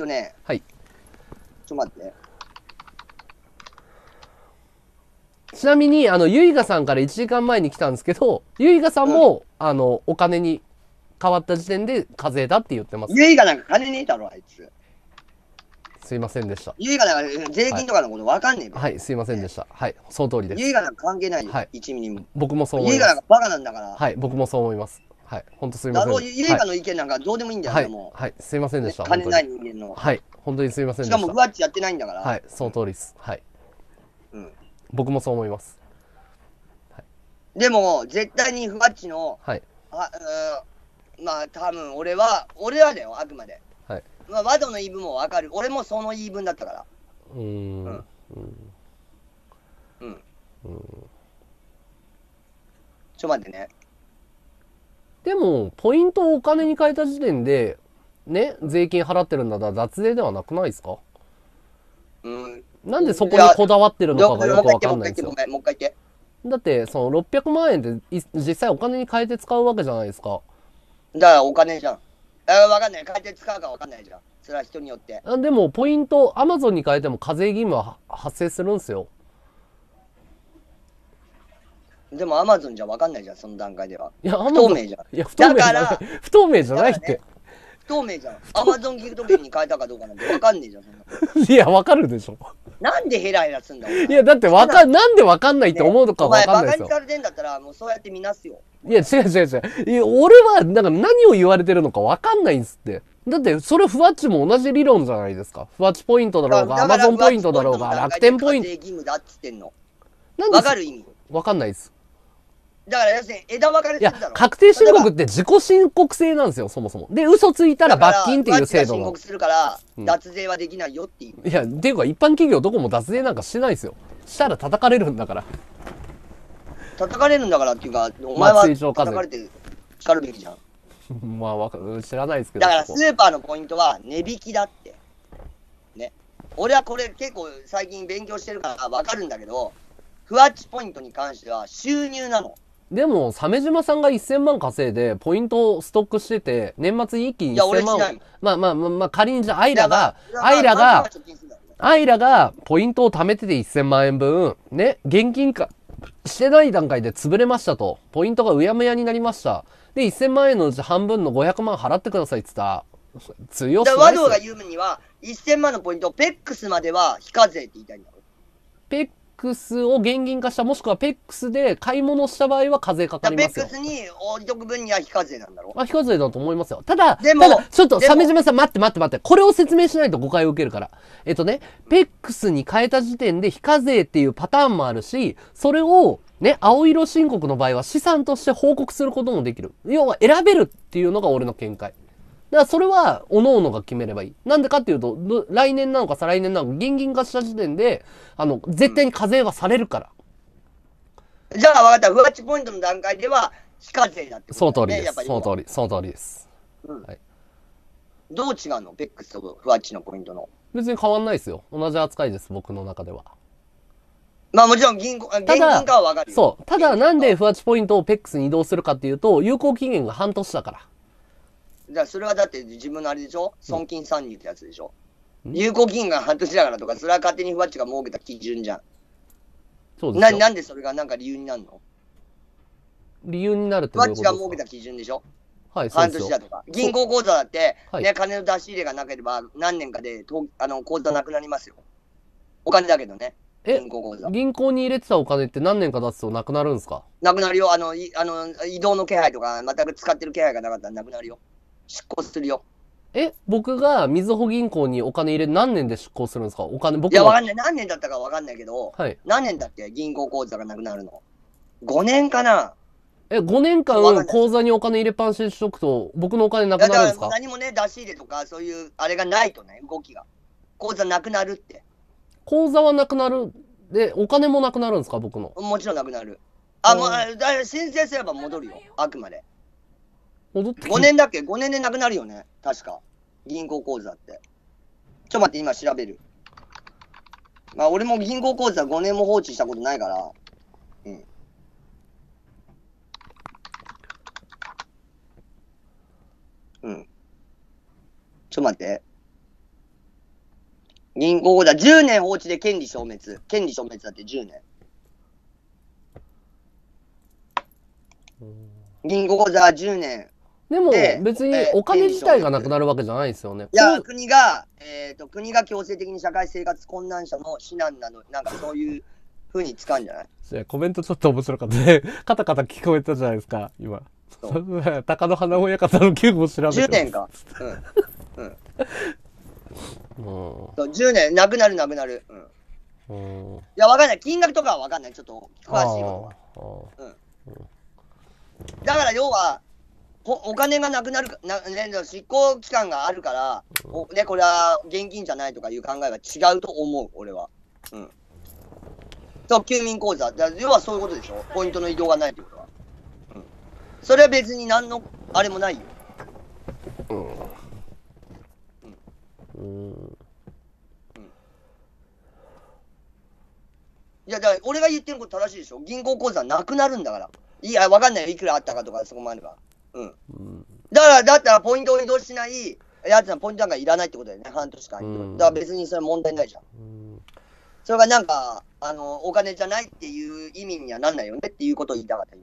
ょっと待って。ちなみにゆいがさんから1時間前に来たんですけど、ゆいがさんも、うん、お金に変わった時点で課税だって言ってます。ゆいがなんか金ねえだろあいつ。すいませんでした。ゆいがなんか税金とかのことわかんねえ、はい。はい、すいませんでした。はい、その通りです。ゆいがなんか関係ないよ。はい、1ミリも。僕もそう思います。ゆいがなんかバカなんだから。はい、僕もそう思います。はい、本当すみません。ゆいがの意見なんかどうでもいいんだよ、もう。はい、すいませんでした。金ない人間の。はい、本当にすみませんでした。しかも、ふわっちやってないんだから。はい、その通りです。はい。うん。僕もそう思います。でも、絶対にふわっちの、はい。まあ、多分俺はだよ、あくまで。はい。まあ、ワドの言い分もわかる。俺もその言い分だったから。ちょ待ってね。でも、ポイントをお金に変えた時点で、ね、税金払ってるんだったら脱税ではなくないですか？うん。なんでそこにこだわってるのかがよくわかんないんですよ。だって、その600万円って実際お金に変えて使うわけじゃないですか。だからお金じゃん。わかんない。変えて使うかわかんないじゃん。それは人によって。でも、ポイント、Amazon に変えても課税義務は発生するんですよ。でも Amazon じゃ分かんないじゃん、その段階では。いや、不透明じゃん。いや、不透明じゃないって。不透明じゃん。Amazon ギフト券に変えたかどうかなんて分かんねえじゃん、そんな。いや、分かるでしょ。なんでヘラヘラすんだ。いや、だってなんで分かんないって思うのか分かんないですよ。お前、バカにされてんだったら、もうそうやって見なすよ。いや、違う。俺は、なんか何を言われてるのか分かんないんですって。だって、それふわっちも同じ理論じゃないですか。ふわっちポイントだろうが、Amazon ポイントだろうが、楽天ポイント。分かる意味。分かんないです。だから要するに枝分かれするだろ。いや、確定申告って自己申告制なんですよ、そもそも。で、嘘ついたら罰金っていう制度が。申告するから、脱税はできないよっていう。いや、っていうか、一般企業どこも脱税なんかしてないですよ。したら叩かれるんだから。叩かれるんだからっていうか、お前は叩かれて叱るべきじゃん。まあ、わかる、知らないですけど。だから、スーパーのポイントは値引きだって。ね。俺はこれ結構最近勉強してるからわかるんだけど、ふわっちポイントに関しては収入なの。でも、鮫島さんが1000万稼いで、ポイントをストックしてて、年末一気に1000万を。まあ、仮にじゃあ、アイラが、ポイントを貯めてて1000万円分、ね、現金化してない段階で潰れましたと。ポイントがうやむやになりました。で、1000万円のうち半分の500万払ってくださいって言ったら、強すぎる。和道が言うには、1000万のポイントをPEXまでは非課税って言いたいんだろう。PEXを現金化した、もしくはPEXで買い物した場合は課税かかりますよ。PEXに置いとく分には非課税なんだろう。あ、非課税だと思いますよ。ただ、ちょっと、鮫島さん、待って。これを説明しないと誤解を受けるから。PEXに変えた時点で非課税っていうパターンもあるし、それを、ね、青色申告の場合は資産として報告することもできる。要は選べるっていうのが俺の見解。だからそれは、おのおのが決めればいい。なんでかっていうと、来年なのか再来年なのか、現金化した時点で、絶対に課税はされるから。じゃあ分かった。ふわっちポイントの段階では、非課税だってことだよね。その通りです。うん、はい。どう違うのPEXとふわっちのポイントの。別に変わんないですよ。同じ扱いです、僕の中では。まあもちろん現金化は分かるよ。そう。ただ、なんでふわっちポイントをPEXに移動するかっていうと、有効期限が半年だから。じゃあそれはだって自分のあれでしょ、損金算入ってやつでしょ、有効金が半年だからとか、それは勝手にふわっちが設けた基準じゃん。そうです。なんでそれがなんか理由になるの？理由になるってことですか？ふわっちが設けた基準でしょ。はい、半年だとか。銀行口座だって、ね、金の出し入れがなければ何年かで口座なくなりますよ。お金だけどね。銀行に入れてたお金って何年か経つとなくなるんですか？なくなるよ。移動の気配とか、全く使ってる気配がなかったらなくなるよ。執行するよ。僕がみずほ銀行にお金入れ、何年で執行するんですか？お金、僕は。いや、わかんない。何年だったかわかんないけど、はい、何年だって銀行口座がなくなるの。5年かな。5年間口座にお金入れっぱなしにしとくと、僕のお金なくなるんですか？だから何もね、出し入れとか、そういう、あれがないとね、動きが。口座なくなるって。口座はなくなる。で、お金もなくなるんですか？僕の。もちろんなくなる。もう、だから申請すれば戻るよ。あくまで。5年だっけ？ 5 年でなくなるよね、確か。銀行口座って。ちょ待って、今調べる。まあ、俺も銀行口座5年も放置したことないから。うん。うん。ちょ待って。銀行口座10年放置で権利消滅。権利消滅だって10年。銀行口座10年。でも、別にお金自体がなくなるわけじゃないですよね。いや、国が強制的に社会生活困難者の指南など、なんかそういう風に使うんじゃない？コメントちょっと面白かったね。カタカタ聞こえたじゃないですか、今。鷹の花親方の9号調べて。10年か。うん。うん。10年、なくなる。うん。いや、わかんない。金額とかはわかんない。ちょっと、詳しいことは。だから、要は、お金がなくなるね、執行期間があるから、ね、これは現金じゃないとかいう考えが違うと思う、俺は。うん。そう、休眠口座。要はそういうことでしょ。ポイントの移動がないってことは。うん。それは別に何の、あれもないよ。いや、だから俺が言ってること正しいでしょ。銀行口座なくなるんだから。いや、わかんないよ。いくらあったかとか、そこもあれば。うん。だったら、ポイントを移動しないやつは、ポイントなんかいらないってことだよね。半年間。だから別にそれ問題ないじゃん。それがなんか、お金じゃないっていう意味にはなんないよねっていうことを言いたかった、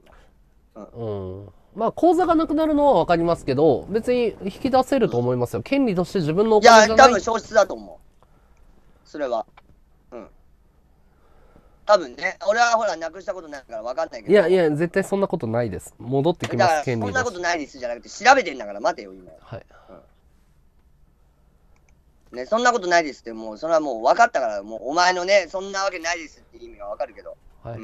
今。まあ、口座がなくなるのはわかりますけど、別に引き出せると思いますよ。権利として自分のお金じゃない。いや、多分消失だと思う。それは。多分ね、俺はほら、なくしたことないから分かんないけど。いや、絶対そんなことないです。戻ってきます、権利。そんなことないですじゃなくて、調べてんだから待てよ、今。はい。ね、そんなことないですって、もう、それはもう分かったから、もう、お前のね、そんなわけないですって意味が分かるけど。はい。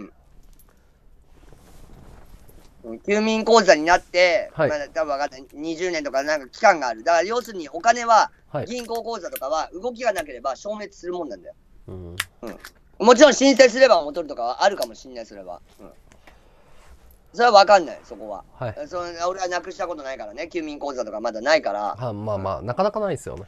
休眠口座になって、はい、まあ、多分分かんない、20年とかなんか期間がある。だから要するにお金は、はい、銀行口座とかは動きがなければ消滅するもんなんだよ。うんうん、もちろん申請すれば戻るとかはあるかもしれない、それは。うん、それは分かんない、そこは。はい、その俺はなくしたことないからね、休眠口座とかまだないから。はまあまあ、うん、なかなかないですよね。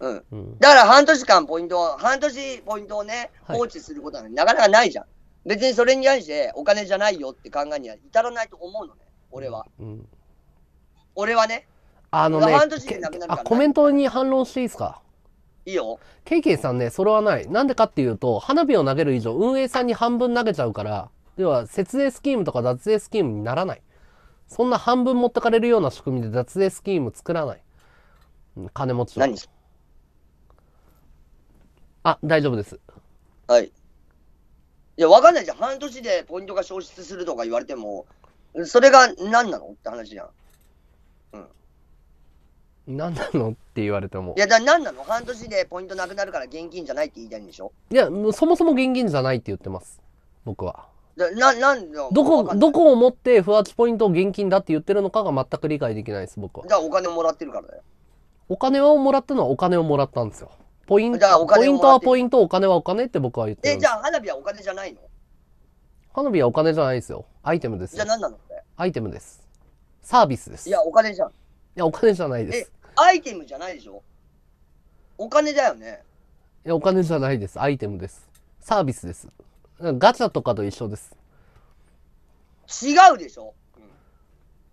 うんうん、だから半年間ポイントを、半年ポイントをね、放置することはなかなかないじゃん。はい、別にそれに対してお金じゃないよって考えには至らないと思うのね、俺は。うん、俺はね、あのね、半年でなくなるから、ね、あ、コメントに反論していいですか？いいよ。KK さんね、それはない。なんでかっていうと、花火を投げる以上、運営さんに半分投げちゃうから、要は節税スキームとか脱税スキームにならない。そんな半分持ってかれるような仕組みで脱税スキーム作らない。金持ちと。何？あ、大丈夫です。はい。いや、わかんないじゃん。半年でポイントが消失するとか言われても、それが何なのって話じゃん。うん。何なのって言われても。いや、だから何なの？半年でポイントなくなるから現金じゃないって言いたいんでしょ？いや、そもそも現金じゃないって言ってます、僕は。なんだ、どこを持って不発ポイントを現金だって言ってるのかが全く理解できないです、僕は。じゃあ、お金をもらってるからだよ。お金をもらったのはお金をもらったんですよ。ポイントはポイント、お金はお金って僕は言ってる。え、じゃあ花火はお金じゃないの？花火はお金じゃないですよ。アイテムです。じゃあ何なのこれ？アイテムです。サービスです。いや、お金じゃん。いや、お金じゃないです。え、アイテムじゃないでしょ？お金だよね。いや、お金じゃないです。アイテムです。サービスです。ガチャとかと一緒です。違うでしょ？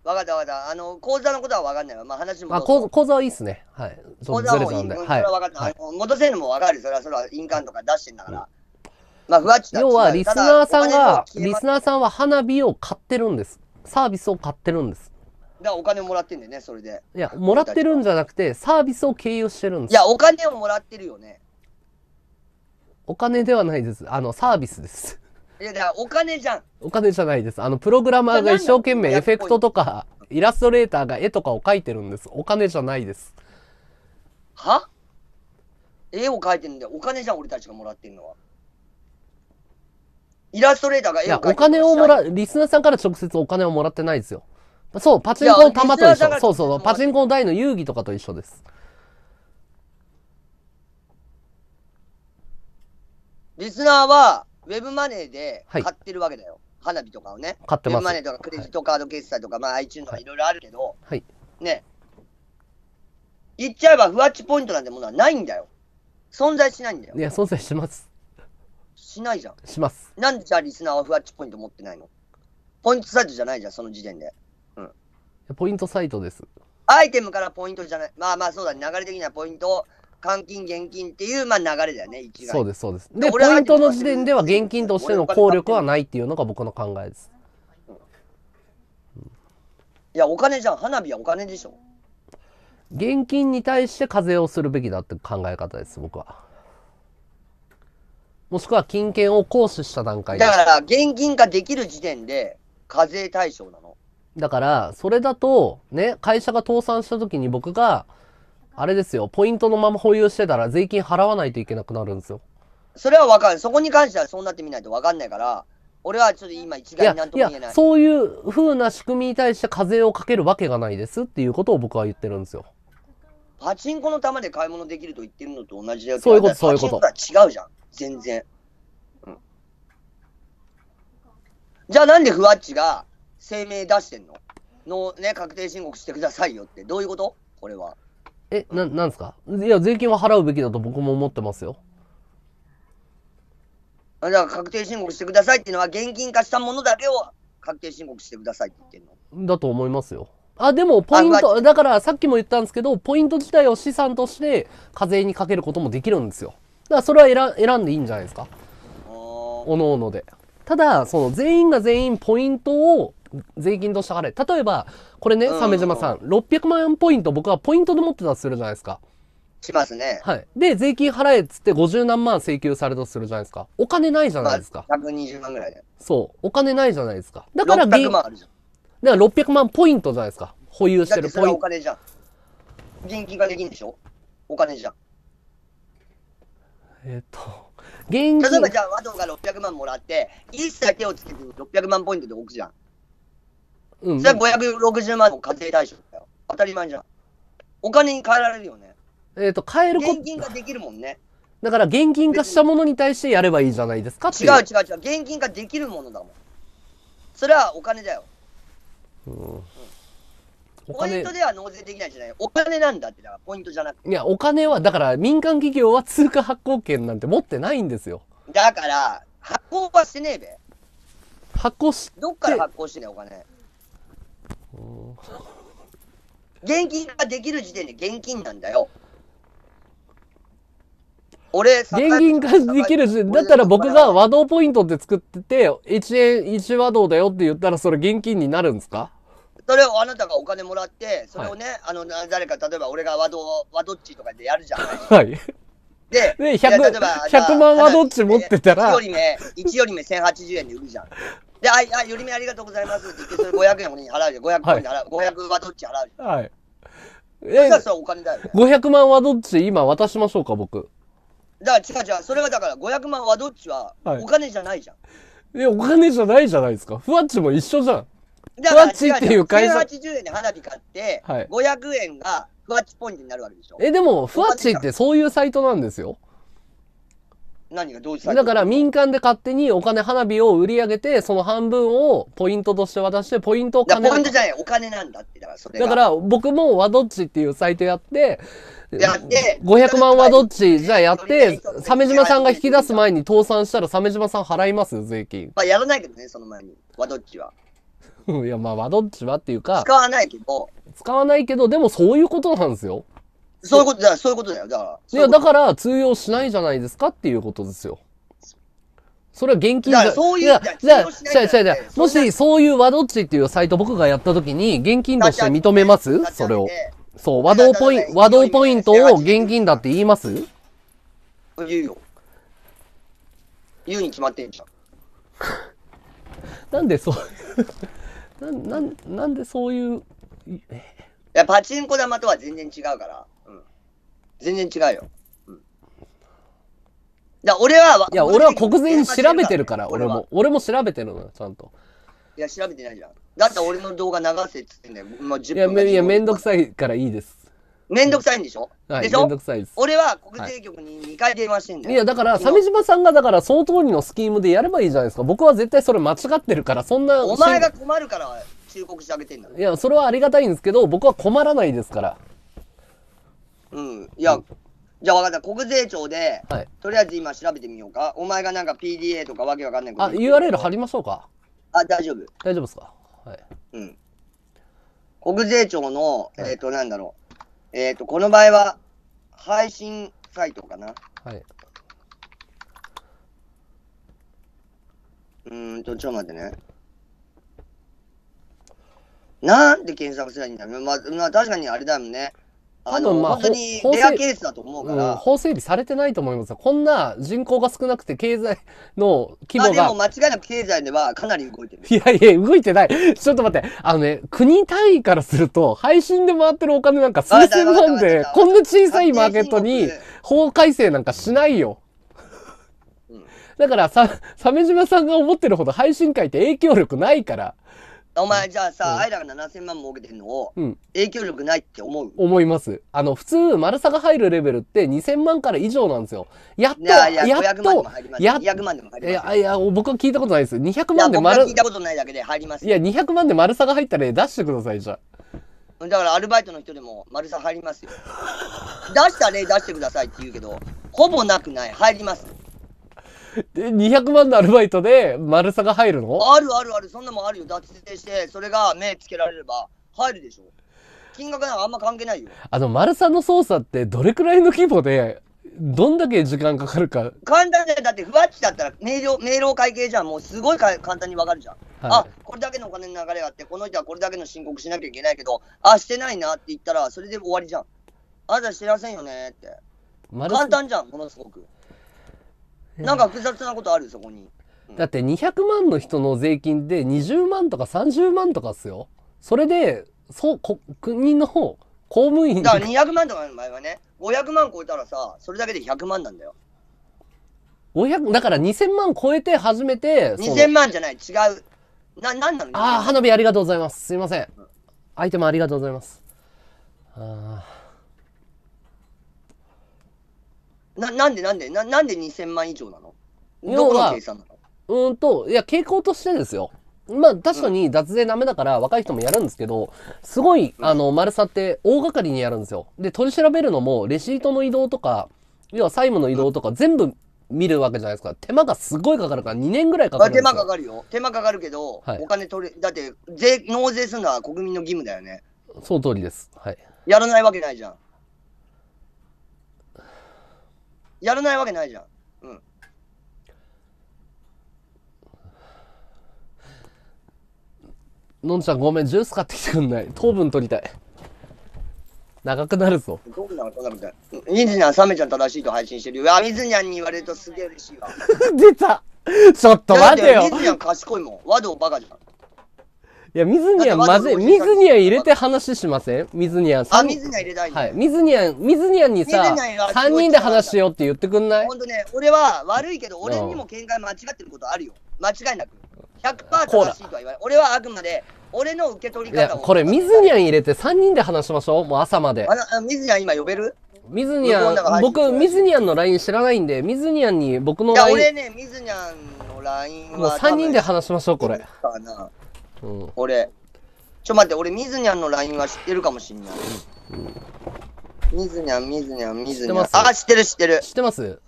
わかったわかった。口座のことはわかんないわ。まあ話も。あ、口座はいいっすね。はい。口座はもういい。それはわかった。はい、戻せるのもわかる。それは印鑑とか出してんだから。まあ、ふわっちだ。要は、リスナーさんは花火を買ってるんです。サービスを買ってるんです。だからお金をもらってんだよね、それで。いや、もらってるんじゃなくて、サービスを経由してるんです。いや、お金をもらってるよね。お金ではないです。サービスです。いや、だからお金じゃん。お金じゃないです。プログラマーが一生懸命エフェクトとか、イラストレーターが絵とかを描いてるんです。お金じゃないです。は？絵を描いてるんで、お金じゃん、俺たちがもらってるのは。イラストレーターが絵を描いてる。いや、お金をもら、リスナーさんから直接お金をもらってないですよ。そう、パチンコの玉と一緒。そうそう、パチンコの台の遊戯とかと一緒です。リスナーは、ウェブマネーで買ってるわけだよ。はい、花火とかをね。買ってます。ウェブマネーとかクレジットカード決済とか、はい、まあ iTunes とかいろいろあるけど、はい、ね。言っちゃえば、ふわっちポイントなんてものはないんだよ。存在しないんだよ。いや、存在します。しないじゃん。します。なんでじゃあリスナーはふわっちポイント持ってないの？ポイントサイトじゃないじゃん、その時点で。うん。ポイントサイトです。アイテムからポイントじゃない。まあまあそうだね、流れ的にはポイントを。換金、現金っていう、まあ、流れだよね、一概。そうです、そうです。で、ポイントの時点では現金としての効力はないっていうのが僕の考えです。いや、お金じゃん。花火はお金でしょ。現金に対して課税をするべきだって考え方です、僕は。もしくは、金券を行使した段階で。だから、現金化できる時点で課税対象なの。だから、それだと、ね、会社が倒産した時に僕が、あれですよ、ポイントのまま保有してたら税金払わないといけなくなるんですよ。それは分かる。そこに関してはそうなってみないと分かんないから、俺はちょっと今一概になんとも言えない。いや、そういう風な仕組みに対して課税をかけるわけがないですっていうことを僕は言ってるんですよ。パチンコの玉で買い物できると言ってるのと同じだよ。そういうこと、そういうこと。パチンコは違うじゃん。全然。うん。じゃあなんでふわっちが声明出してんの？ね、確定申告してくださいよって。どういうこと？これは。え、なんですか？いや、税金は払うべきだと僕も思ってますよ。だから確定申告してくださいっていうのは、現金化したものだけを確定申告してくださいって言ってるのだと思いますよ。あ、でも、ポイント、だからさっきも言ったんですけど、ポイント自体を資産として課税にかけることもできるんですよ。だからそれは選んでいいんじゃないですか。おのおので。ただ、その全員が全員ポイントを税金として払え。例えば、これね、鮫島さん、600万ポイント、僕はポイントで持ってたとするじゃないですか。しますね。はい。で、税金払えっつって50何万請求されたとするじゃないですか。お金ないじゃないですか。まあ、120万ぐらいで。そう。お金ないじゃないですか。だから、600万あるじゃん。だから600万ポイントじゃないですか。保有してるポイント。だってそれはお金じゃん。現金ができんでしょ？お金じゃん。現金。例えばじゃあ、和道が600万もらって、一切手をつけて600万ポイントで置くじゃん。1560万の課税対象だよ。当たり前じゃん。お金に変えられるよね。変えること。現金化できるもんね。だから現金化したものに対してやればいいじゃないですかっていう。違う違う違う。現金化できるものだもん。それはお金だよ。うん。うん、ポイントでは納税できないじゃない。お金なんだって、だからポイントじゃなくて。いや、お金は、だから民間企業は通貨発行権なんて持ってないんですよ。だから、発行はしてねえべ。発行して。どっから発行してねえ、お金。現金ができる時点で現金なんだよ。俺、現金化できるし、だったら僕が和道ポイントって作ってて、1円1和道だよって言ったら、それ現金になるんですか？それをあなたがお金もらって、それをね、はい、誰か、例えば俺が和どっちとかでやるじゃん。はい。で、100万和どっち持ってたら。1より目1080円で売るじゃん。で、より目ありがとうございますって言って、それ500円俺に払うじゃん。500和どっち払うじゃん。はい。それはお金だよね。500万和どっち今渡しましょうか、僕。だから違う違う、それはだから500万はどっちはお金じゃないじゃん。はい、お金じゃないじゃないですか。ふわっちも一緒じゃん。ふわっちっていう会社。180円で花火買って、はい、500円がふわっちポイントになるわけでしょ。でも、ふわっちってそういうサイトなんですよ。何がどういうサイト？だから民間で勝手にお金、花火を売り上げて、その半分をポイントとして渡して、ポイントを金。ポイントじゃない、お金なんだって。だからそれが。だから僕も和どっちっていうサイトやって、500万はどっちじゃあやって、鮫島さんが引き出す前に倒産したら鮫島さん払いますよ、税金。まあやらないけどね、その前に。和どっちは。いや、まあ和どっちはっていうか。使わないけど。使わないけど、でもそういうことなんですよ。そういうことだよ、そういうことだよ。だから。いや、だから通用しないじゃないですかっていうことですよ。それは現金じゃない。じゃあ、もしそういう和どっちっていうサイト僕がやった時に、現金として認めます？それを。そう、和道ポイントを現金だって言います？言うよ。言うに決まってんじゃん。なんでそうなんでそういう。いや、パチンコ玉とは全然違うから。うん。全然違うよ。うん。だから俺は、いや、俺は国税に調べてるから、俺も調べてるのよ、ちゃんと。いや、調べてないじゃん。だって俺の動画流せっつってんだよ。もう10分。いや、めんどくさいからいいです。めんどくさいんでしょ？はい、めんどくさいです。俺は国税局に2回電話してんだよ。いや、だから、鮫島さんが、だから、その通りのスキームでやればいいじゃないですか。僕は絶対それ間違ってるから、そんな。お前が困るから、忠告してあげてんだろ。いや、それはありがたいんですけど、僕は困らないですから。うん。いや、じゃあ分かった。国税庁で、はい、とりあえず今調べてみようか。お前がなんか PDA とかわけわかんないこと。URL 貼りましょうか。大丈夫。大丈夫ですか？はい。うん。国税庁の、なんだろう。この場合は、配信サイトかな。はい。ちょっと待ってね。なんで検索すればいいんだろう。まあ、確かにあれだもんね。本当にレアケースだと思うから。法整備されてないと思います。こんな人口が少なくて経済の規模が。でも間違いなく経済ではかなり動いてる。いやいや、動いてない。ちょっと待って。ね、国単位からすると、配信で回ってるお金なんか数千万で、こんな小さいマーケットに法改正なんかしないよ。だから鮫島さんが思ってるほど配信界って影響力ないから。お前じゃあさ、あいらが7000万儲けてるのを、影響力ないって思う？思います。普通、丸さが入るレベルって2000万から以上なんですよ。やっと、500万でも入ります。いや、僕は聞いたことないです。200万で丸。僕は聞いたことないだけで入ります。いや、200万で丸さが入ったら出してください、じゃあ。だからアルバイトの人でも丸さ入りますよ。出した例出してくださいって言うけど、ほぼなくない。入ります。で、200万のアルバイトで丸さが入るの？あるあるある、そんなもんあるよ。脱税して、それが目つけられれば入るでしょ。金額なんかあんま関係ないよ。丸さの操作ってどれくらいの規模で、どんだけ時間かかるか。簡単だよ。だって、ふわっちだったら明瞭会計じゃん。もうすごい簡単にわかるじゃん。はい、これだけのお金の流れがあって、この人はこれだけの申告しなきゃいけないけど、してないなって言ったら、それで終わりじゃん。あなたしてませんよねって。簡単じゃん、ものすごく。なんか複雑なことあるそこに。だって200万の人の税金で20万とか30万とかっすよ。それで、国の公務員だから200万とかの場合はね、500万超えたらさ、それだけで100万なんだよ。だから2000万超えて初めて。2000万じゃない、違う。なんなの？ああ、花火ありがとうございます。すいません。アイテムありがとうございます。あなんで2000万以上なの？どこの計算なの？いや、傾向としてですよ。まあ、確かに脱税ダメだから若い人もやるんですけど、すごい、丸さって大掛かりにやるんですよ。で、取り調べるのも、レシートの移動とか、要は債務の移動とか、全部見るわけじゃないですか。手間がすごいかかるから、2年ぐらいかかるんですよ。手間かかるよ。手間かかるけど、はい、お金取れ、だって、納税するのは国民の義務だよね。その通りです。はい。やらないわけないじゃん。やらないわけないじゃん。うん。のんちゃんごめん、ジュース買ってきてくんない？糖分取りたい。長くなるぞ。糖分長くなるみたい。ニズニャン、サメちゃん正しいと配信してるよ。ニズニャンに言われるとすげえ嬉しいわ。出た！ちょっと待てよ。ニズニャン賢いもん。ワドバカじゃん。いや、水には混ぜ、水には入れて話しません？水には。あ、水には入れたい。はい。水にはにさ、3人で話しようって言ってくんない？ほんとね、俺は悪いけど、俺にも見解間違ってることあるよ。間違いなく。100% 正しいとは言わない。俺はあくまで、俺の受け取り方を。これ、水には入れて3人で話しましょう。もう朝まで。水には今呼べる？水には、僕、水にはの LINE 知らないんで、水にはに僕の LINE。いや、俺ね、水にはの LINE は。もう3人で話しましょう、これ。うん、俺みずにゃんの LINE は知ってるかもしんない。みずにゃん、みずにゃん。あ、知ってる。知ってます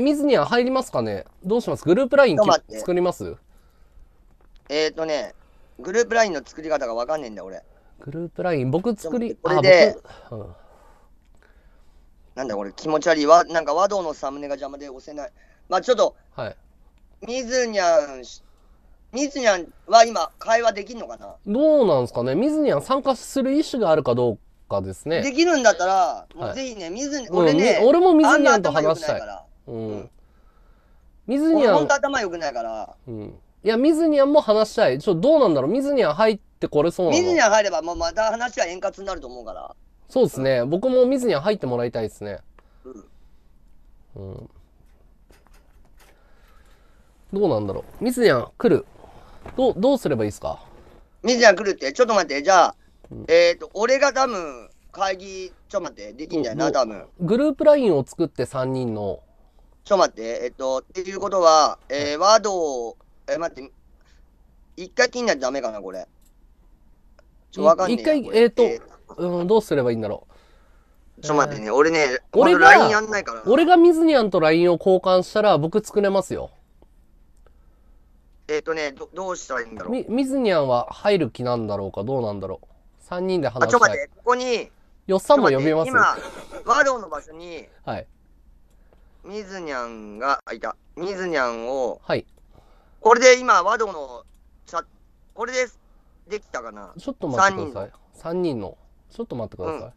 みずにゃん入りますかね？どうします？グループ LINE 作ります？グループ LINE の作り方がわかんねえんだ、俺。グループ LINE、僕作り、これで、なんだこれ、気持ち悪いわ。なんか和道のサムネが邪魔で押せない。まあちょっと、はい。みずにゃん、みずにゃんは今会話できるのかな？どうなんですかね。みずにゃん参加する意思があるかどうかですね。できるんだったら、もうぜひね、俺もみずにゃんと話したい。みずにゃん。本当頭良くないから。うん。いや、みずにゃんも話したい。ちょっとどうなんだろう。みずにゃん入ってこれそうなの？みずにゃん入れば、また話は円滑になると思うから。そうですね。僕もみずにゃん入ってもらいたいですね。うん。どうなんだろう。みずにゃん来る。どうすればいいですか？みずにゃん来るって、ちょっと待って、じゃあ、俺が多分、会議、ちょっと待って、できんだよな、多分。グループ LINE を作って3人の。ちょっと待って、っていうことは、ワードを、待って、一回切んないとダメかな、これ。ちょっとわかんない。一回、どうすればいいんだろう。ちょっと待ってね、俺ね、俺が LINE やんないから。俺がみずにゃんと LINE を交換したら、僕作れますよ。どうしたらいいんだろう。みずにゃんは入る気なんだろうか、どうなんだろう。3人で話したい。あ、ちょっと待って、ここに。よっさんも呼びます。今、和道の場所に、はい。みずにゃんが、いた。みずにゃんを、はい。これで今、和道の、これで、できたかな。ちょっと待ってください。3人の。ちょっと待ってください。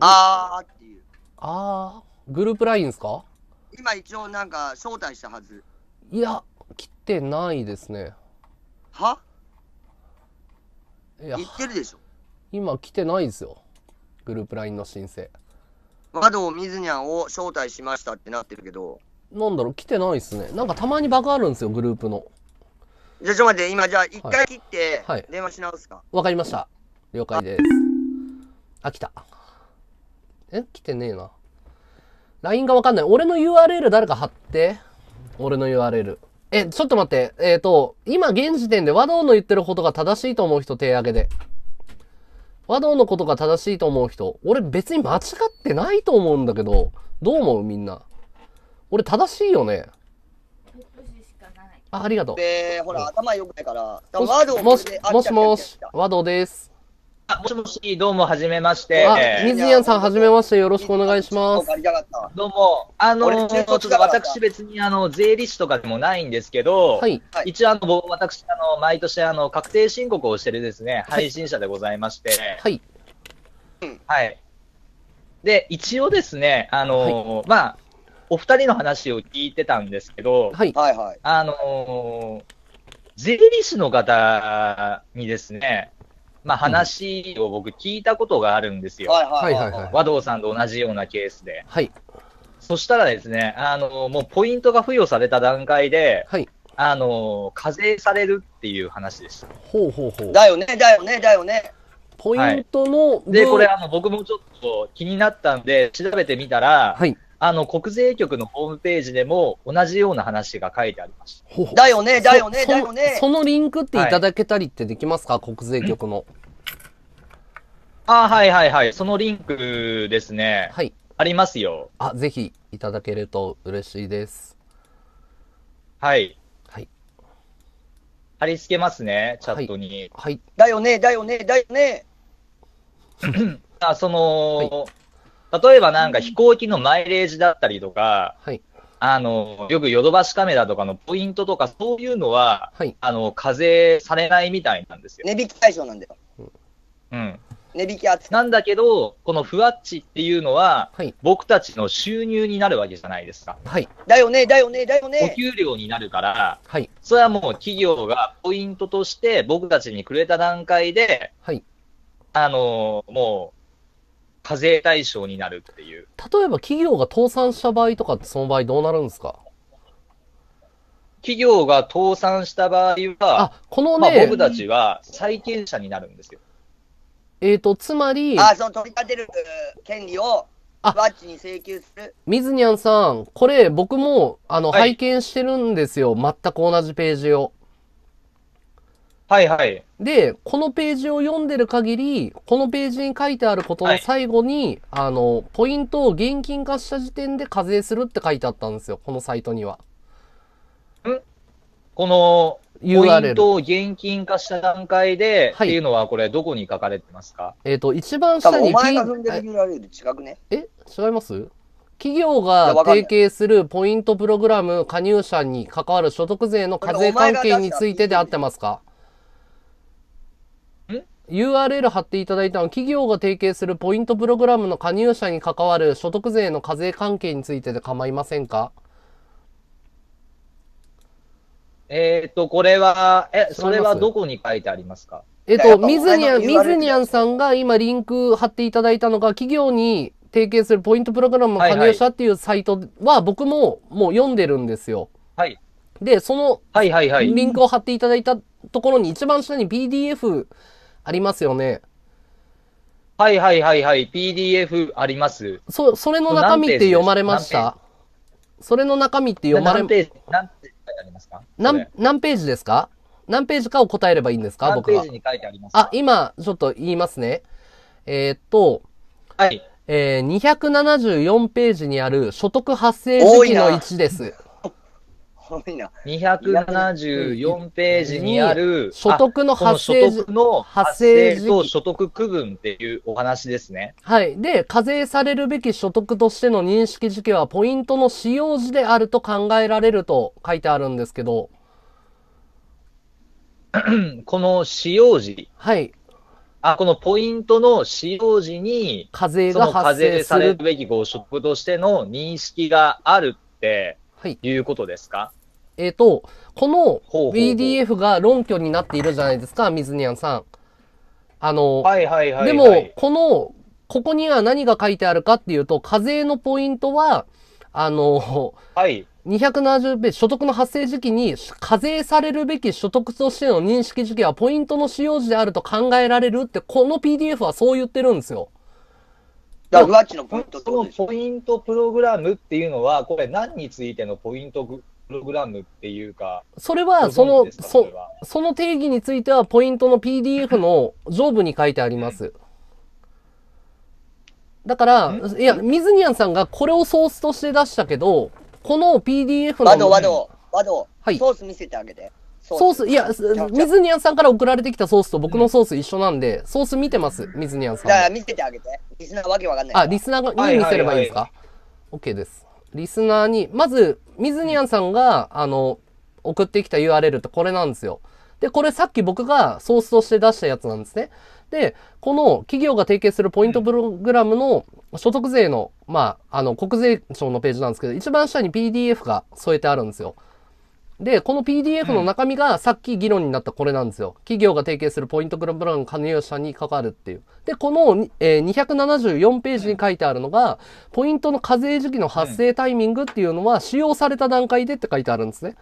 あーっていう。あー、グループ LINE ですか？今一応なんか、招待したはず。いや、来てないですね。は？いや、言ってるでしょ。今来てないですよ。グループ LINE の申請。窓をみずにゃんを招待しましたってなってるけど。なんだろう、来てないですね。なんかたまにバグあるんですよ、グループの。じゃあちょっと待って、今じゃあ一回切って、はい、電話し直すか。わかりました。了解です。あ、来た。来てねえな。LINE がわかんない。俺の URL 誰か貼って。俺の URL。ちょっと待って。今現時点で和道の言ってることが正しいと思う人手挙げで。和道のことが正しいと思う人。俺別に間違ってないと思うんだけど、どう思うみんな。俺正しいよね。あ、ありがとう。ほら、頭良くないから。もしもし、和道です。あ、もしもし、どうも、はじめまして。あ、みずにゃんさん、はじめまして。よろしくお願いします。どうも、私別に、税理士とかでもないんですけど、はい、一応、私、毎年、確定申告をしてるですね、配信者でございまして、はい。はい。で、一応ですね、はい、まあ、お二人の話を聞いてたんですけど、はい、税理士の方にですね、まあ話を僕聞いたことがあるんですよ。和道さんと同じようなケースで。はい。そしたらですね、もうポイントが付与された段階で、はい。課税されるっていう話です。ほうほうほう。だよね、だよね、だよね。ポイントの、はい、で、これ僕もちょっと気になったんで、調べてみたら、はい、国税局のホームページでも同じような話が書いてありました。ほうほう。だよね、だよね、だよね。そのリンクっていただけたりってできますか、はい、国税局の。ああ、はいはいはい。そのリンクですね。はい。ありますよ。あ、ぜひいただけると嬉しいです。はい。はい。貼り付けますね、チャットに。はい。はい、だよね、だよね、だよね。あ、はい、例えばなんか飛行機のマイレージだったりとか、はい。よくヨドバシカメラとかのポイントとか、そういうのは、はい。課税されないみたいなんですよ。値引き対象なんだよ。うん。なんだけど、このふわっちっていうのは、はい、僕たちの収入になるわけじゃないですか。はい、だよね、だよね、だよね。お給料になるから、はい、それはもう企業がポイントとして僕たちにくれた段階で、はい、もう課税対象になるっていう。例えば企業が倒産した場合とかって、その場合どうなるんですか？企業が倒産した場合は、あ、このね、まあ僕たちは債権者になるんですよ。つまり、あ、その取り立てる権利を、ふわっちに請求する。みずにゃんさん、これ、僕も、はい、拝見してるんですよ。全く同じページを。はいはい。で、このページを読んでる限り、このページに書いてあることの最後に、はい、ポイントを現金化した時点で課税するって書いてあったんですよ。このサイトには。ん？この、ポイントを現金化した段階で、っていうのは、これ、どこに書かれてますか？一番下に、お前が踏んでる URL 違くね？え？違います？企業が提携するポイントプログラム加入者に関わる所得税の課税関係についてで合ってますか？URL 貼っていただいたのは、企業が提携するポイントプログラムの加入者に関わる所得税の課税関係についてで構いませんか？これは、それはどこに書いてありますか？みずにゃんさんが今リンク貼っていただいたのが、企業に提携するポイントプログラムを加入したっていうサイトは、僕ももう読んでるんですよ。はい。で、その、はいはいはい。リンクを貼っていただいたところに一番下に PDF ありますよね。はいはいはいはい。PDF あります。それの中身って読まれました？それの中身って読まれました？何ページですか？何ページかを答えればいいんですか？僕は。何ページに書いてありますか？あ、今、ちょっと言いますね。はい。274ページにある所得発生時期の1です。多いな。274ページにある、所得の発生時期の発生時期と所得区分っていうお話ですね。はい。で、課税されるべき所得としての認識時期はポイントの使用時であると考えられると書いてあるんですけど。この使用時。はい。あ、このポイントの使用時に課税が発生されるべきご所得としての認識があるっていうことですか？この PDF が論拠になっているじゃないですか、みずにゃんさん。でも、ここには何が書いてあるかっていうと、課税のポイントは、はい、270ページ、所得の発生時期に、課税されるべき所得としての認識時期はポイントの使用時であると考えられるって、この PDF はそう言ってるんですよ。だから、ふわっちのポイントってことでしょ。ポイントプログラムっていうのは、これ何についてのポイントプログラムっていうか。それは、その定義については、ポイントの PDF の上部に書いてあります。だから、いや、みずにゃんさんがこれをソースとして出したけど、この PDF の。ワド、はい。ソース見せてあげて。ソース、いや、みずにゃんさんから送られてきたソースと僕のソース一緒なんで、ソース見てます、みずにゃんさん。だから見せてあげて。リスナーわけわかんない。あ、リスナーに見せればいいですか？ OK です。リスナーに、まず、みずにゃんさんが、送ってきた URL ってこれなんですよ。で、これさっき僕がソースとして出したやつなんですね。で、この企業が提携するポイントプログラムの所得税の、まあ、国税庁のページなんですけど、一番下に PDF が添えてあるんですよ。で、この PDF の中身がさっき議論になったこれなんですよ。企業が提携するポイントプログラム加入者に関わるっていう。で、この、274ページに書いてあるのが、ポイントの課税時期の発生タイミングっていうのは使用された段階でって書いてあるんですね。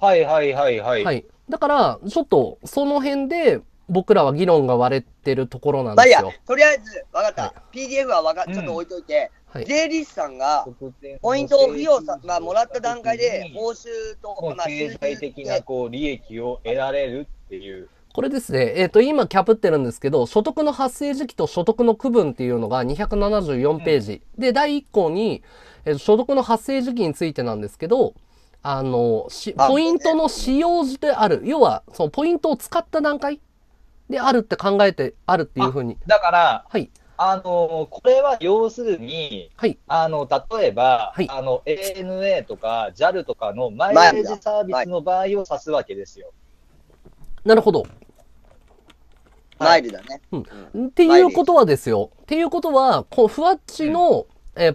はいはいはいはい。はい。だから、ちょっと、その辺で、僕らは議論が割れてるところなんですよ。まあ、いや、とりあえず、わかった。はい、PDF はちょっと置いといて、税理士さんが、ポイントを付与さ、まあ、もらった段階で、報酬と、まあ、経済的な、こう、利益を得られるっていう。これですね、今、キャプってるんですけど、所得の発生時期と所得の区分っていうのが274ページ。で、第1項に、所得の発生時期についてなんですけど、ポイントの使用時である。要は、そのポイントを使った段階であるって考えてあるっていうふうに。だから、はい。これは要するに、はい。例えば、はい。ANA とか JAL とかのマイレージサービスの場合を指すわけですよ。なるほど。マイルだね。うん。っていうことはですよ。っていうことは、ふわっちの、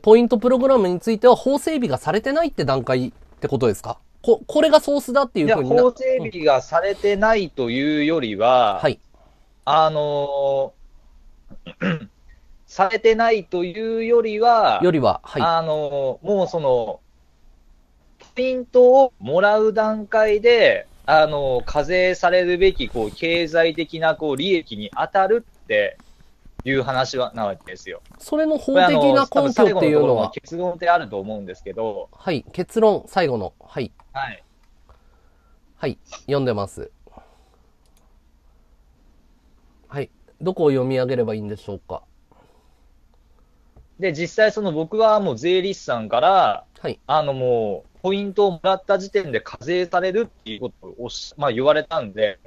ポイントプログラムについては法整備がされてないって段階ってことですか？これがソースだっていうふうに。法整備がされてないというよりは、はい、されてないというよりは、はい、もうその、ポイントをもらう段階で、課税されるべき、こう、経済的な、こう、利益に当たるっていう話なわけですよ。それの法的な根拠っていうのは。結論ってあると思うんですけど。はい、結論、最後の。はい。はい。はい、読んでます。はい。どこを読み上げればいいんでしょうか。で、実際、その僕はもう税理士さんから、はい、もう、ポイントをもらった時点で課税されるっていうことをまあ、言われたんで、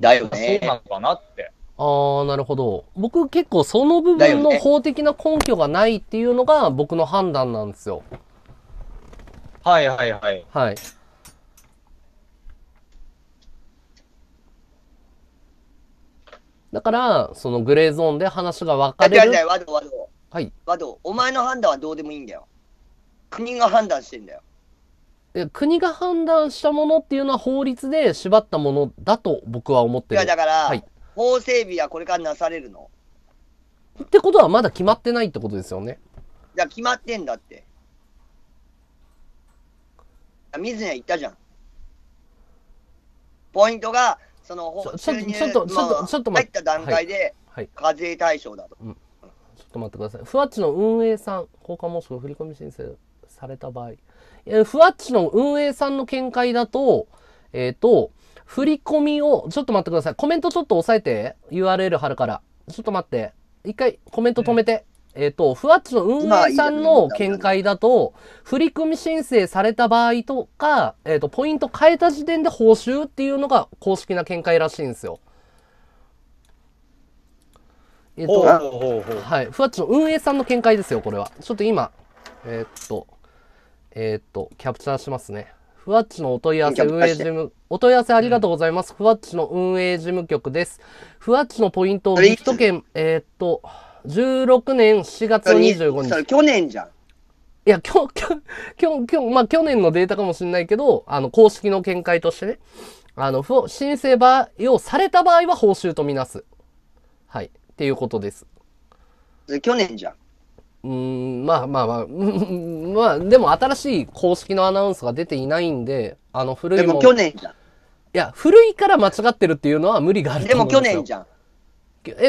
だよね。そうなのかなって。ああ、なるほど。僕結構その部分の法的な根拠がないっていうのが僕の判断なんですよ。はいはいはい。はい。だから、そのグレーゾーンで話が分かれる。はい。ワド、お前の判断はどうでもいいんだよ。国が判断してんだよ。国が判断したものっていうのは法律で縛ったものだと僕は思ってる。いやだから、はい、法整備はこれからなされるのってことはまだ決まってないってことですよね。いや決まってんだって水野言ったじゃん。ポイントがその収入が入った段階で課税対象だと。ちょっと待ってください。ふわっちの運営さん交換申し込み振り込み申請された場合、ふわっちの運営さんの見解だと、振り込みを、ちょっと待ってください。コメントちょっと押さえて、URL 貼るから。ちょっと待って。一回コメント止めて。ふわっちの運営さんの見解だと、振り込み申請された場合とか、ポイント変えた時点で報酬っていうのが公式な見解らしいんですよ。はい。ふわっちの運営さんの見解ですよ、これは。ちょっと今、キャプチャーしますね。ふわっちのお問い合わせ運営事務、お問い合わせありがとうございます。ふわっちの運営事務局です。ふわっちのポイントをギフト券、16年4月25日。それ去年じゃん。いや、まあ、去年のデータかもしれないけど、公式の見解としてね、申請をされた場合は報酬とみなす。はい。っていうことです。それ去年じゃん。まあ、でも新しい公式のアナウンスが出ていないんで、古いもの。でも去年じゃん。いや、古いから間違ってるっていうのは無理があると思うんですよ。でも去年じゃん。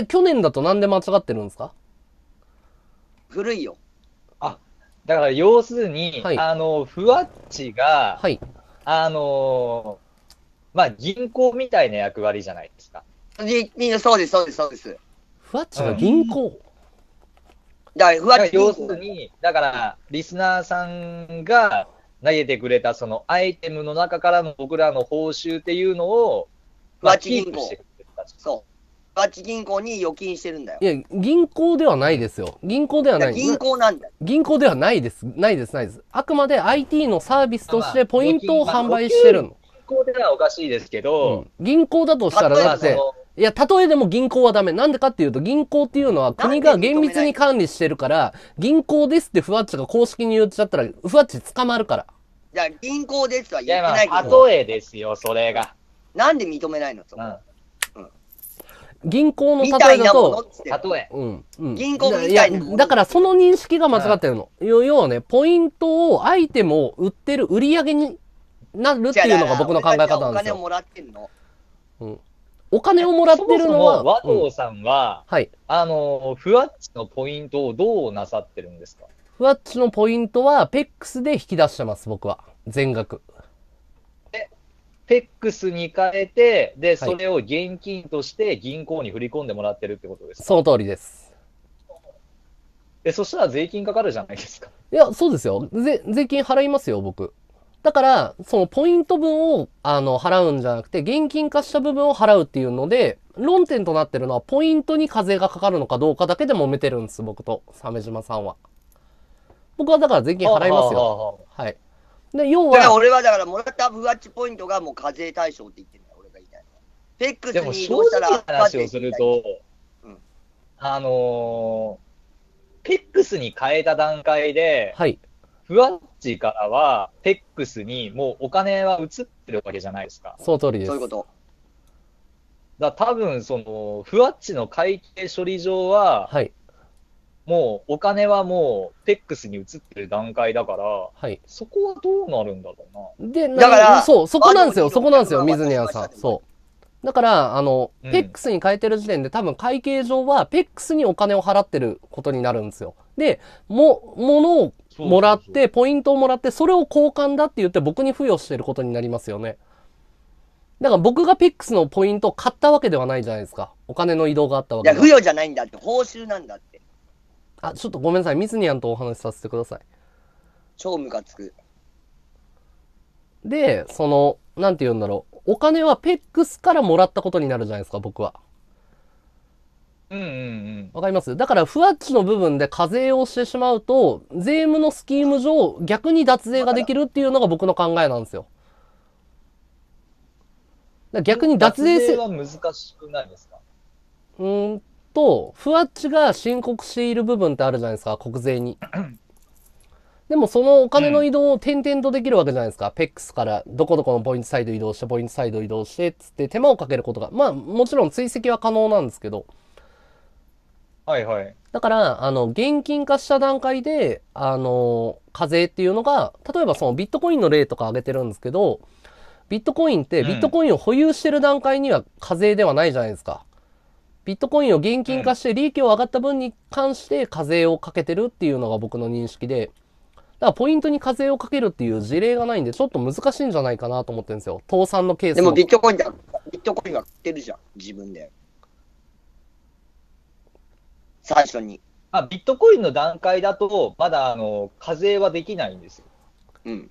去年だとなんで間違ってるんですか？古いよ。あ、だから要するに、はい、ふわっちが、はい、まあ、銀行みたいな役割じゃないですか。そうです、そうです、そうです。ふわっちが銀行、要するに、だから、リスナーさんが投げてくれたそのアイテムの中からの僕らの報酬っていうのを、ふわっち銀行。そう。ふわっち銀行に預金してるんだよ。いや、銀行ではないですよ。銀行ではない。銀行なんだよ。銀行ではないです。ないです、ないです。あくまで IT のサービスとしてポイントを販売してるの。銀行ではおかしいですけど、銀行だとしたらだって、いや、例えでも銀行はダメ。なんでかっていうと、銀行っていうのは国が厳密に管理してるから、銀行ですってふわっちが公式に言っちゃったら、ふわっち捕まるから。いや、銀行ですは言ってないけど。例えですよ、それが。なんで認めないの？銀行の例えだと、例え。銀行みたいな。だからその認識が間違ってるの。要はね、ポイントを、アイテムを売ってる売り上げになるっていうのが僕の考え方なんですよ。お金をもらってるの、うん、お金をもらってるのは。そもそも和道さんは、うん、はい、ふわっちのポイントをどうなさってるんですか？ふわっちのポイントは PEX で引き出してます、僕は。全額。PEX に変えて、で、それを現金として銀行に振り込んでもらってるってことですか？はい、その通りです。そしたら税金かかるじゃないですか。いや、そうですよ。税金払いますよ、僕。だから、そのポイント分を、払うんじゃなくて、現金化した部分を払うっていうので、論点となってるのは、ポイントに課税がかかるのかどうかだけで揉めてるんです、僕と、鮫島さんは。僕はだから税金払いますよ。はい。で、要は。だから俺はだから、もらったふわっちポイントがもう課税対象って言ってるんだよ、俺が言いたいのは。PEX に移動したら。でも正直な話をすると、うん、PEX に変えた段階で、はい。ふわっちからは、PEX にもうお金は移ってるわけじゃないですか。その通りです。そういうこと。だから多分、その、ふわっちの会計処理上は、はい。もうお金はもう PEX に移ってる段階だから、はい、そこはどうなるんだろうな。で、だから、そう、そこなんですよ、そこなんですよ、水根屋さん。そう。だから、うん、PEX に変えてる時点で多分会計上は PEX にお金を払ってることになるんですよ。で、物をもらって、ポイントをもらって、それを交換だって言って僕に付与してることになりますよね。だから僕が PEX のポイントを買ったわけではないじゃないですか。お金の移動があったわけで。いや、付与じゃないんだって、報酬なんだって。あ、ちょっとごめんなさい。ミズニアンとお話しさせてください。超ムカつく。で、その、なんて言うんだろう。お金は PEX からもらったことになるじゃないですか、僕は。うんうんうん。わかります？だから、ふわっちの部分で課税をしてしまうと、税務のスキーム上、逆に脱税ができるっていうのが僕の考えなんですよ。だ逆に脱税は難しくないですか？ふわっちが申告している部分ってあるじゃないですか、国税に。でもそのお金の移動を点々とできるわけじゃないですか。PEX からどこどこのポイントサイド移動して、ポイントサイド移動して、つって手間をかけることが。まあもちろん追跡は可能なんですけど。はいはい。だから、現金化した段階で、課税っていうのが、例えばそのビットコインの例とか挙げてるんですけど、ビットコインってビットコインを保有してる段階には課税ではないじゃないですか。ビットコインを現金化して利益を上がった分に関して課税をかけてるっていうのが僕の認識で、だからポイントに課税をかけるっていう事例がないんで、ちょっと難しいんじゃないかなと思ってるんですよ。倒産のケースでもビットコインは売ってるじゃん、自分で。最初に。あ、ビットコインの段階だと、まだ課税はできないんですよ。うん。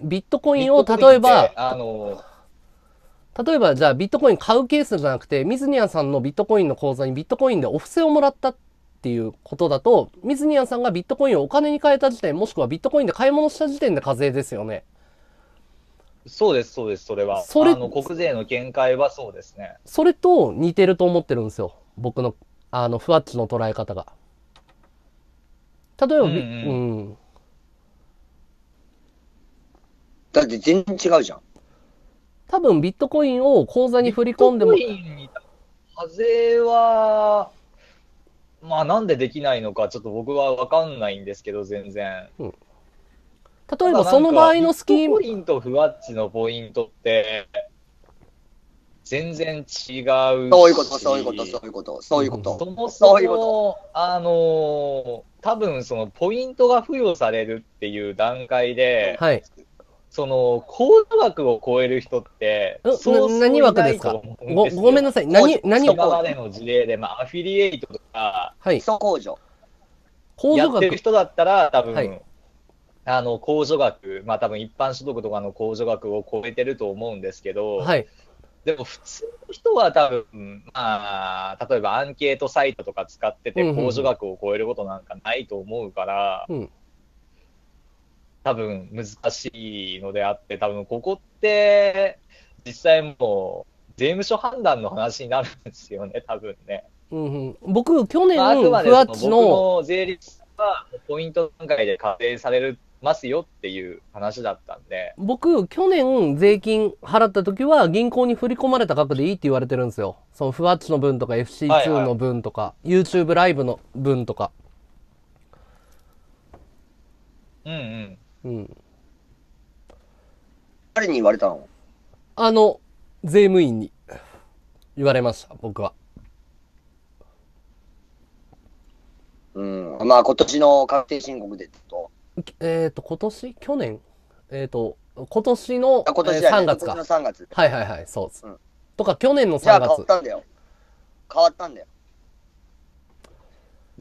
ビットコインを例えば、じゃあビットコイン買うケースじゃなくて、水ニアンさんのビットコインの口座にビットコインでお布施をもらったっていうことだと、水ニアンさんがビットコインをお金に変えた時点、もしくはビットコインで買い物した時点で課税ですよね。そうです、そうです、それは。国税の見解はそうですね。それと似てると思ってるんですよ。僕の、ふわっちの捉え方が。例えば、だって全然違うじゃん。多分ビットコインを口座に振り込んでも。ビットコインに課税は、まあなんでできないのかちょっと僕はわかんないんですけど、全然。うん、例えばその場合のスキーム。ビットコインとふわっちのポイントって、全然違うし。そういうこと。そもそも、多分そのポイントが付与されるっていう段階で、はい。その、口座枠を超える人って、何枠ですか？ごめんなさい。何枠？今までの事例で、まあ、アフィリエイトとか、はい。やってる人だったら、多分、はい、控除額、まあ多分一般所得とかの控除額を超えてると思うんですけど、はい。でも普通の人は多分、まあ、例えばアンケートサイトとか使ってて、控除額を超えることなんかないと思うから、多分難しいのであって、多分ここって実際もう税務署判断の話になるんですよね、多分ね。僕去年、あくまで僕の税率はポイント段階で課税されますよっていう話だったんで。僕去年税金払った時は銀行に振り込まれた額でいいって言われてるんですよ。そのふわっちの分とか FC2 の分とか、はいはい、YouTube ライブの分とか。誰に言われたの？税務員に言われました、僕は。まあ、今年の確定申告でと。今年去年今年の今年3月か。今年の3月。はいはいはい、そうです。とか、去年の3月。じゃあ変わったんだよ。変わったんだよ。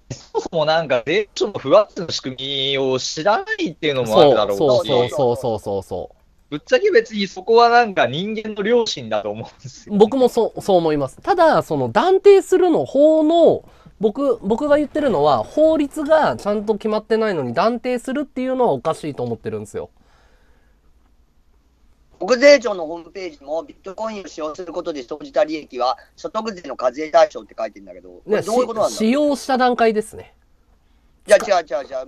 そもそもなんか、税務署の不安定の仕組みを知らないっていうのもあるだろうし。そう。ぶっちゃけ別にそこはなんか人間の良心だと思うんですよ、ね。僕もそう思います。ただ、その断定するの法の、僕が言ってるのは、法律がちゃんと決まってないのに断定するっていうのはおかしいと思ってるんですよ。国税庁のホームページもビットコインを使用することで生じた利益は所得税の課税対象って書いてるんだけど、どういうことなんだ？使用した段階ですね。いや違う、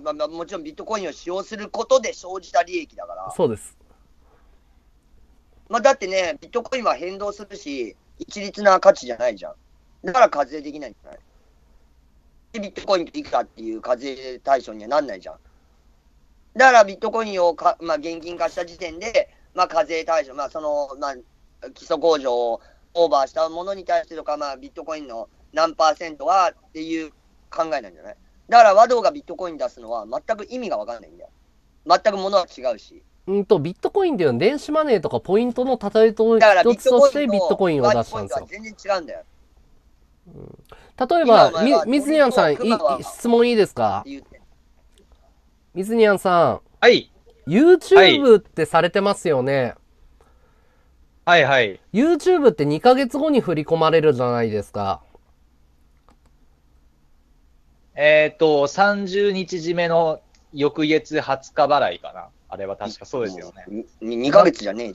まあ、もちろんビットコインを使用することで生じた利益だから。そうです。まあだってね、ビットコインは変動するし、一律な価値じゃないじゃん。だから課税できないんじゃない？ビットコインっていくらっていう課税対象にはなんないじゃん。だからビットコインをまあ、現金化した時点で、まあ、課税対象、まあ、その、まあ、基礎控除をオーバーしたものに対してとか、まあ、ビットコインの何パーセントはっていう考えなんじゃない？だから和道がビットコイン出すのは全く意味が分かんないんだよ。全くものは違うし。ビットコインっていうのは電子マネーとかポイントの例えと一つとしてビットコインを出したんですよ。全然違うんだよ。例えば、水にゃんさん、質問いいですか？水にゃんさん。はい。YouTube ってされてますよね。はいはい。YouTube って2ヶ月後に振り込まれるじゃないですか。30日締めの翌月20日払いかな。あれは確かそうですよね。2ヶ月じゃね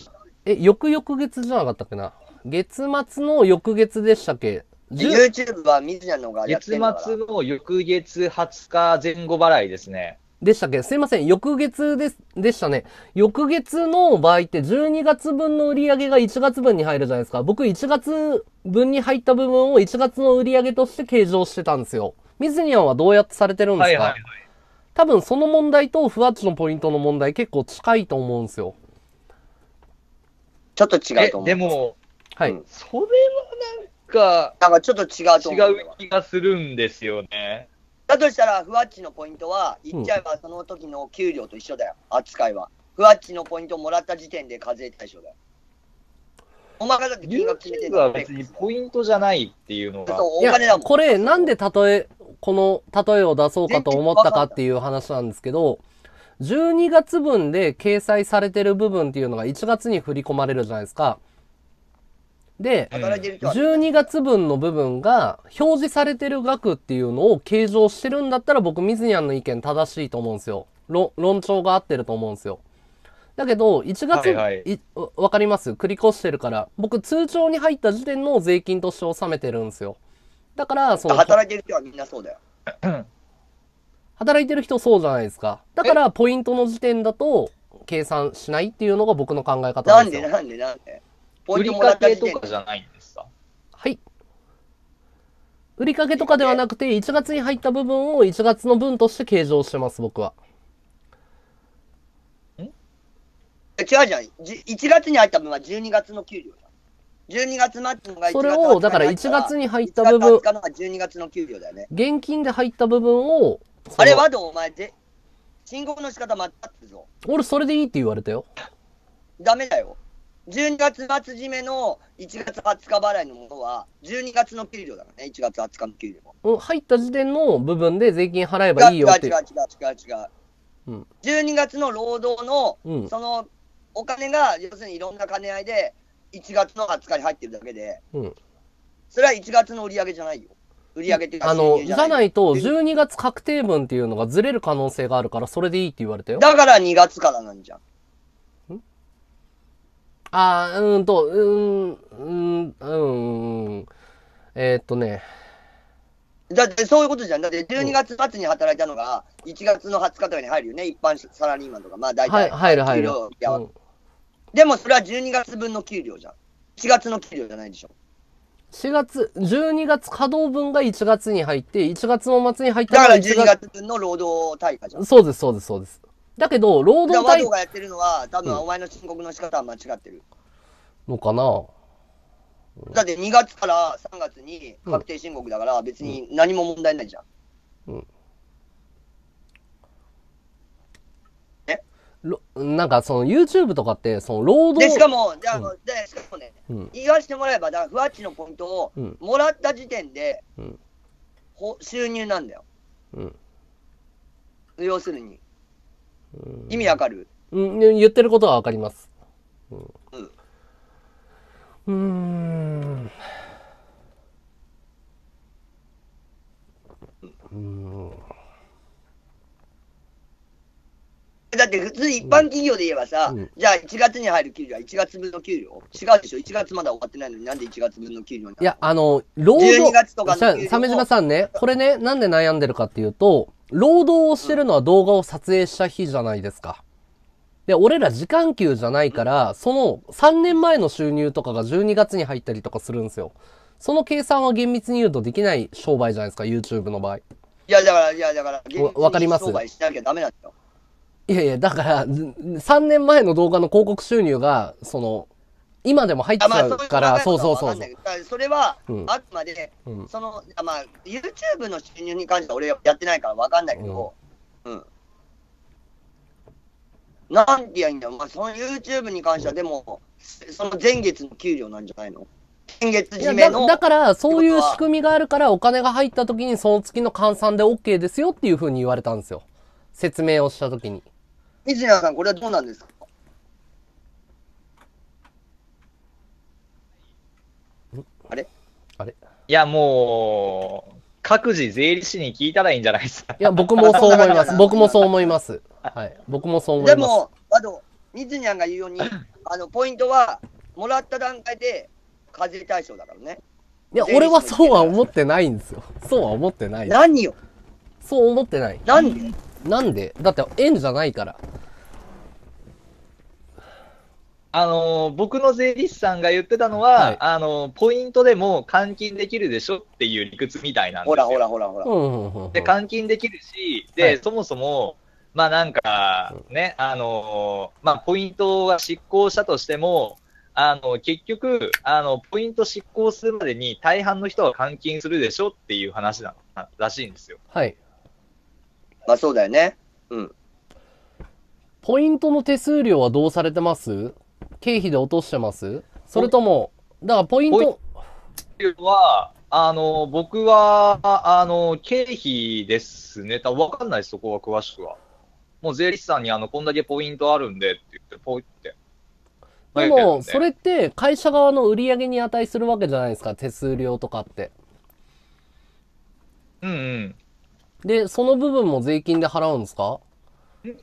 えじゃん。翌々月じゃなかったっけな。月末の翌月でしたっけ？YouTube は水野のがやってるから。月末の翌月20日前後払いですね。でしたっけ？すいません。翌月でしたね。翌月の場合って12月分の売り上げが1月分に入るじゃないですか。僕1月分に入った部分を1月の売り上げとして計上してたんですよ。水野はどうやってされてるんですか？はいはいはい。多分その問題とふわっちのポイントの問題結構近いと思うんですよ。ちょっと違うと思う。でも、はい。それはなんかちょっと違うと思う。違う気がするんですよね。だとしたら、ふわっちのポイントは、言っちゃえばその時の給料と一緒だよ、扱いは。ふわっちのポイントをもらった時点で課税対象だよ。お前がだって金額決めてるのは別にポイントじゃないっていうのが。お金だもん。これ、なんでこの例えを出そうかと思ったかっていう話なんですけど、12月分で掲載されてる部分っていうのが1月に振り込まれるじゃないですか。で、12月分の部分が表示されてる額っていうのを計上してるんだったら僕、水にゃんの意見正しいと思うんですよ。論調が合ってると思うんですよ。だけど、1月、わかります？繰り越してるから。僕、通帳に入った時点の税金として納めてるんですよ。だから、働いてる人はみんなそうだよ。働いてる人そうじゃないですか。だから、ポイントの時点だと計算しないっていうのが僕の考え方なんですよ。なんで売りかけとかじゃないんですか？はい。売りかけとかではなくて、1月に入った部分を1月の分として計上してます、僕は。違うじゃん。1月に入った分は12月の給料だ。12月末のが1月の給料。それを、だから1月に入った部分。1月の12月の給料だよね。現金で入った部分を。あれはどう？お前、申告の仕方間違ってるぞ。俺、それでいいって言われたよ。ダメだよ。12月末締めの1月20日払いのものは、12月の給料だからね、1月20日の給料も。入った時点の部分で税金払えばいいよって。違う。12月の労働の、そのお金が、要するにいろんな兼ね合いで、1月の20日に入ってるだけで、それは1月の売り上げじゃないよ。売り上げっていうか、じゃないと、12月確定分っていうのがずれる可能性があるから、それでいいって言われたよ。だから2月からなんじゃん。だってそういうことじゃん。だって12月末に働いたのが、1月の20日とかに入るよね。一般サラリーマンとか、まあ大体。入る。でもそれは12月分の給料じゃん。4月の給料じゃないでしょ。12月稼働分が1月に入って、1月の末に入ったら。だから12月分の労働対価じゃん。そうです。だけど労働体がやってるのは多分お前の申告の仕方は間違ってるのかな。だって2月から3月に確定申告だから別に何も問題ないじゃん。うん、なんかその YouTube とかってその労働でしかもじゃあ、うん、でしかもね、うん、言わせてもらえばだからふわっちのポイントをもらった時点で、うん、収入なんだよ。うん、要するに意味わかる？うん、言ってることはわかります。うん。だって普通一般企業で言えばさ、うん、じゃあ1月に入る給料は1月分の給料違うでしょ。1月まだ終わってないのになんで1月分の給料になるの？いや労働月とかの鮫島さんね、これねなんで悩んでるかっていうと労働をしてるのは動画を撮影した日じゃないですか。で、俺ら時間給じゃないから、その3年前の収入とかが12月に入ったりとかするんですよ。その計算は厳密に言うとできない商売じゃないですか、YouTube の場合。いやだから、厳密に商売しなきゃダメなんだよ。いやいや、だから、3年前の動画の広告収入が、その、今でも入っちゃうから、まあ、そう。それは、あくまで、うん、その、まあ、YouTube の収入に関しては俺やってないからわかんないけど、うんなんて言うんだよ、まあ、その YouTube に関しては、でも、その前月の給料なんじゃないの？前月締めの。だから、そういう仕組みがあるから、お金が入った時に、その月の換算で OK ですよっていうふうに言われたんですよ。説明をした時に。水野さん、これはどうなんですか？あれいや、もう、各自税理士に聞いたらいいんじゃないですか。いや、僕もそう思います。僕もそう思います。はい、僕もそう思います。でも、あと、みずにゃんが言うように、ポイントは、もらった段階で、課税対象だからね。いや、俺はそうは思ってないんですよ。そうは思ってない。何よ。そう思ってない。なんでだって、円じゃないから。僕の税理士さんが言ってたのは、はい、ポイントでも換金できるでしょっていう理屈みたいなんですよ。ほら。で、換金できるし、で、はい、そもそも、まあなんかね、まあポイントが失効したとしても、結局、ポイント失効するまでに大半の人は換金するでしょっていう話らしいんですよ。はい。まあそうだよね。うん。ポイントの手数料はどうされてます？経費で落としてます？それとも、だからポイント。ポイントは、僕は、経費ですね。わかんないです、そこは詳しくは。もう税理士さんにこんだけポイントあるんでって言って、ポイって。でも、それって会社側の売り上げに値するわけじゃないですか、手数料とかって。うん。で、その部分も税金で払うんですか？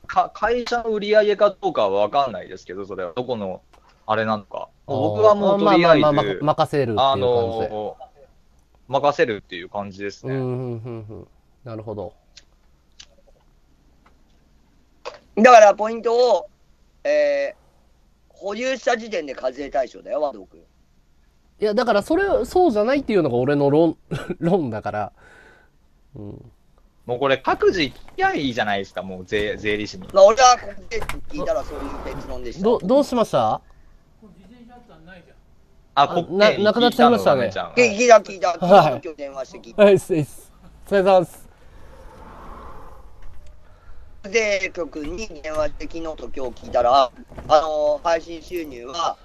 会社の売り上げかどうかはわかんないですけど、それはどこのあれなのか。僕はもうとりあえず、任せるっていう感じで。任せるっていう感じですね。なるほど。だからポイントを、保有した時点で課税対象だよ、和道君。いや、だからそれ、そうじゃないっていうのが俺の論だから。うん、もうこれ、各自聞きゃいいじゃないですか、もう税理士に。まあ、俺はこの税理士に聞いたらそういう結論でした。どうしました？あ、こっちなくなっちゃいましたね。聞いた、はい、今日電話して聞いた。はい、失礼します。お疲れ様です。税局に電話して昨日と今日聞いたら、配信収入は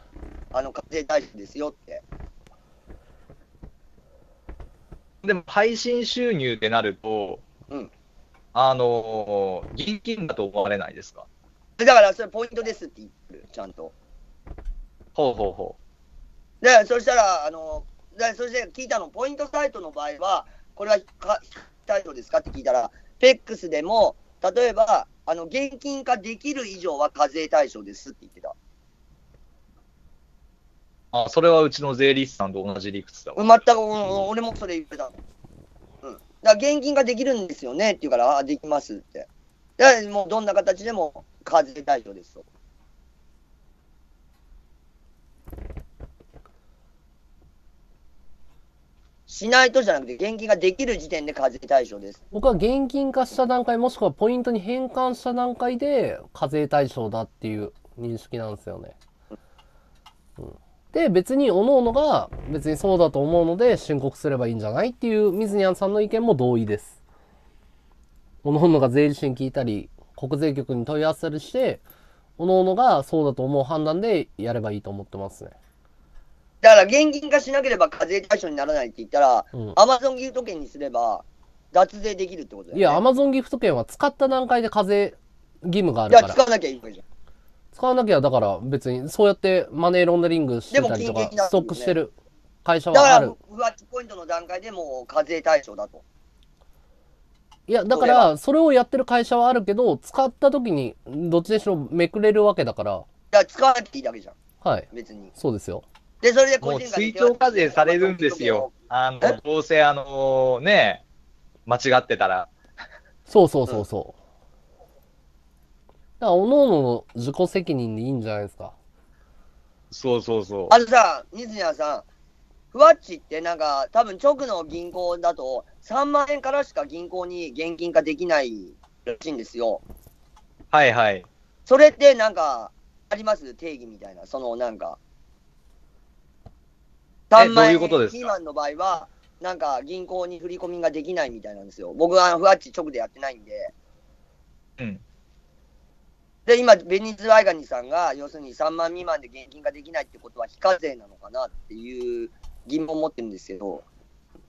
課税対象ですよって。でも配信収入ってなると、うん、現金だと思われないですか？だからそれポイントですって言ってる、ちゃんと。ほう。で、そしたらそして聞いたのポイントサイトの場合はこれは対象ですかって聞いたら、PEXでも例えば現金化できる以上は課税対象ですって言ってた。あ、それはうちの税理士さんと同じ理屈だわ。全く、俺もそれ言ってた。うん。だから現金化できるんですよねって言うから、あ、できますって。だからもうどんな形でも課税対象ですと。しないとじゃなくて、現金化できる時点で課税対象です。僕は現金化した段階、もしくはポイントに変換した段階で課税対象だっていう認識なんですよね。うん、で、別に各々が別にそうだと思うので申告すればいいんじゃないっていう水谷さんの意見も同意です。各々が税理士に聞いたり、国税局に問い合わせたりして、各々がそうだと思う判断でやればいいと思ってますね。だから現金化しなければ課税対象にならないって言ったら、うん、Amazon ギフト券にすれば脱税できるってことだよね。いや、Amazon ギフト券は使った段階で課税義務があるから。いや、使わなきゃいいじゃん。使わなきゃ、だから別にそうやってマネーロンダリングしてたりとか、ね、ストックしてる会社はある。だから、浮気ポイントの段階でもう課税対象だと。いや、だから、それをやってる会社はあるけど、使った時にどっちでしろめくれるわけだから。いや、使わなくていいだけじゃん。はい。別に。そうですよ。で、それで個人が追徴課税されるんですよ。どうせ、ね、間違ってたら。そうそうそうそう。うん、だから、おのおのの自己責任でいいんじゃないですか。そうそうそう。あとさ、水谷さん、ふわっちってなんか、多分直の銀行だと、3万円からしか銀行に現金化できないらしいんですよ。はいはい。それってなんか、あります定義みたいな。そのなんか。3万円未満の場合は、なんか銀行に振り込みができないみたいなんですよ。僕はふわっち直でやってないんで。うん。で、今、ベニズワイガニさんが、要するに3万未満で現金化できないってことは非課税なのかなっていう疑問を持ってるんですけど。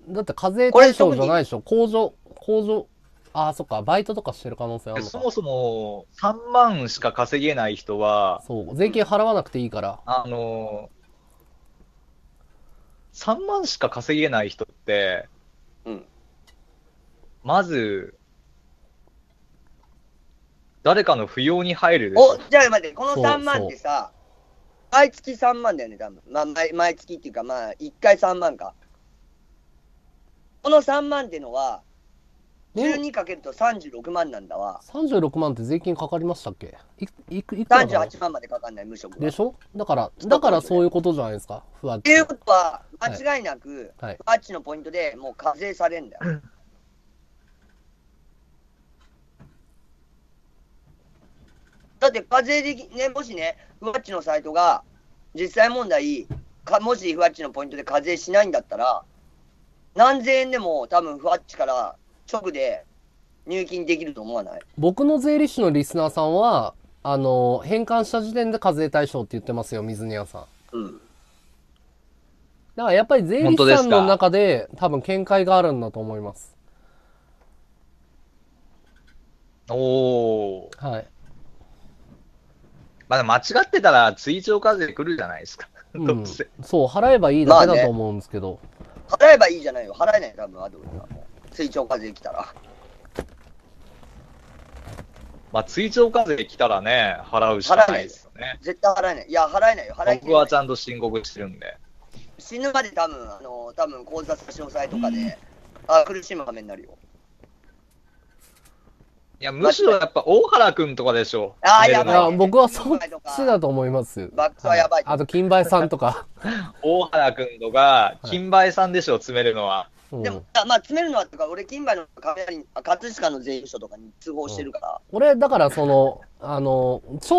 だって課税対象じゃないでしょ。控除。ああ、そっか、バイトとかしてる可能性あるのか。そもそも3万しか稼げない人は、そう、税金払わなくていいから。3万しか稼げない人って、うん、まず、誰かの扶養に入るでしょ。じゃあ待って、この3万ってさ、毎月3万だよね、多分。まあ、毎月っていうか、まあ、1回3万か。この3万ってのは、12かけると36万なんだわ。36万って税金かかりましたっけ？38万までかかんない、無職でしょ。だからそういうことじゃないですか。ふわっちっていうことは間違いなく、はいはい、ふわっちのポイントでもう課税されんだよ。だって課税できね、もしね、ふわっちのサイトが実際問題か、もしふわっちのポイントで課税しないんだったら、何千円でも多分ふわっちから直で入金できると思わない？僕の税理士のリスナーさんは、返還した時点で課税対象って言ってますよ、水庭さん。うん。だからやっぱり税理士さんの中で多分見解があるんだと思います。おー。はい。まだ間違ってたら追徴課税来るじゃないですか。うん、そう、払えばいいだけだと思うんですけど。まあね、払えばいいじゃないよ。払えない、多分、あとは。追徴課税来たら。まあ、追徴課税来たらね、払うしかないですよね。絶対払えない。いや、払えないよ。払えない。僕はちゃんと申告してるんで。死ぬまで多分口座差し押さえとかで、苦しむ羽目になるよ。いや、むしろやっぱ大原君とかでしょ。ああ、やばい。僕はそっちだと思います。バックはやばい。あと、金梅さんとか。大原君とか、金梅さんでしょ、詰めるのは。でも、まあ、詰めるのはとか、俺、金梅の葛飾の税務署とかに通報してるから。俺、だから、超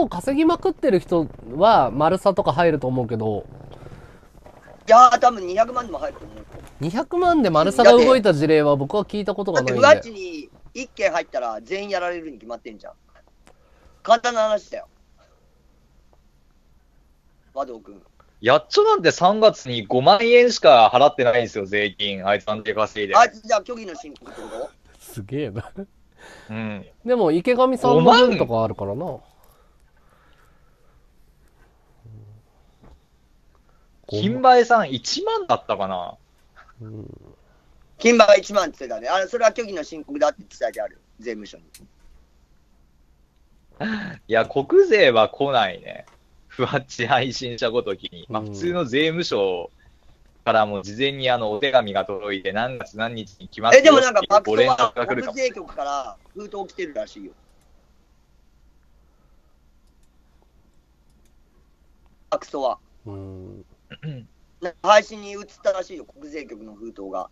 稼ぎまくってる人は、丸さとか入ると思うけど。いやー、多分200万でも入ると思う。200万で丸さが動いた事例は、僕は聞いたことがないんで。だって、うわちに1件入ったら、全員やられるに決まってんじゃん。簡単な話だよ。和道君。やっちょなんて3月に5万円しか払ってないんですよ、税金。あいつなんて稼いで。あいつじゃあ虚偽の申告ってことすげえな。うん。でも池上さんの分とかあるからな。金梅さん1万だったかな。うん、金梅1万って言ってたね。それは虚偽の申告だって伝えてある、税務署に。いや、国税は来ないね。ふわっち配信者ごときに、まあ、普通の税務署からも事前にお手紙が届いて、何月何日に来ますよっていうご連絡が来るかもしれない。でもなんか、国税局から封筒来てるらしいよ。ファクスは。配信に移ったらしいよ、国税局の封筒が。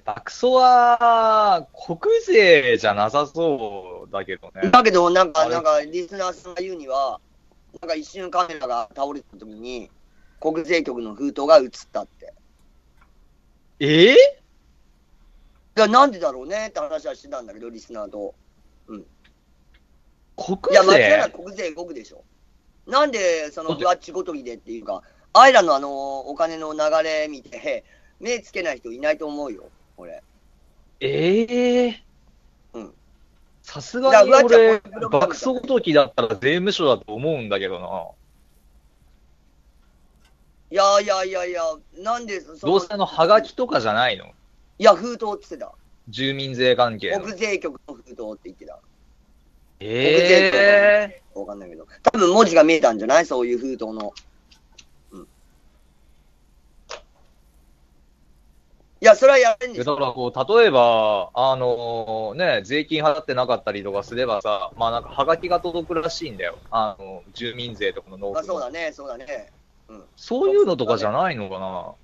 爆走は国税じゃなさそうだけどね。だけどなんかリスナーさんが言うには、なんか一瞬カメラが倒れた時に国税局の封筒が映ったって。なんでだろうねって話はしてたんだけど、リスナーと。うん。国税？いや、間違いなく国税局でしょ。なんでそのブワッチごときでっていうか、あいらのお金の流れ見て目つけない人いないと思うよ。俺うん。さすがに俺、爆走時だったら税務署だと思うんだけどな。いや、なんでそのどうせハガキとかじゃないの？いや、封筒って言ってた。住民税関係の。国税局の封筒って言ってた。わかんないけど。多分文字が見えたんじゃない？そういう封筒の。いや、それはやるんですよ。だからこう、例えば、ね、税金払ってなかったりとかすればさ、まあなんか、はがきが届くらしいんだよ。住民税とかの納付。あ、そうだね。うん。そういうのとかじゃないのかな？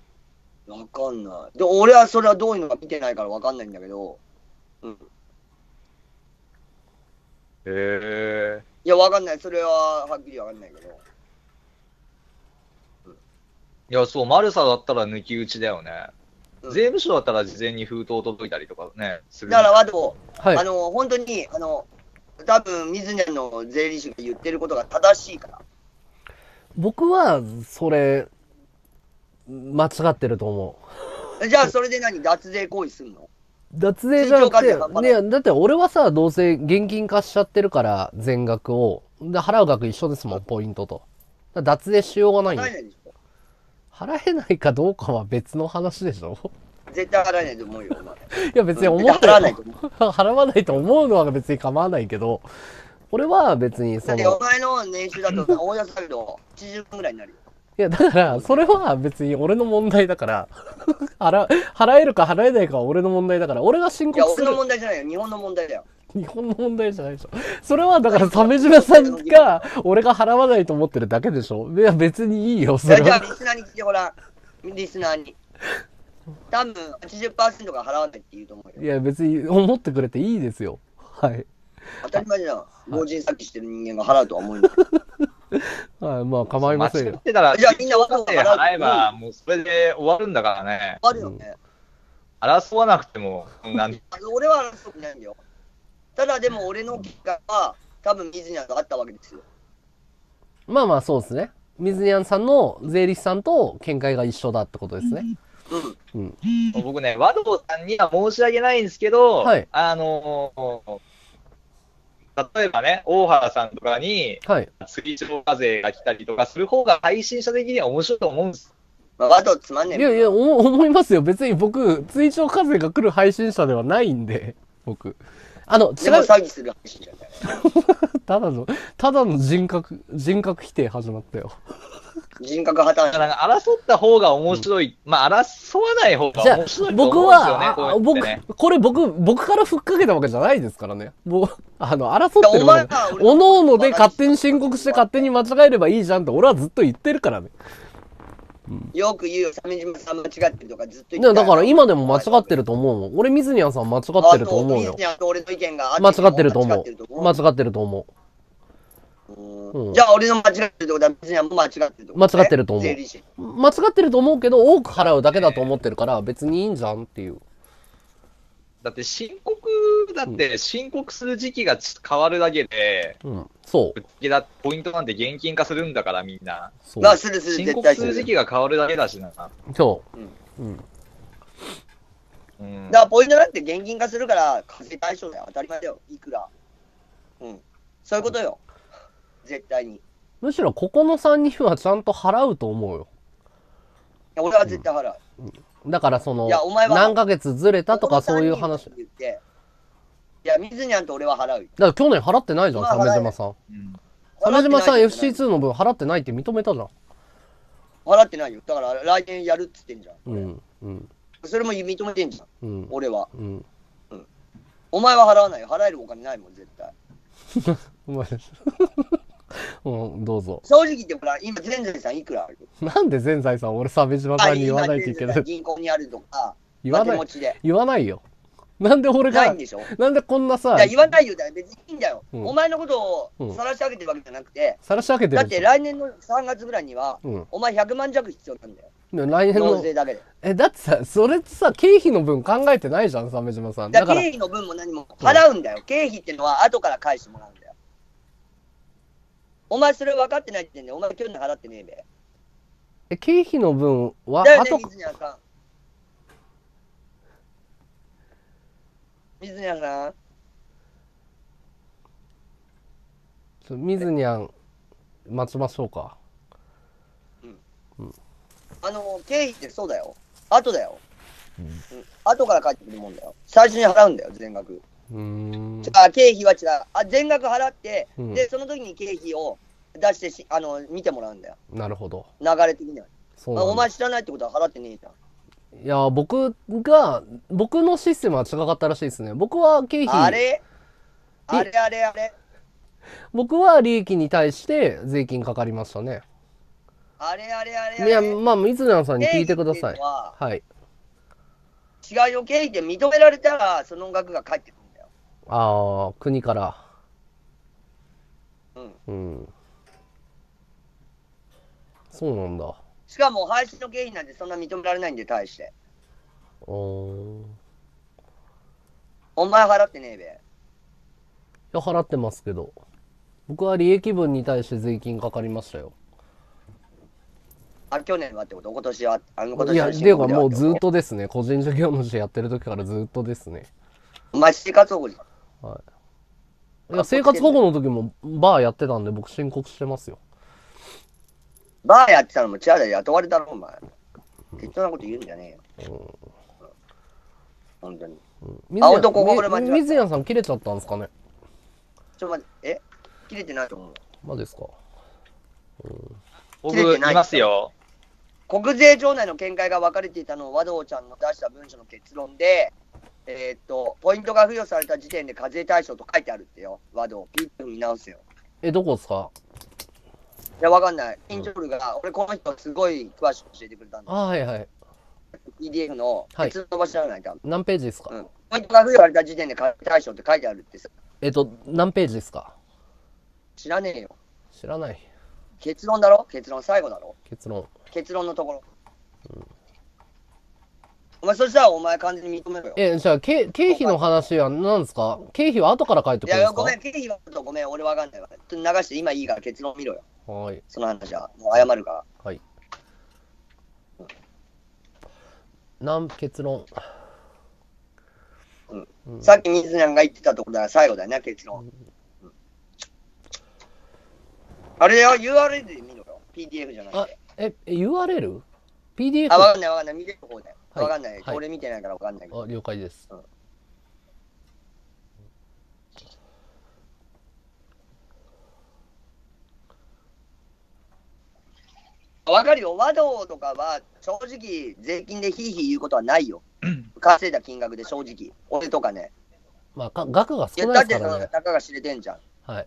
わかんない。で、俺はそれはどういうのか見てないからわかんないんだけど。うん。いや、わかんない。それは、はっきりわかんないけど。うん、いや、そう、マルサだったら抜き打ちだよね。税務署だったら事前に封筒届いたりとかね、するだから、はい、本当に、多分水根の税理士が言ってることが正しいから。僕は、それ、間違ってると思う。じゃあ、それで何、脱税行為するの？脱税じゃなくて、ね、だって俺はさ、どうせ現金化しちゃってるから、全額を。で、払う額一緒ですもん、ポイントと。だから脱税しようがないんです。払えないかどうかは別の話でしょ。絶対払えないと思うよ。いや別に思って払わないと思うのは別に構わないけど、俺は別にその。だってお前の年収だと大安だけど80分ぐらいになるよ。いやだからそれは別に俺の問題だから払えるか払えないかは俺の問題だから、俺が申告する。いや俺の問題じゃないよ、日本の問題だよ。日本の問題じゃないでしょ。それはだから、鮫島さんが、俺が払わないと思ってるだけでしょ。いや、別にいいよ、それは。じゃあ、リスナーに聞いてごらん。リスナーに。多分、80% が払わないって言うと思うよ。いや、別に思ってくれていいですよ。はい。当たり前じゃん。盲人詐欺してる人間が払うとは思うんだけど。はい、まあ、構いませんよ。間違ってたら、じゃあ、みんな分かって払えば、もうそれで終わるんだからね。終わるよね。争わなくても、俺は争ってないんだよ。ただでも俺の結果は多分水にゃんがあったわけですよ。まあまあそうですね。水にゃんさんの税理士さんと見解が一緒だってことですね。うん。うん、僕ね、和道さんには申し訳ないんですけど、はい、例えばね、大原さんとかに、追徴課税が来たりとかする方が配信者的には面白いと思うんです。和道つまんねえ。いやいや、思いますよ。別に僕、追徴課税が来る配信者ではないんで、僕。違う。詐欺する話じゃない。ただの人格否定始まったよ。人格破綻。争った方が面白い。まあ、争わない方が面白いと思うんですよね。これ僕からふっかけたわけじゃないですからね。もう、争ってるもの。おのおので勝手に申告して勝手に間違えればいいじゃんって俺はずっと言ってるからね。よく言うよ、鮫島さん間違ってるとかずっと言ってる。だから今でも間違ってると思うもん。俺、水にゃんさん間違ってると思うよ。水にゃんと俺の意見が間違ってると思う。間違ってると思う。じゃあ俺の間違ってるってことは水にゃんも間違ってると思う。間違ってると思う。間違ってると思うけど、多く払うだけだと思ってるから、別にいいんじゃんっていう。だって申告する時期が変わるだけで、ポイントなんて現金化するんだから、みんな。申告する時期が変わるだけだしな。そう。だからポイントなんて現金化するから、課税対象だよ。当たり前だよ。いくら。うん。そういうことよ。絶対に。むしろ、ここの3人はちゃんと払うと思うよ。俺は絶対払う。だからその何ヶ月ずれたとかそういう話。いや水にゃんと俺は払う。だから去年払ってないじゃん、鮫島さん。鮫島さん FC2 の分払ってないって認めたじゃん。払ってないよ。だから来年やるっつってんじゃん。それも認めてんじゃん。俺は。お前は払わないよ。払えるお金ないもん絶対。お前。どうぞ。正直言ってほら、今全財産いくらある？なんで全財産俺鮫島さんに言わないといけない。銀行にあるとか、言わないよ。なんで俺がないんでしょ。なんでこんなさ、いや言わないよだよ、別にいいんだよ、うん、お前のことをさらし上げてるわけじゃなくて、さらし上げてる。だって来年の3月ぐらいには、うん、お前100万弱必要なんだよ。来年の納税だけで。え、だってさ、それってさ、経費の分考えてないじゃん、鮫島さん。だから経費の分も何も払うんだよ、うん、経費ってのは後から返してもらうんだよ。お前それ分かってないって言うんだよ。お前去年払ってねえべ。え、経費の分は後から。水にゃんさん、水にゃん待ちましょうか。うん、うん、経費ってそうだよ、後だよ、うんうん、後から返ってくるもんだよ。最初に払うんだよ、全額。経費は違う、全額払って、うん、でその時に経費を出して見てもらうんだよ。なるほど、流れ的にはそうなんだ。お前知らないってことは払ってねえじゃん。いや、僕のシステムは違かったらしいですね。僕は経費、あれ僕は利益に対して税金かかりましたね。あれいや、まあ水野さんに聞いてください。はい。違いの経費で認められたらその額が返ってくるんだよ。ああ、国から。うん。うん。そうなんだ。しかも配信の経費なんてそんな認められないんで、対してお前払ってねえべ。いや、払ってますけど、僕は利益分に対して税金かかりましたよ。あ、去年はってこと？今年は今年はっていうか、もうずっとですね。個人事業主やってる時からずっとですね。お前生活保護じゃん。はい。いや、生活保護の時もバーやってたんで、僕申告してますよ。バーやってたのも違うだよ、雇われたろ、お前。適当なこと言うんじゃねえよ。ほんとに。青とここで間違えた。水谷さん、切れちゃったんですかね。ちょ、待って、え？切れてないと思う。まですか。僕、いますよ。国税庁内の見解が分かれていたのを和道ちゃんの出した文書の結論で、ポイントが付与された時点で課税対象と書いてあるってよ、和道。ピッと見直すよ。え、どこですか？いや、わかんない。インジョルが、俺この人すごい詳しく教えてくれたんだ。あ、はいはい。PDF の別の場所じゃないか。何ページですか？ポイントが付与された時点で課税対象って書いてあるってさ。何ページですか？知らねえよ。知らない。結論だろ？結論、最後だろ？結論。結論のところ。うん、お前、そしたらお前完全に認めろよ。じゃあ、経費の話は何ですか？経費は後から書いてくるんですか？いや、ごめん、経費はごめん、俺わかんないわ。流して今いいから結論見ろよ。はい、その話はもう謝るから。はい。結論。うん。うん、さっき水野が言ってたところだから最後だよね、結論。うん、あれよ、URL で見ろよ。PDF じゃなくて。URL？ PDF？ あ、わかんないわかんない。見てる方だよ。わ、はい、かんない。俺、はい、見てないからわかんないけど。あ、了解です。うん、わかるよ、和道とかは正直税金でひいひい言うことはないよ。稼いだ金額で正直。俺とかね。まあ、額が少ないですからね。だってたかが知れてんじゃん。はい。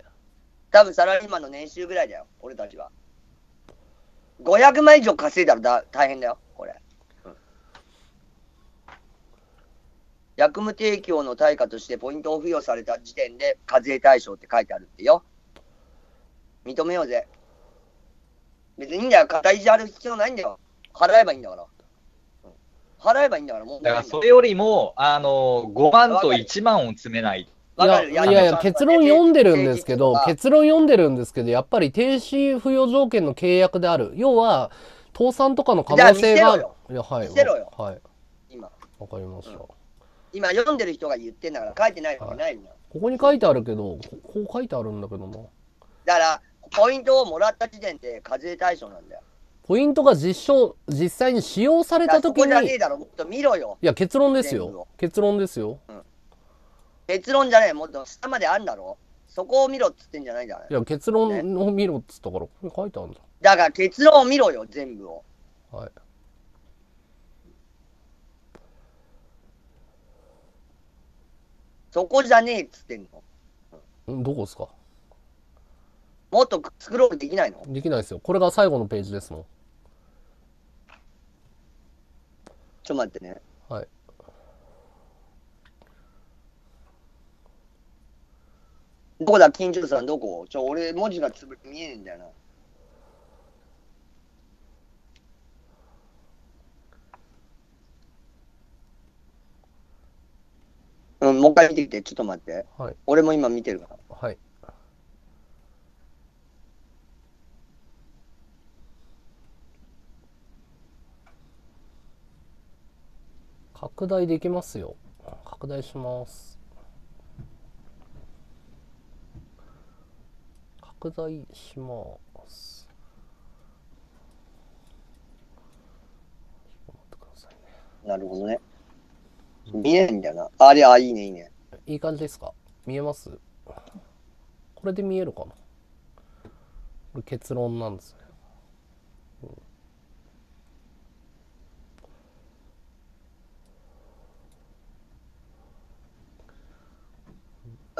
多分サラリーマンの年収ぐらいだよ、俺たちは。500万以上稼いだら大変だよ、これ。うん、役務提供の対価としてポイントを付与された時点で課税対象って書いてあるってよ。認めようぜ。別にいいんだよ、肩肘張る必要ないんだよ。払えばいいんだから。うん、払えばいいんだから、もう。だからそれよりも、5万と1万を詰めない。いや、結論読んでるんですけど、やっぱり停止付与条件の契約である。要は、倒産とかの可能性が。見せろよ。はい。今。わかりました。今、読んでる人が言ってんだから、書いてないわけないんだよ。ここに書いてあるけど、こう書いてあるんだけどな。だから、ポイントをもらった時点で課税対象なんだよ。ポイントが実際に使用された時に。そこじゃねえだろ、もっと見ろよ。いや、結論ですよ。結論ですよ。うん、結論じゃねえ、もっと下まであんだろ。そこを見ろっつってんじゃないんだよ。いや、結論を見ろっつったから、これ書いてあるんだ。だから結論を見ろよ、全部を。はい。そこじゃねえっつってんの。うん、どこですか？もっとスクロールできないの？できないですよ。これが最後のページですもん。ちょっと待ってね。はい。どこだ、金城さん、どこ？俺、文字がつぶ見えねえんだよな。うん、もう一回見てきて、ちょっと待って。はい、俺も今見てるから。はい。拡大できますよ。拡大します。拡大します。待ってくださいね。なるほどね。見えないんだよな。あれ、あ、いいね、いいね。いい感じですか？見えます？これで見えるかな？これ結論なんですね。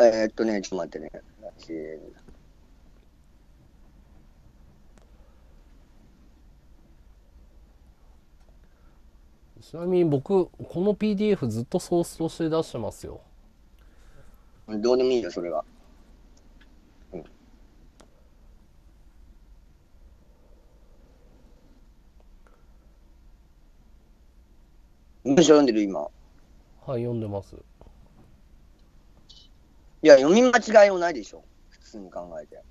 うん、ちょっと待ってね。ちなみに僕、この PDF ずっとソースとして出してますよ。どうでもいいよ、それは。うん、文章読んでる、今。はい、読んでます。いや、読み間違いもないでしょ、普通に考えて。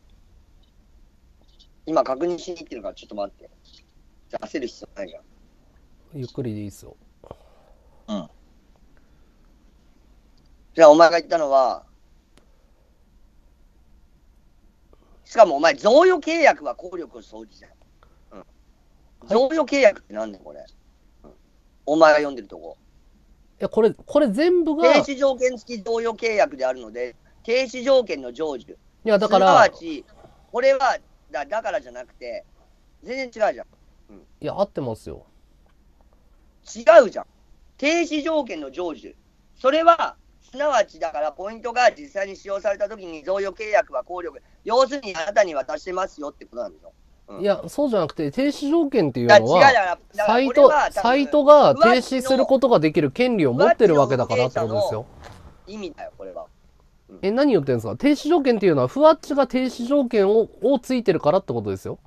今、確認しに行ってるから、ちょっと待って。焦る必要ないじゃん。ゆっくりでいいっすよ。うん。じゃあ、お前が言ったのは、しかもお前、贈与契約は効力を生じじゃん。うん。贈与契約ってなんだこれ。うん、お前が読んでるとこ。いや、これ全部が。停止条件付き贈与契約であるので、停止条件の成就。いや、だから。すなわち、これはだからじゃなくて、全然違うじゃん。うん、いや、合ってますよ。違うじゃん。停止条件の成就。それは、すなわちだから、ポイントが実際に使用されたときに、贈与契約は効力。要するに、あなたに渡してますよってことなんでしょ。うん、いや、そうじゃなくて、停止条件っていうのは、サイトが停止することができる権利を持ってるわけだからってことですよ。意味だよ、これは。うん、何言ってるんですか？停止条件っていうのは、ふわっちが停止条件をついてるからってことですよ。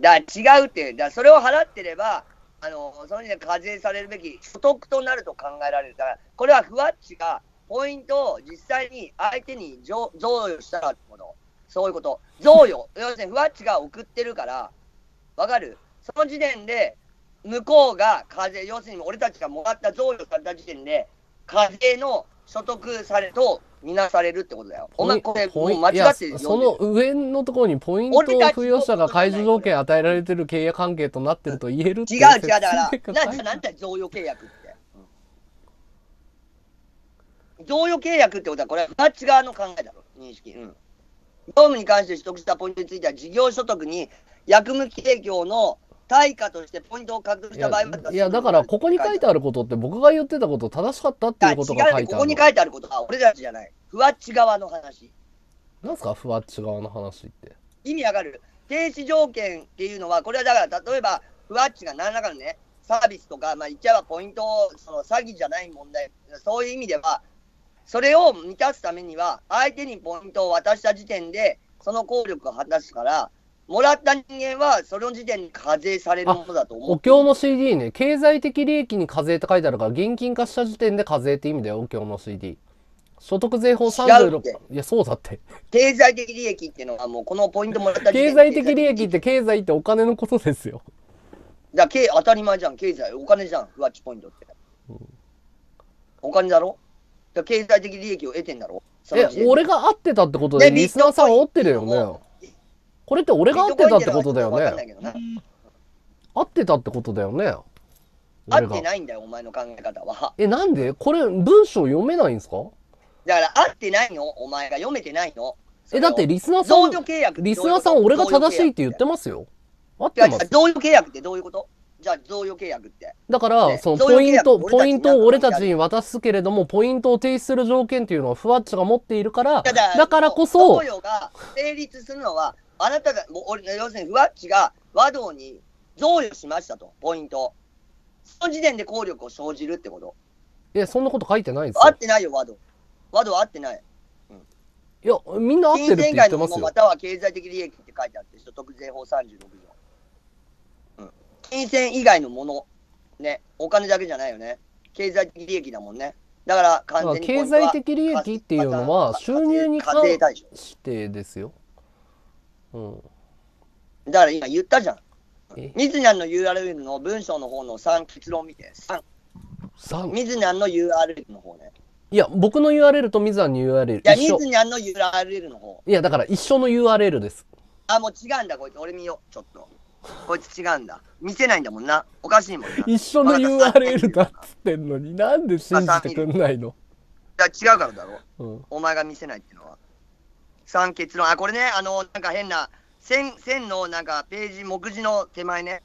だから違うって、それを払ってれば、その時点で課税されるべき所得となると考えられるから、これはふわっちがポイントを実際に相手に贈与したらってこと、そういうこと、贈与、要するにふわっちが送ってるから、わかる？その時点で向こうが課税、要するに俺たちがもらった、贈与された時点で、課税の所得されとみなされるってことだよ。お前、これ、もう間違ってるよ。その上のところにポイントを付与者が解除条件与えられてる契約関係となってると言えるって。違う違う、だから、なんだ、贈与契約って。贈与契約ってことは、これは、マッチ側の考えだろ、認識。うん。業務に関して取得したポイントについては、事業所得に役務提供の対価としてポイントを獲得した場合は。いや、だから、ここに書いてあることって、僕が言ってたこと、正しかったっていうことが書いてある。ここに書いてあることは、俺たちじゃない。ふわっち側の話。なんすか、ふわっち側の話って。意味わかる？停止条件っていうのは、これはだから、例えば、ふわっちが何らかのね、サービスとか、まあ、言っちゃえばポイントを、その詐欺じゃない問題、そういう意味では、それを満たすためには、相手にポイントを渡した時点で、その効力を果たすから、もらった人間は、その時点に課税されるものだと思う。お経の CD ね、経済的利益に課税って書いてあるから、現金化した時点で課税って意味だよ、お経の CD。所得税法36。いや、そうだって。経済的利益っていうのは、もうこのポイントもらった時点で。経済的利益って、経済ってお金のことですよ。だから、当たり前じゃん、経済、お金じゃん、ふわっちポイントって。うん、お金だろ？だから経済的利益を得てんだろ？俺が合ってたってことで、リスナーさん合ってるよね。これって俺が合ってたってことだよね。合ってたってことだよね。合ってないんだよ、お前の考え方は。なんでこれ文章読めないんですか？だから合ってないの、お前が読めてないの。だってリスナーさん俺が正しいって言ってますよ。合ってます。贈与契約ってどういうこと？じゃあ贈与契約って。だから、そのポイントを俺たちに渡すけれども、ポイントを提出する条件っていうのは、ふわっちが持っているから、だからこそ。贈与が成立するのは、あなたが、要するにふわっちが和道に贈与しましたと、ポイント。その時点で効力を生じるってこと。いや、そんなこと書いてないですよ。合ってないよ、和道。和道は合ってない。うん、いや、みんな合ってるって言ってますよ。金銭以外のものまたは経済的利益って書いてあって、所得税法36条。うん。金銭以外のもの、ね、お金だけじゃないよね。経済的利益だもんね。だから完全に経済的利益っていうのは収入に関してですよ。うん。だから今言ったじゃん。ミズニャンの URL の文章の方の3結論見て。3。ミズニャンの URL の方ね。いや、僕の URL とミズニャンの URL 一緒。いや、ミズニャンの URL の方。いや、だから一緒の URL です。あ、もう違うんだ、こいつ。俺見よう、ちょっと。こいつ違うんだ。見せないんだもんな。おかしいもんな。一緒の URL だっつってんのに、なんで信じてくんないの？いや、違うからだろ。うん、お前が見せないっていうのは。3結論。あ、これね、なんか変な。線のなんかページ目次の手前ね。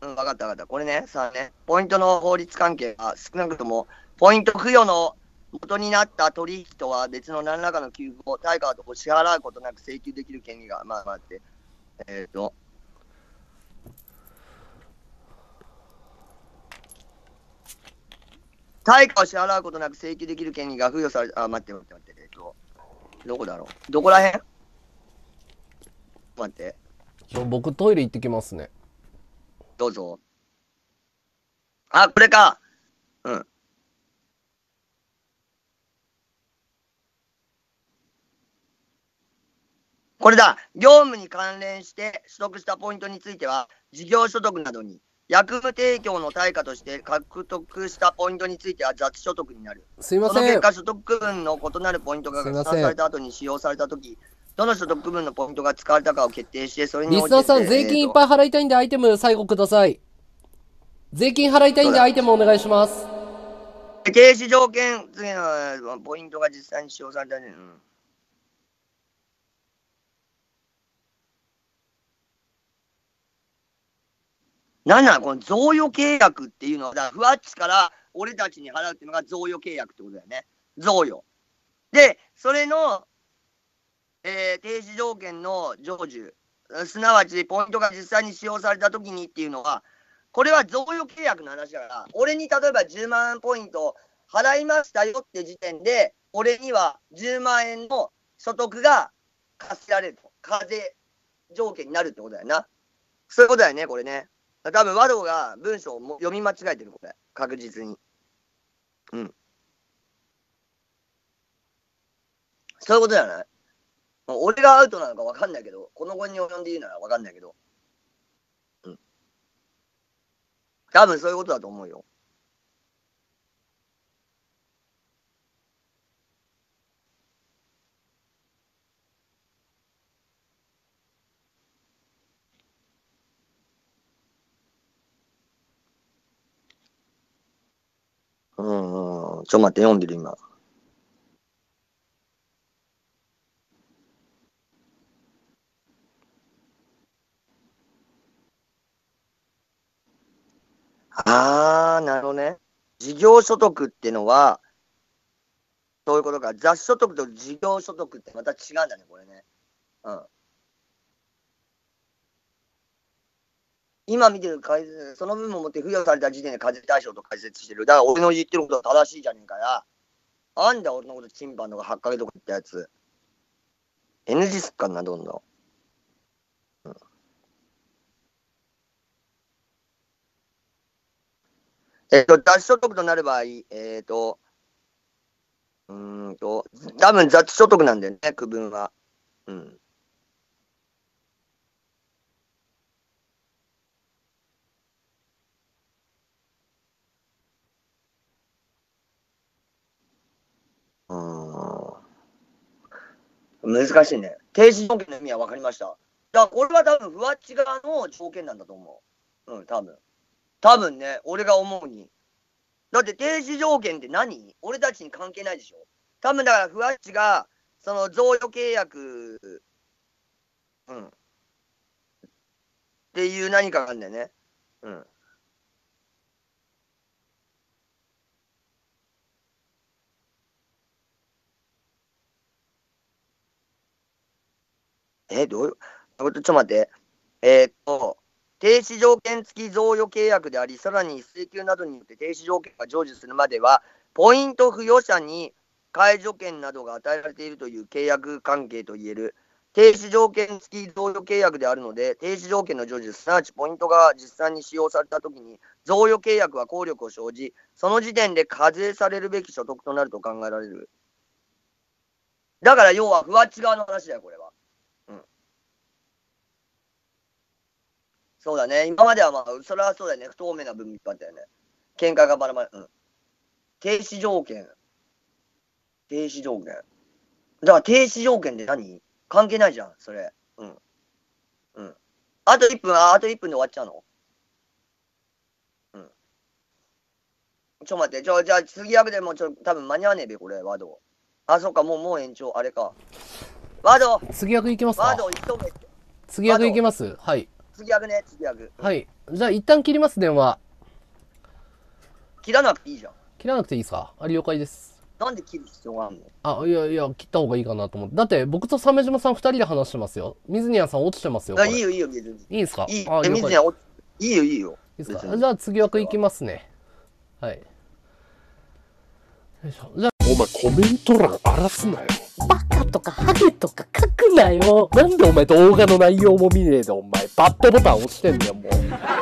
うん、分かった分かった。これね、さあね、ポイントの法律関係は少なくとも、ポイント付与の元になった取引とは別の何らかの給付を対価と支払うことなく請求できる権利が、まあ待って、対価を支払うことなく請求できる権利が付与され、あ、待って待って待って、どこだろう？どこらへん？待って、僕トイレ行ってきますね。どうぞ。あ、これか。うん、これだ。業務に関連して取得したポイントについては、事業所得などに役務提供の対価として獲得したポイントについては雑所得になる。すいません。その結果、所得分の異なるポイントが加算された後に使用されたとき、どの所得分のポイントが使われたかを決定して、それに応じて。リスナーさん、税金いっぱい払いたいんで、アイテム最後ください。税金払いたいんで、アイテムお願いします。停止条件、次のポイントが実際に使用されたね。うん。なんなのこの贈与契約っていうのは、だから、ふわっちから俺たちに払うっていうのが贈与契約ってことだよね。贈与。で、それの、停止条件の成就、すなわちポイントが実際に使用されたときにっていうのは、これは贈与契約の話だから、俺に例えば10万ポイント払いましたよって時点で、俺には10万円の所得が課せられると、課税条件になるってことだよな。そういうことだよね、これね。多分和道が文章を読み間違えてる、これ、確実に。うん。そういうことじゃない？俺がアウトなのか分かんないけど、この後に及んで言うなら分かんないけど、うん。多分そういうことだと思うよ。うん、ちょっと待って、読んでる今。ああ、なるほどね。事業所得ってのは、そういうことか。雑所得と事業所得ってまた違うんだね、これね。うん。今見てる改正、その部分をもって付与された時点で課税対象と解説してる。だから俺の言ってることは正しいじゃねえかよ。あんだ、俺のことチンパンとか8ヶ月とか言ったやつ。NG すっかんな、どんどん。雑所得となる場合、多分雑所得なんだよね、区分は。うん。難しいね。停止条件の意味は分かりました。だからこれは多分、ふわっち側の条件なんだと思う。うん、多分。多分ね、俺が思うに。だって停止条件って何？俺たちに関係ないでしょ。多分だから、ふわっちが、その贈与契約、うん。っていう何かがあるんだよね。うん。どういうこと？ちょっと待って。停止条件付き贈与契約であり、さらに請求などによって停止条件が成就するまでは、ポイント付与者に解除権などが与えられているという契約関係といえる停止条件付き贈与契約であるので、停止条件の成就、すなわちポイントが実際に使用されたときに、贈与契約は効力を生じ、その時点で課税されるべき所得となると考えられる。だから要は、ふわっち側の話だよ、これは。うん。そうだね、今までは、まあ、それはそうだよね、不透明な分別だったよね。見解がばらまる。うん。停止条件。停止条件。だから停止条件って何？関係ないじゃん、それ。うん。うん。あと1分、あと1分で終わっちゃうの？うん。ちょ、待って、じゃあ次役でも多分間に合わねえべ、これ、ワード。あ、そっか、もう延長、あれか。ワード！次役いきますか？ワード、急げって。次役いきます？はい。次役ね、次役。はい。じゃあ一旦切ります、電話。切らなくていいじゃん。切らなくていいですか？あれ、了解です。なんで切る必要があるの？あ、いや、切った方がいいかなと思って。だって、僕と鮫島さん2人で話してますよ。水谷さん落ちてますよ。いいよ、いいよ、別に。いいですか？いいよ、水谷落ちて。いいよ、いいよ。いいですか？じゃあ、次枠いきますね。はい。よいしょ。じゃあ、お前、コメント欄荒らすなよ。バカとかハゲとか書くなよ。なんでお前、動画の内容も見ねえで、お前、バッドボタン押してんだよ、もう。